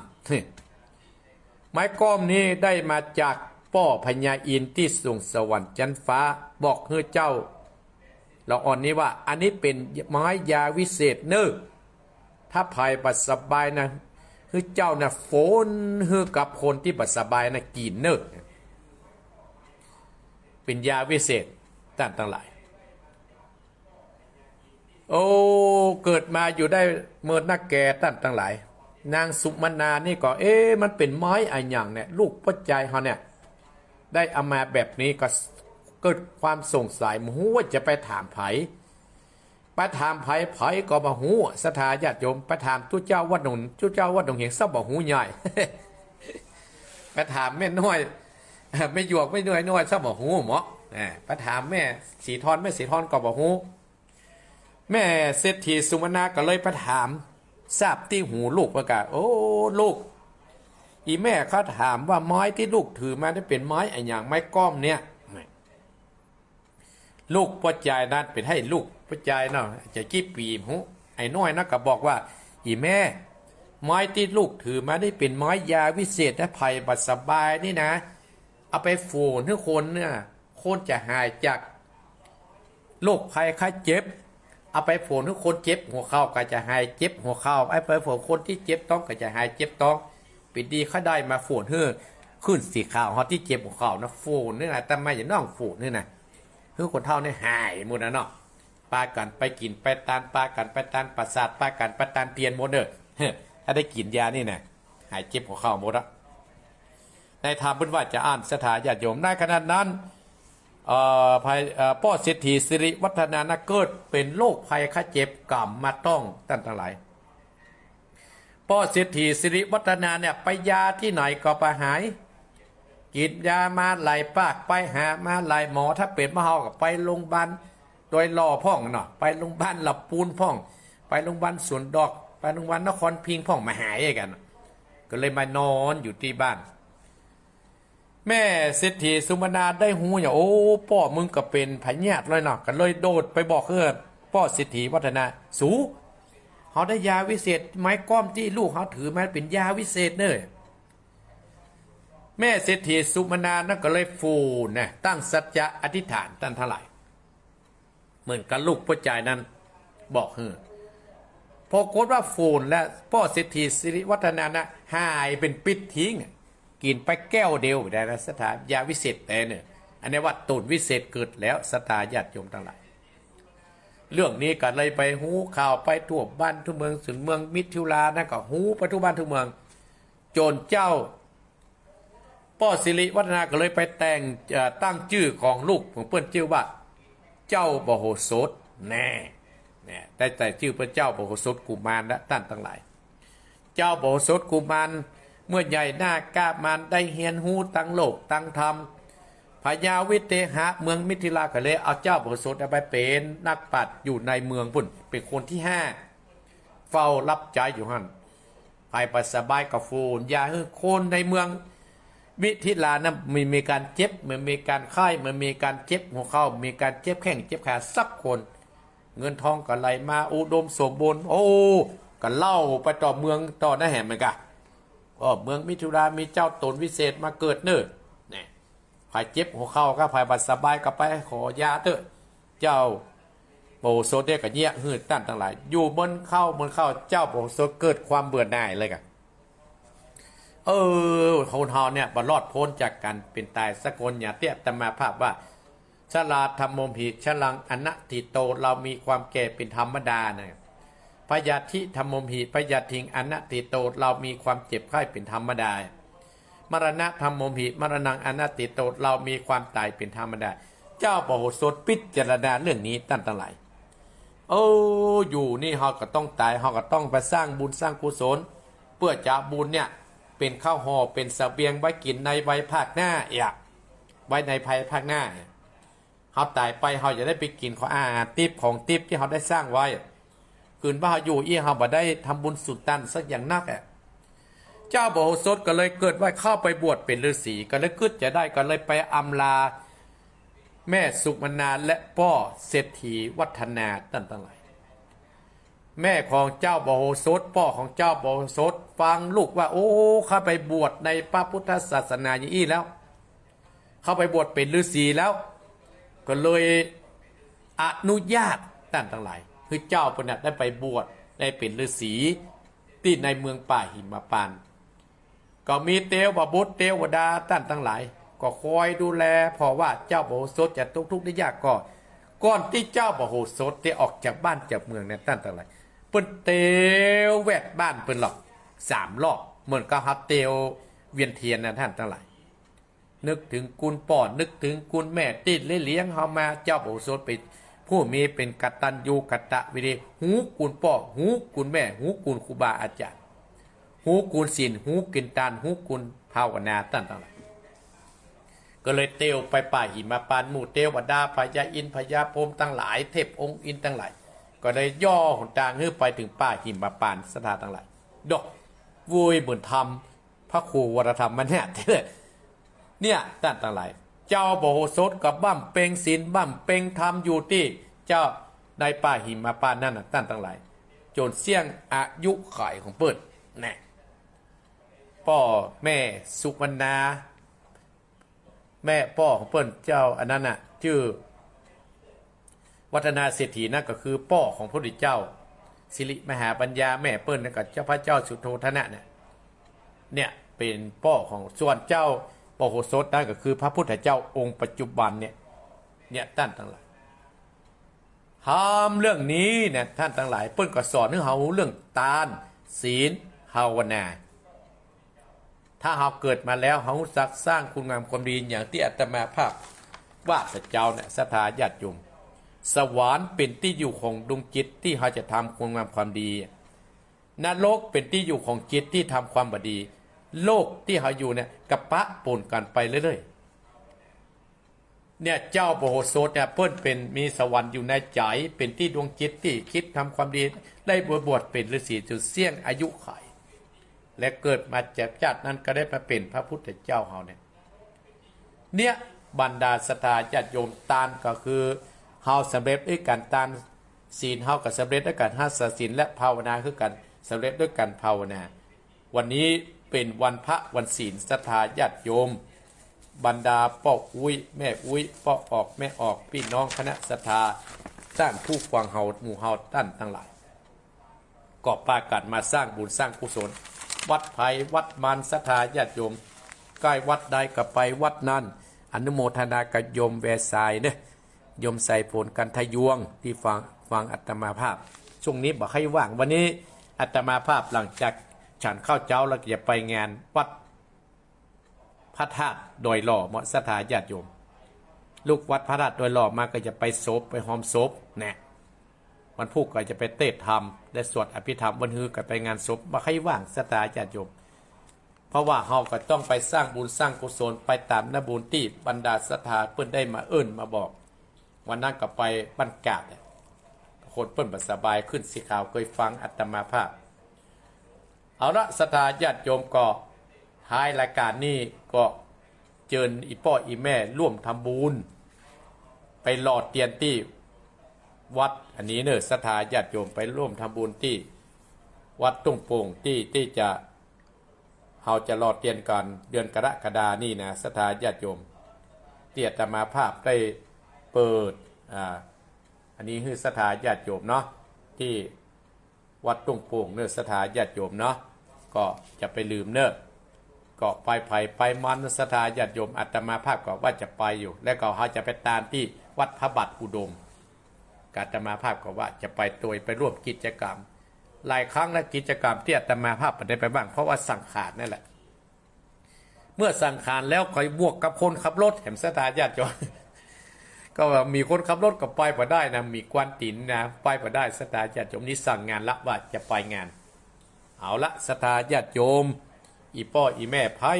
ไม้ก้อมนี้ได้มาจากพ่อพญาอินทร์ที่สูงสวรรค์ชั้นฟ้าบอกให้เจ้าเราอ่อนนี้ว่าอันนี้เป็นไม้ยาวิเศษเนื้อถ้าภายบัดสบายนะคือเจ้านะโฟนฮือกับคนที่บัดสบายนะกินเนื้อเป็นยาวิเศษต่างต่างหลายโอ้เกิดมาอยู่ได้เมื่อนักแก่ตั้งต่างหลายนางสุมนานี่ก็มันเป็นไม้อะไรอย่างเนี่ยลูกพ่อใจเขาเนี่ยได้เอามาแบบนี้ก็เกิดความสงสัยมหัวจะไปถามไผ่ไปถามไผ่ก็มาหูสถาญาติโยมไปถามทุเจ้าวัดหนุนทุเจ้าวัดหนุนเห็นซะบ่หูใหญ่ ไปถามแม่น้อยไม่หยวกไม่น้อยซะบ่หูหมอไปถามแม่สีทอนก็บ่หูแม่เศรษฐีสุวรรณาก็เลยไปถามทราบที่หูลูกประกาศโอ้ลูกอีแม่เขาถามว่าไม้ที่ลูกถือมาได้เป็นไม้อะไรอย่างไม้ก้อมเนี่ยลูกพ่อใจนั่นเป็นให้ลูกพ่อใจเนาะจะกี่ปีหูไอ้น้อยนะก็บอกว่าอีแม่ไม้ที่ลูกถือมาได้เป็นไม้ยาวิเศษและภัยบัดสบายนี่นะเอาไปฝูนให้คนเนี่ยคนจะหายจากโรคภัยไข้เจ็บเอาไปฝนทุกคนเจ็บหัวเข่าก็จะหายเจ็บหัวเข่าไอ้ไปฝนคนที่เจ็บต้องก็จะหายเจ็บต้องปิดดีเขาได้มาฝนเฮ้อขึ้นสีขาวเขาที่เจ็บหัวเข่านะฝนนี่แหละแต่ไม่อย่าน้องฝนนี่นะเฮ้อคนเท่านี่หายหมดนะเนาะปลากันไปกินไปตานปลากันไปตานประสาทปลากันไปตานเตียนหมดเด้อถ้าได้กินยานี่นะหายเจ็บหัวเข่าหมดละในธรรมพุทธวจนะจะอ่านสถาญาติโยมได้ขนาดนั้นพ่อเศรษฐีสิริวัฒนานะเกิดเป็นโรคภัยไข้เจ็บกรรมมาต้องตั้งแต่หลายพ่อเศรษฐีสิริวัฒนาเนี่ยไปยาที่ไหนก็ไปหายกินยามาหลายปากไปหามาหลายหมอถ้าเป็นมะเฮาก็ไปโรงพยาบาลโดยรอพ่องเนาะไปโรงพยาบาลหลับปูนพ่องไปโรงพยาบาลสวนดอกไปโรงพยาบาลนครพิงพ่องมาหายกันก็เลยมานอนอยู่ที่บ้านแม่เศรษฐีสุมนาได้หูอย่างโอ้พ่อมึงก็เป็นพญาติเลยเนาะก็เลยโดดไปบอกพ่อเศรษฐีวัฒนาสูเขาได้ยาวิเศษไม้ก้อมที่ลูกเขาถือมาเป็นยาวิเศษเนอะแม่เศรษฐีสุมนานั่นก็เลยฟูนะตั้งสัจจะอธิษฐานตั้งเท่าไหร่เหมือนกับลูกพ่อใจนั้นบอกพอโคตรว่าฟูนและพ่อเศรษฐีสิริวัฒนานะหายเป็นปิดทิ้งกินไปแก้วเดียวได้นะสถายาวิเศษแต่เนี่ยอันนี้ว่าตูนวิเศษเกิดแล้วสถาญาติโยมทั้งหลายเรื่องนี้ก็เลยไปหูข่าวไปทั่วบ้านทั่วเมืองสุนเมืองมิถิลานั่นก็หูไปทั่วบ้านทั่วเมืองโจรเจ้าพ่อสิริวัฒนาก็เลยไปแต่งตั้งชื่อของลูกของเพื่อนชื่อว่าเจ้าบโหสถแน่แต่ชื่อพระเจ้าบโหสถกุมารและท่านทั้งหลายเจ้าบโหสถกุมารเมื่อใหญ่หน้ากาบมันได้เฮียนหูตั้งโลกตั้งธรรมพญาวิเทหะเมืองมิถิลาก็เลยเอาเจ้าบโหสถไปเป็นนักปราชญ์อยู่ในเมืองพุ่นเป็นคนที่ห้าเฝ้ารับใจอยู่หันภายปัสสบายกระฟูนยาฮือคนในเมืองมิถิลานั้นมีการเจ็บมันมีการไข้มันมีการเจ็บหัวเข่ามีการเจ็บแข้งเจ็บขาสักคนเงินทองก็ไหลมาอุดมสมบูรณ์โอ้ก็เล่าไปต่อเมืองต่อหน้าแห่เหมือนกันเมืองมิถุรามีเจ้าตนวิเศษมาเกิดเนอะเนี่ยภายเจ็บหัวเข่าก็ภายบัดสบายก็ไปขอยาเถอะเจ้าโบโซเดกับเนี้ยหืดตั้นทั้งหลายอยู่บนเข้าเจ้าโบโซเกิดความเบื่อหน่ายเลยกันคนเฮาเนี่ยบรอดพ้นจากการเป็นตายสกลอย่าเตี้ยตมาภาพว่าชราธรรมมหิชลังอนัตติโตเรามีความแก่เป็นธรรมดาเนี่ยพยาธิธรรมมหิพยาธิงอนัตติโตเรามีความเจ็บไข้เป็นธรรมดา มรณะธรรมโมหิมรณังอนัตติโตเรามีความตายเป็นธรรมดาเจ้าปโหสถพิจารณาเรื่องนี้ตั้งแต่ไหนโอ้อยู่นี่เฮาก็ต้องตายเฮาก็ต้องไปสร้างบุญสร้างกุศลเพื่อจะบุญเนี่ยเป็นข้าวห่อเป็นเสบียงไว้กินในไว้ภาคหน้าอยากไว้ในภายภาคหน้าเฮาตายไปเฮาจะได้ไปกินของอาหารทิพย์ของทิพย์ที่เฮาได้สร้างไว้คืนว่าเฮาอยู่อีเฮาบ่ได้ทำบุญสุดตันสักอย่างนักอ่ะเจ้าโบสถก็เลยเกิดว่าเข้าไปบวชเป็นฤาษีก็เลยขึ้นจะได้ก็เลยไปอำลาแม่สุมนาและพ่อเศรษฐีวัฒนาตั้งแต่ไหนแม่ของเจ้าโบสถพ่อของเจ้าโบสถฟังลูกว่าโอ้เข้าไปบวชในพระพุทธศาสนาอย่างอี้แล้วเข้าไปบวชเป็นฤาษีแล้วก็เลยอนุญาตตั้งแต่ไหนคือเจ้าปนัดได้ไปบวชได้เป็นฤาษีที่ในเมืองป่าหิมพานต์ก็มีเทวบุตรเทวดาท่านทั้งหลายก็คอยดูแลเพราะว่าเจ้าโบสถจะทุกข์ได้ยากก่อนที่เจ้าโบสถได้ออกจากบ้านจากเมืองเนี่ยท่านทั้งหลายเปิ้นเตวแวดบ้านเปิ้นหรอก3รอบเหมือนกับฮับเตวเวียนเทียนนะท่านทั้งหลายนึกถึงคุณป่อนึกถึงคุณแม่ที่เลี้ยงเฮามาเจ้าโบสถไปผู้มีเป็นกตัญญูกตเวทีหูกุลพ่อหูกุลแม่หูกุลครูบาอาจารย์หูกุลศีลหูกุลทานหูกุลภาวนาตั้งแต่ก็เลยเตียวไปป่าหิมพานต์หมู่เทวดาพญาอินทร์พญาพรหมทั้งหลายเทพองค์อินทร์ทั้งหลายก็เลยย่อหนทางขึ้นไปถึงป่าหิมพานต์สถานทั้งหลายดอกวุ้ยบุญธรรมพระครูวรธรรมมันแน่เนี่ยตั้งแต่หลายเจ้าโบสถกับบั้มเป่งศีลบั้มเป่งธรรมอยู่ที่เจ้าในป่าหิมพานต์นั่นตั้นทั้งหลายจนเสี่ยงอายุขัยของเปิดแน่พ่อแม่สุวรรณาแม่พ่อของเปิ้นเจ้าอันนั้นน่ะชื่อวัฒนาเศรษฐีนั่นก็คือพ่อของพระพุทธเจ้าสิริมหาปัญญาแม่เปิ้นนั่นก็เจ้าพระเจ้าสุโธทนะเนี่ยเป็นพ่อของส่วนเจ้าปโหสถนั่นก็คือพระพุทธเจ้าองค์ปัจจุบันเนี่ยท่านทั้งหลายทำเรื่องนี้เนี่ยท่านทั้งหลายเปิ้นก็สอนให้เฮาเรื่องทานศีลภาวนาถ้าเฮาเกิดมาแล้วเฮาสักสร้างคุณงามความดีอย่างที่อาตมาภาพว่าพระเจ้าเนี่ยสถาญาติโยมสวรรค์เป็นที่อยู่ของดวงจิตที่เฮาจะทำคุณงามความดีนรกเป็นที่อยู่ของจิตที่ทำความบดีโลกที่เฮาอยู่เนี่ยกับปะปนกันไปเรื่อยๆเนี่ยเจ้าโพธิโสตเนี่ยเพิ่นเป็นมีสวรรค์อยู่ในใจเป็นที่ดวงจิตที่คิดทำความดีได้บวชเป็นฤาษีจุดเสี่ยงอายุขัยและเกิดมาจากชาตินั้นก็ได้มาเป็นพระพุทธเจ้าเฮาเนี่ยบรรดาศรัทธาญาติโยมตานก็คือเฮาสำเร็จด้วยการตานศีลเฮาก็สำเร็จด้วยการหัสศีลและภาวนาคือกันสำเร็จด้วยการภาวนาวันนี้เป็นวันพระวันศีลศรัทธาญาติโยมบรรดาพ่ออุ้ยแม่อุ้ยพ่อออกแม่ออกพี่น้องคณะศรัทธาท่านผู้ฟังเฮาหมู่เฮาท่านทั้งหลายก็ปรากฏมาสร้างบุญสร้างกุศลวัดไผ่วัดมันศรัทธาญาติโยมใกล้วัดใดก็ไปวัดนั้นอนุโมทนากับโยมแวสายเด้อโยมใส่ผลกันทะยวงที่ฟังอาตมาภาพช่วงนี้บ่ให้ว่างวันนี้อาตมาภาพหลังจากฉันเข้าเจ้าแล้วจะไปงานวัดพระธาตุดอยหล่อมศรัทธาญาติโยมลูกวัดพระธาตุดอยหล่อมาก็จะไปศพไปหอมศพนะวันพุธก็จะไปเทศธรรมและสวดอภิธรรมวันฮือก็ไปงานศพมาให้ว่างศรัทธาญาติโยมเพราะว่าเฮาก็ต้องไปสร้างบุญสร้างกุศลไปตามนบุญที่บรรดาศรัทธาเพิ่นได้มาเอิ้นมาบอกวันนั้นก็ไปบ้านกาดคนเพิ่นบ่สบายขึ้นสีขาวเคยฟังอาตมาภาพเอาละศรัทธาญาติโยมก็ท้ายรายการนี้ก็เชิญอีพ่ออีแม่ร่วมทำบุญไปหลอดเตียนที่วัดอันนี้เนอะศรัทธาญาติโยมไปร่วมทำบุญที่วัดตุ้งโป่งที่จะเฮาจะหลอดเตียนกันเดือนกรกฎาคมนี่นะศรัทธาญาติโยมเตียตมาภาพได้เปิดอันนี้คือศรัทธาญาติโยมเนาะที่วัดตุ้งโป่งเนอะศรัทธาญาติโยมเนาะก็จะไปลืมเนอะก็ไปมันศรัทธาญาติโยมอาตมาภาพก็ว่าจะไปอยู่แล้วก็เฮาจะไปตามที่วัดพระบาทอุดมอาตมาภาพก็ว่าจะไปตัวไปร่วมกิจกรรมหลายครั้งและกิจกรรมที่อาตมาภาพได้ไปบ้างเพราะว่าสังขารนั่นแหละ เมื่อสังขารแล้วคอยบวกกับคนขับรถแห่มสตาญาติจอนก็มีคนขับรถก็ไปมาได้นะมีกวนตินนะไปมาได้สตาญาติจมนี้สั่งงานละว่าจะไปงานเอาละสตาญาติจมอีพ่ออีแม่ไพ่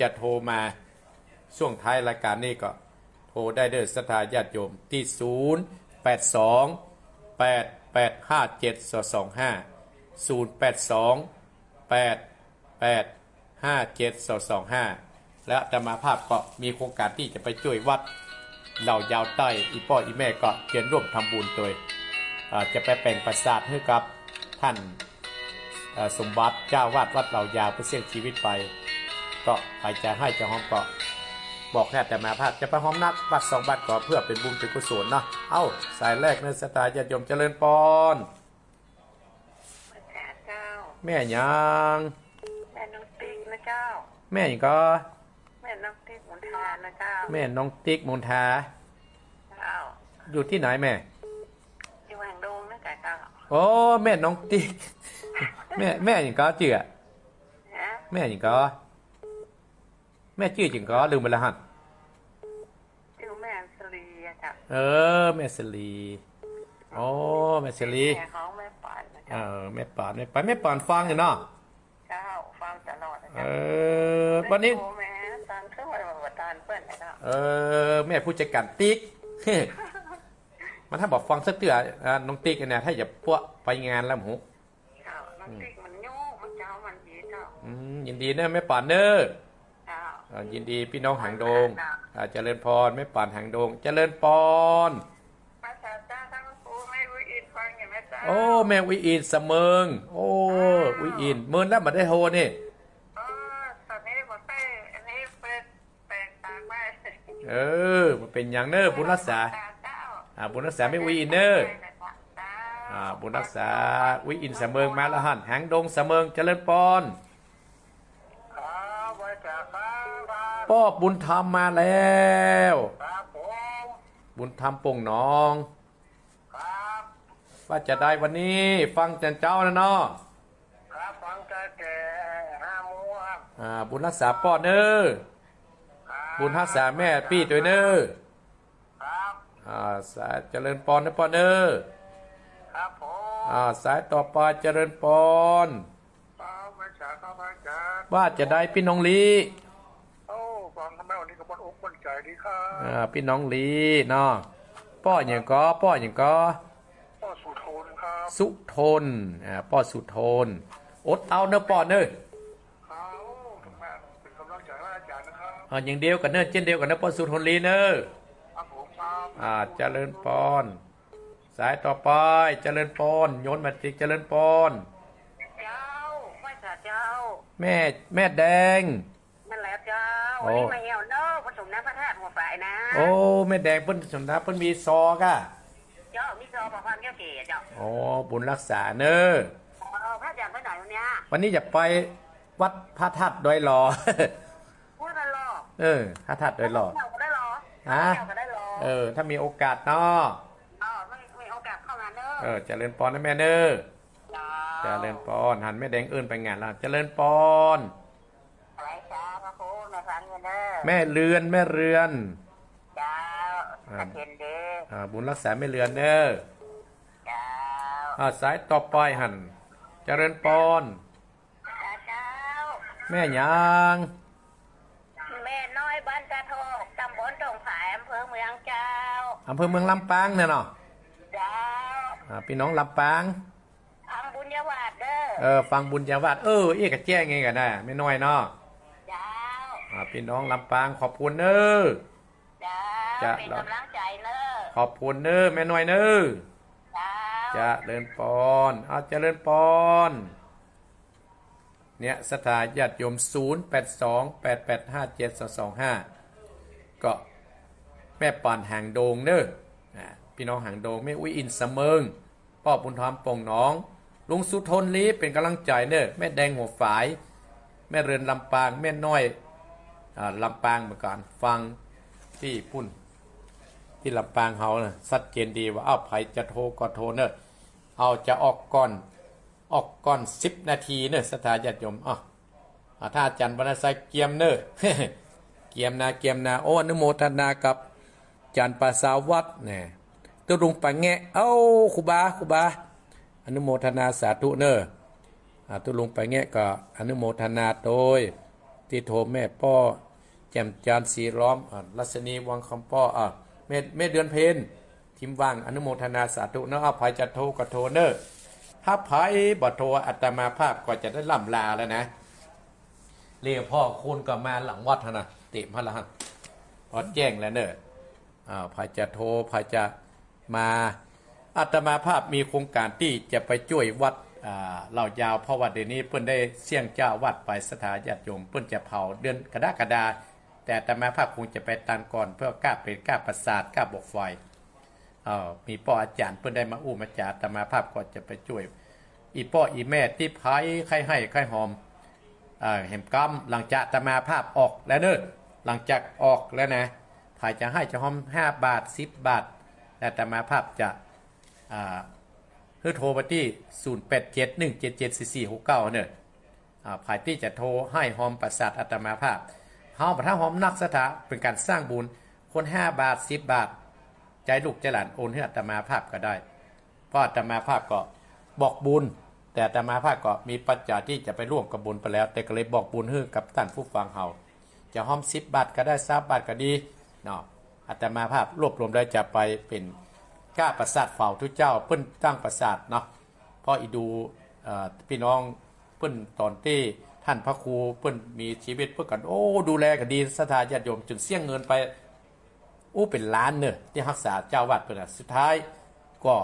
จะโทรมาช่วงท้ายรายการนี้ก็โทรได้เด้อสตาญาติจมที่082 885 7225 082 885 7225และอาตมาภาพก็มีโครงการที่จะไปช่วยวัดเหล่ายาวใต้อีพ่ออีแม่ก็เขียนร่วมทำบุญด้วยจะไปแปลงประสาทให้กับท่านสมบัติเจ้าวาดวัดเหล่ายาวเพื่อเสี่ยงชีวิตไปก็ใครจะให้จะห้อมก็บอกแค่แต่มาภาพจะไปห้อมนักบัตรสองบัตรก็เพื่อเป็นบุญเป็นกุศลเนาะเอ้าสายแรกในสตาญาติโยมเจริญพรแม่ยังแม่น้องติ๊กนะเจ้าแม่ยังก็แม่น้องติ๊กมณฑานะเจ้าแม่น้องติ๊กมณฑาเจ้าอยู่ที่ไหนแม่อยู่หางดงนะเจ้าโอ้แม่น้องติ๊กแม่ยังก็จื่อแม่ยังก็แม่ชื่อจึงก็ลืมไปแล้วฮะชื่อแม่สลีจ้ะแม่สลีอ๋อแม่สลีแม่ของแม่ปานนะจ๊ะแม่ปานแม่ปานฟังอยู่เนาะเจ้าฟังตลอดนะจ๊ะวันนี้แม่ตานเครื่องวัดตานเปิ้นนะจ๊ะแม่ผู้จัดการติ๊กมันถ้าบอกฟังสักเตือน้องติ๊กเนี่ยถ้าอย่าพวกไปงานแล้วหมูเจ้าน้องติ๊กมันยุ่งมันเจ้ามันดีเจ้ายินดีนะแม่ปานเด้อยินดีพี่น้องหางดงเจริญพรแม่ป่านหางดงเจริญพรภาษาจ้าทั้งคู่แม่วิอินฟังอย่างแม่จ้าโอ้แม่วิอินเสมิงโอ้วิอินเมินแล้วมาได้โทนี่ตอนนี้ผมไปอันนี้เป็นแปลงตาไม่มันเป็นอย่างเนอบุญรักษาบุญรักษาไม่วิอินเนอบุญรักษาวิอินเสมิงมาละหันหางดงเสมิงเจริญพรพ่อบุญธรรมมาแล้วบุญธรรมป่งน้องว่าจะได้วันนี้ฟังแต่เจ้านะเนาะฟังแต่ห้าโมงบุญรักษาพ่อเนอบุญรักษาแม่พี่ตัวเนอสายเจริญพรนะพ่อเนอสายต่อไปเจริญพรว่าจะได้พี่น้องลีพี่น้องลีเนาะป้ออย่างก็ป้อสุทนครับสุทนป้อสุทนอดเอาเนอะป้อเนอะเป็นกำลังใจให้อาจารย์นะครับอย่างเดียวกันเนอะเช่นเดียวกันเนอะป้อสุทนลีเนอะเจริญพรสายต่อไปเจริญพรโยนมาติเจริญพรเจ้าไม่สาเจ้าแม่แดงนั่นแหละเจ้าวันนี้มาเอวเนอะผสมน้ำพระธาตุหัวฝ่ายนะโอ้แม่แดงเพิ่นผสมน้ำเพิ่นมีซอก่ะเจ้ามีซอประพันธ์เกี่ยวเกศเจ้าโอ้บุญรักษาเนอะพระอาจารย์ไปไหนวันนี้อยากไปวัดพระธาตุดอยหล่อวัดดอยหล่อพระธาตุดอยหล่อได้หล่อได้หล่อถ้ามีโอกาสเนาะมีโอกาสเข้างานเนอะเจริญพรนะแม่เนอะเจริญพรหันแม่แดงอื่นไปงานแล้วเจริญพรแม่เรือนจ้าเห็นเด้อบุญรักษาแม่เรือนเด้อจ้าสายต่อไปหันเจริญพรจ้าแม่ยางแม่น้อยบ้านกระทกตำบลตรงฝ่ายอำเภอเมืองเจ้าอำเภอเมืองลำปางเนี่ยเนาะจ้าพี่น้องลำปางฟังบุญญาวาดเด้อฟังบุญญาวาดเอี้ยกระแจ้งไงกันได้แม่น้อยเนาะพี่น้องลำปางขอบคุณเนอจะเป็นกำลังใจเนอขอบคุณเนอแม่น้อยเนอจะเดินปอนจะเดินปอนเนี่ยสถาญาติโยม082 885 7225ก็แม่ปานหางโดงเนอพี่น้องหางโดงแม่อุ้ยอินเสมิงพ่อบุญธรรมป่งน้องลุงสุทนลีเป็นกำลังใจเนอแม่แดงหัวฝายแม่เรือนลำปางแม่น้อยลำปางเหมือนกันฟังที่พุ่นที่ลำปางเขานะสัดเกณฑ์ดีว่าไผจะโทรก็โทรเนอะจะออกก่อน10 นาทีเนอะสถาญาติโยม ท่าจันทร์บรรณไซเกียมเนอร์เกียมนาเกียมนาโอ้อนุโมทนากับจันทร์ปาสาวัตเนี่ยตัวลุงปังแงเอ้าคุบาคุบาอนุโมทนาสาธุเนอร์ตัวลุงปังแงก็อนุโมทนาโดยที่โทแม่ป้อแจ่มจันทร์สีล้อมลัศนีวังคำป้อเมเดือนเพนทิมว่างอนุโมทนาสาธุเนอร์อภัยจะโทกระโทเนอร์ถ้าไพ่บทโทอัตมาภาพก็จะได้ล่ำลาแล้วนะเรียกพ่อคุณก็มาหลังวัดนะติมละหันอดแย่งแล้วเนอะพายจะโทรพายจะมาอัตมาภาพมีโครงการที่จะไปช่วยวัดเหล่ายาวเพราะว่าเดี๋ยวนี้เพิ่นได้เสี่ยงเจ้าวัดไปสถาญาติโยมเพิ่นจะเผาเดือนกระดากระดาแต่อัตมาภาพคงจะไปตันก่อนเพื่อกล้าเป็นกล้าประสาทกล้าบอกไฟมีพ่ออาจารย์เพิ่นได้มาอู้มาจ่าอัตมาภาพก็จะไปช่วยอีพ่ออีแม่ที่พายไข่ให้ไข่หอมแหมกรรมหลังจากอาตมาภาพออกแล้วเนอะหลังจากออกแล้วนะพายจะให้จะห้อม5 บาท10 บาทแต่อาตมาภาพจะโทรไปที่0871774469เนอะพายที่จะโทรให้หอมประสาทอาตมาภาพเฮาถ้าหอมนักสถาเป็นการสร้างบุญคน5 บาท10 บาทใจลูกใจหลานโอนให้อาตมาภาพก็ได้เพราะอาตมาภาพก็บอกบุญแต่อาตมาภาพก็มีปัจจัยที่จะไปร่วมกับบุญไปแล้วแต่ก็เลยบอกบุญให้กับท่านผู้ฟังเฮาจะห้อม10 บาทก็ได้3 บาทก็ดีเนาะอาตมาภาพรวบรวมได้จะไปเป็นก้าประสาทเฝ้าทุกเจ้าเพิ่นตั้งประสาทเนาะพออีดูพี่น้องเพิ่นตอนที่ท่านพระครูเพิ่นมีชีวิตเพิ่นกันโอ้ดูแลก็ดีศรัทธาญาติโยมจนเสี่ยงเงินไปอู้เป็นล้านเนอะที่รักษาเจ้าวัดเพิ่นสุดท้ายก็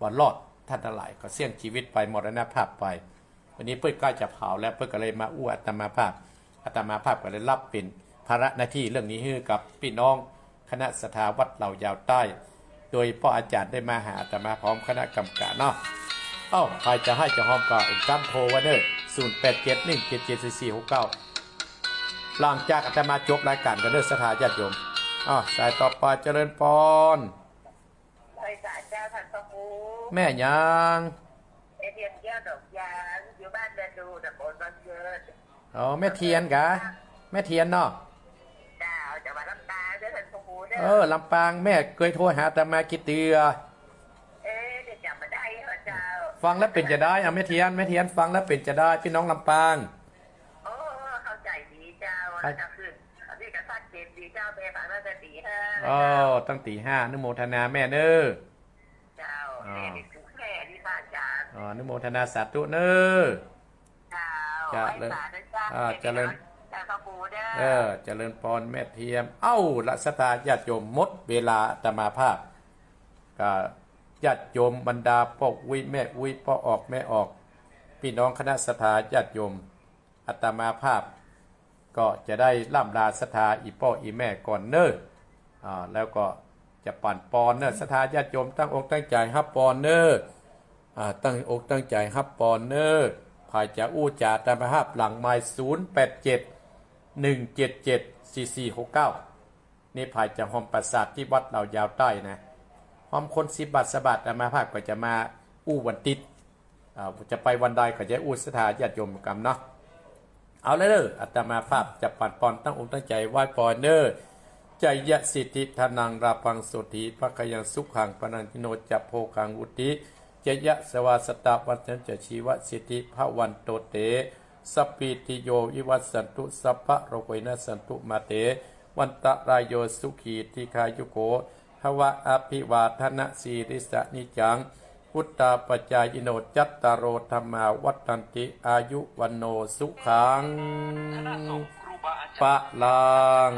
บ่รอดท่านทั้งหลายก็เสี่ยงชีวิตไปมรณภาพไปวันนี้เพื่อนใกล้จะเผาแล้วเพื่อนก็เลยมาอู้อาตมาภาพก็เลยรับเป็นภาระหน้าที่เรื่องนี้ให้กับพี่น้องคณะสถาวัดเหล่ายาวใต้โดยพ่ออาจารย์ได้มาหาอาตมาพร้อมคณะกรรมการเนาะใครจะให้จะหอมก็อีกตั้งโทรไว้เนอะ0871774469หลังจากอาตมาจบรายการก็เนอะสถาญาติโยมสายต่อไปเจริญพรแม่ยังแม่เทียนเจ้าดอกยางอยู่บ้านเดินดูแต่บนบ้านเกิดแม่เทียนกะแม่เทียนเนาะดาวจะมาลำปางเดินสมุนลำปางแม่เคยโทรหาแต่มากี่เดือนเดี๋ยวจำมาได้เหรอเจ้าฟังแล้วเป็นจะได้แม่เทียนฟังแล้วเป็นจะได้พี่น้องลำปางเข้าใจดีเจ้าก็คือพี่กระซัดเจ็บดีเจ้าแม่ฝันว่าจะตี 5ตั้งตี 5นึกโมทนาแม่เนอนุโมทนาสาธุเนอเจริญพรแม่เทียมละสตาญาติโยมหมดเวลาอาตมาภาพก็ญาติโยมบรรดาพ่ออุ้ยแม่อุ้ยพ่อออกแม่ออกพี่น้องคณะสถาญาติโยมอาตมาภาพก็จะได้ล่ำลาสถาอีพ่ออีแม่ก่อนเนอแล้วก็จะปั่นปอนเนอสถาญาติโยมตั้งอกตั้งใจฮับปอนเนอตั้งอกตั้งใจฮับปอนเนอภายจะอู้จ่าตามภาพหลังไมล์0871774469นี่ภายจะหอมประสาทที่วัดเหล่ายาวใต้นะหอมคน10 บาท10 บาทตามภาพก็จะมาอู้วันติดจะไปวันใดก็จะอู้สถาญาติโยมกันเนาะเอาเลยเนออาตมาภาพจะปั่นปอนตั้งอกตั้งใจไหว้ปอนเนอใจยะสิทธิธนังราพังสุธีพระขยังสุขังปนังทิโนจัพโพขังอุติเจยะสวาสตาวัจฉันจะชีวสิทธิพระวันโตเตสปีติโยวิวัสสันตุสัพพะโรโกยนะสันตุมาเตวันตะรายโยสุขีติคายุโกภวะอภิวาทนะสีริสะนิจังพุทธาปัจจายโนจัตตารโอธรรมาวัฏันติอายุวันโนสุขังปะลัง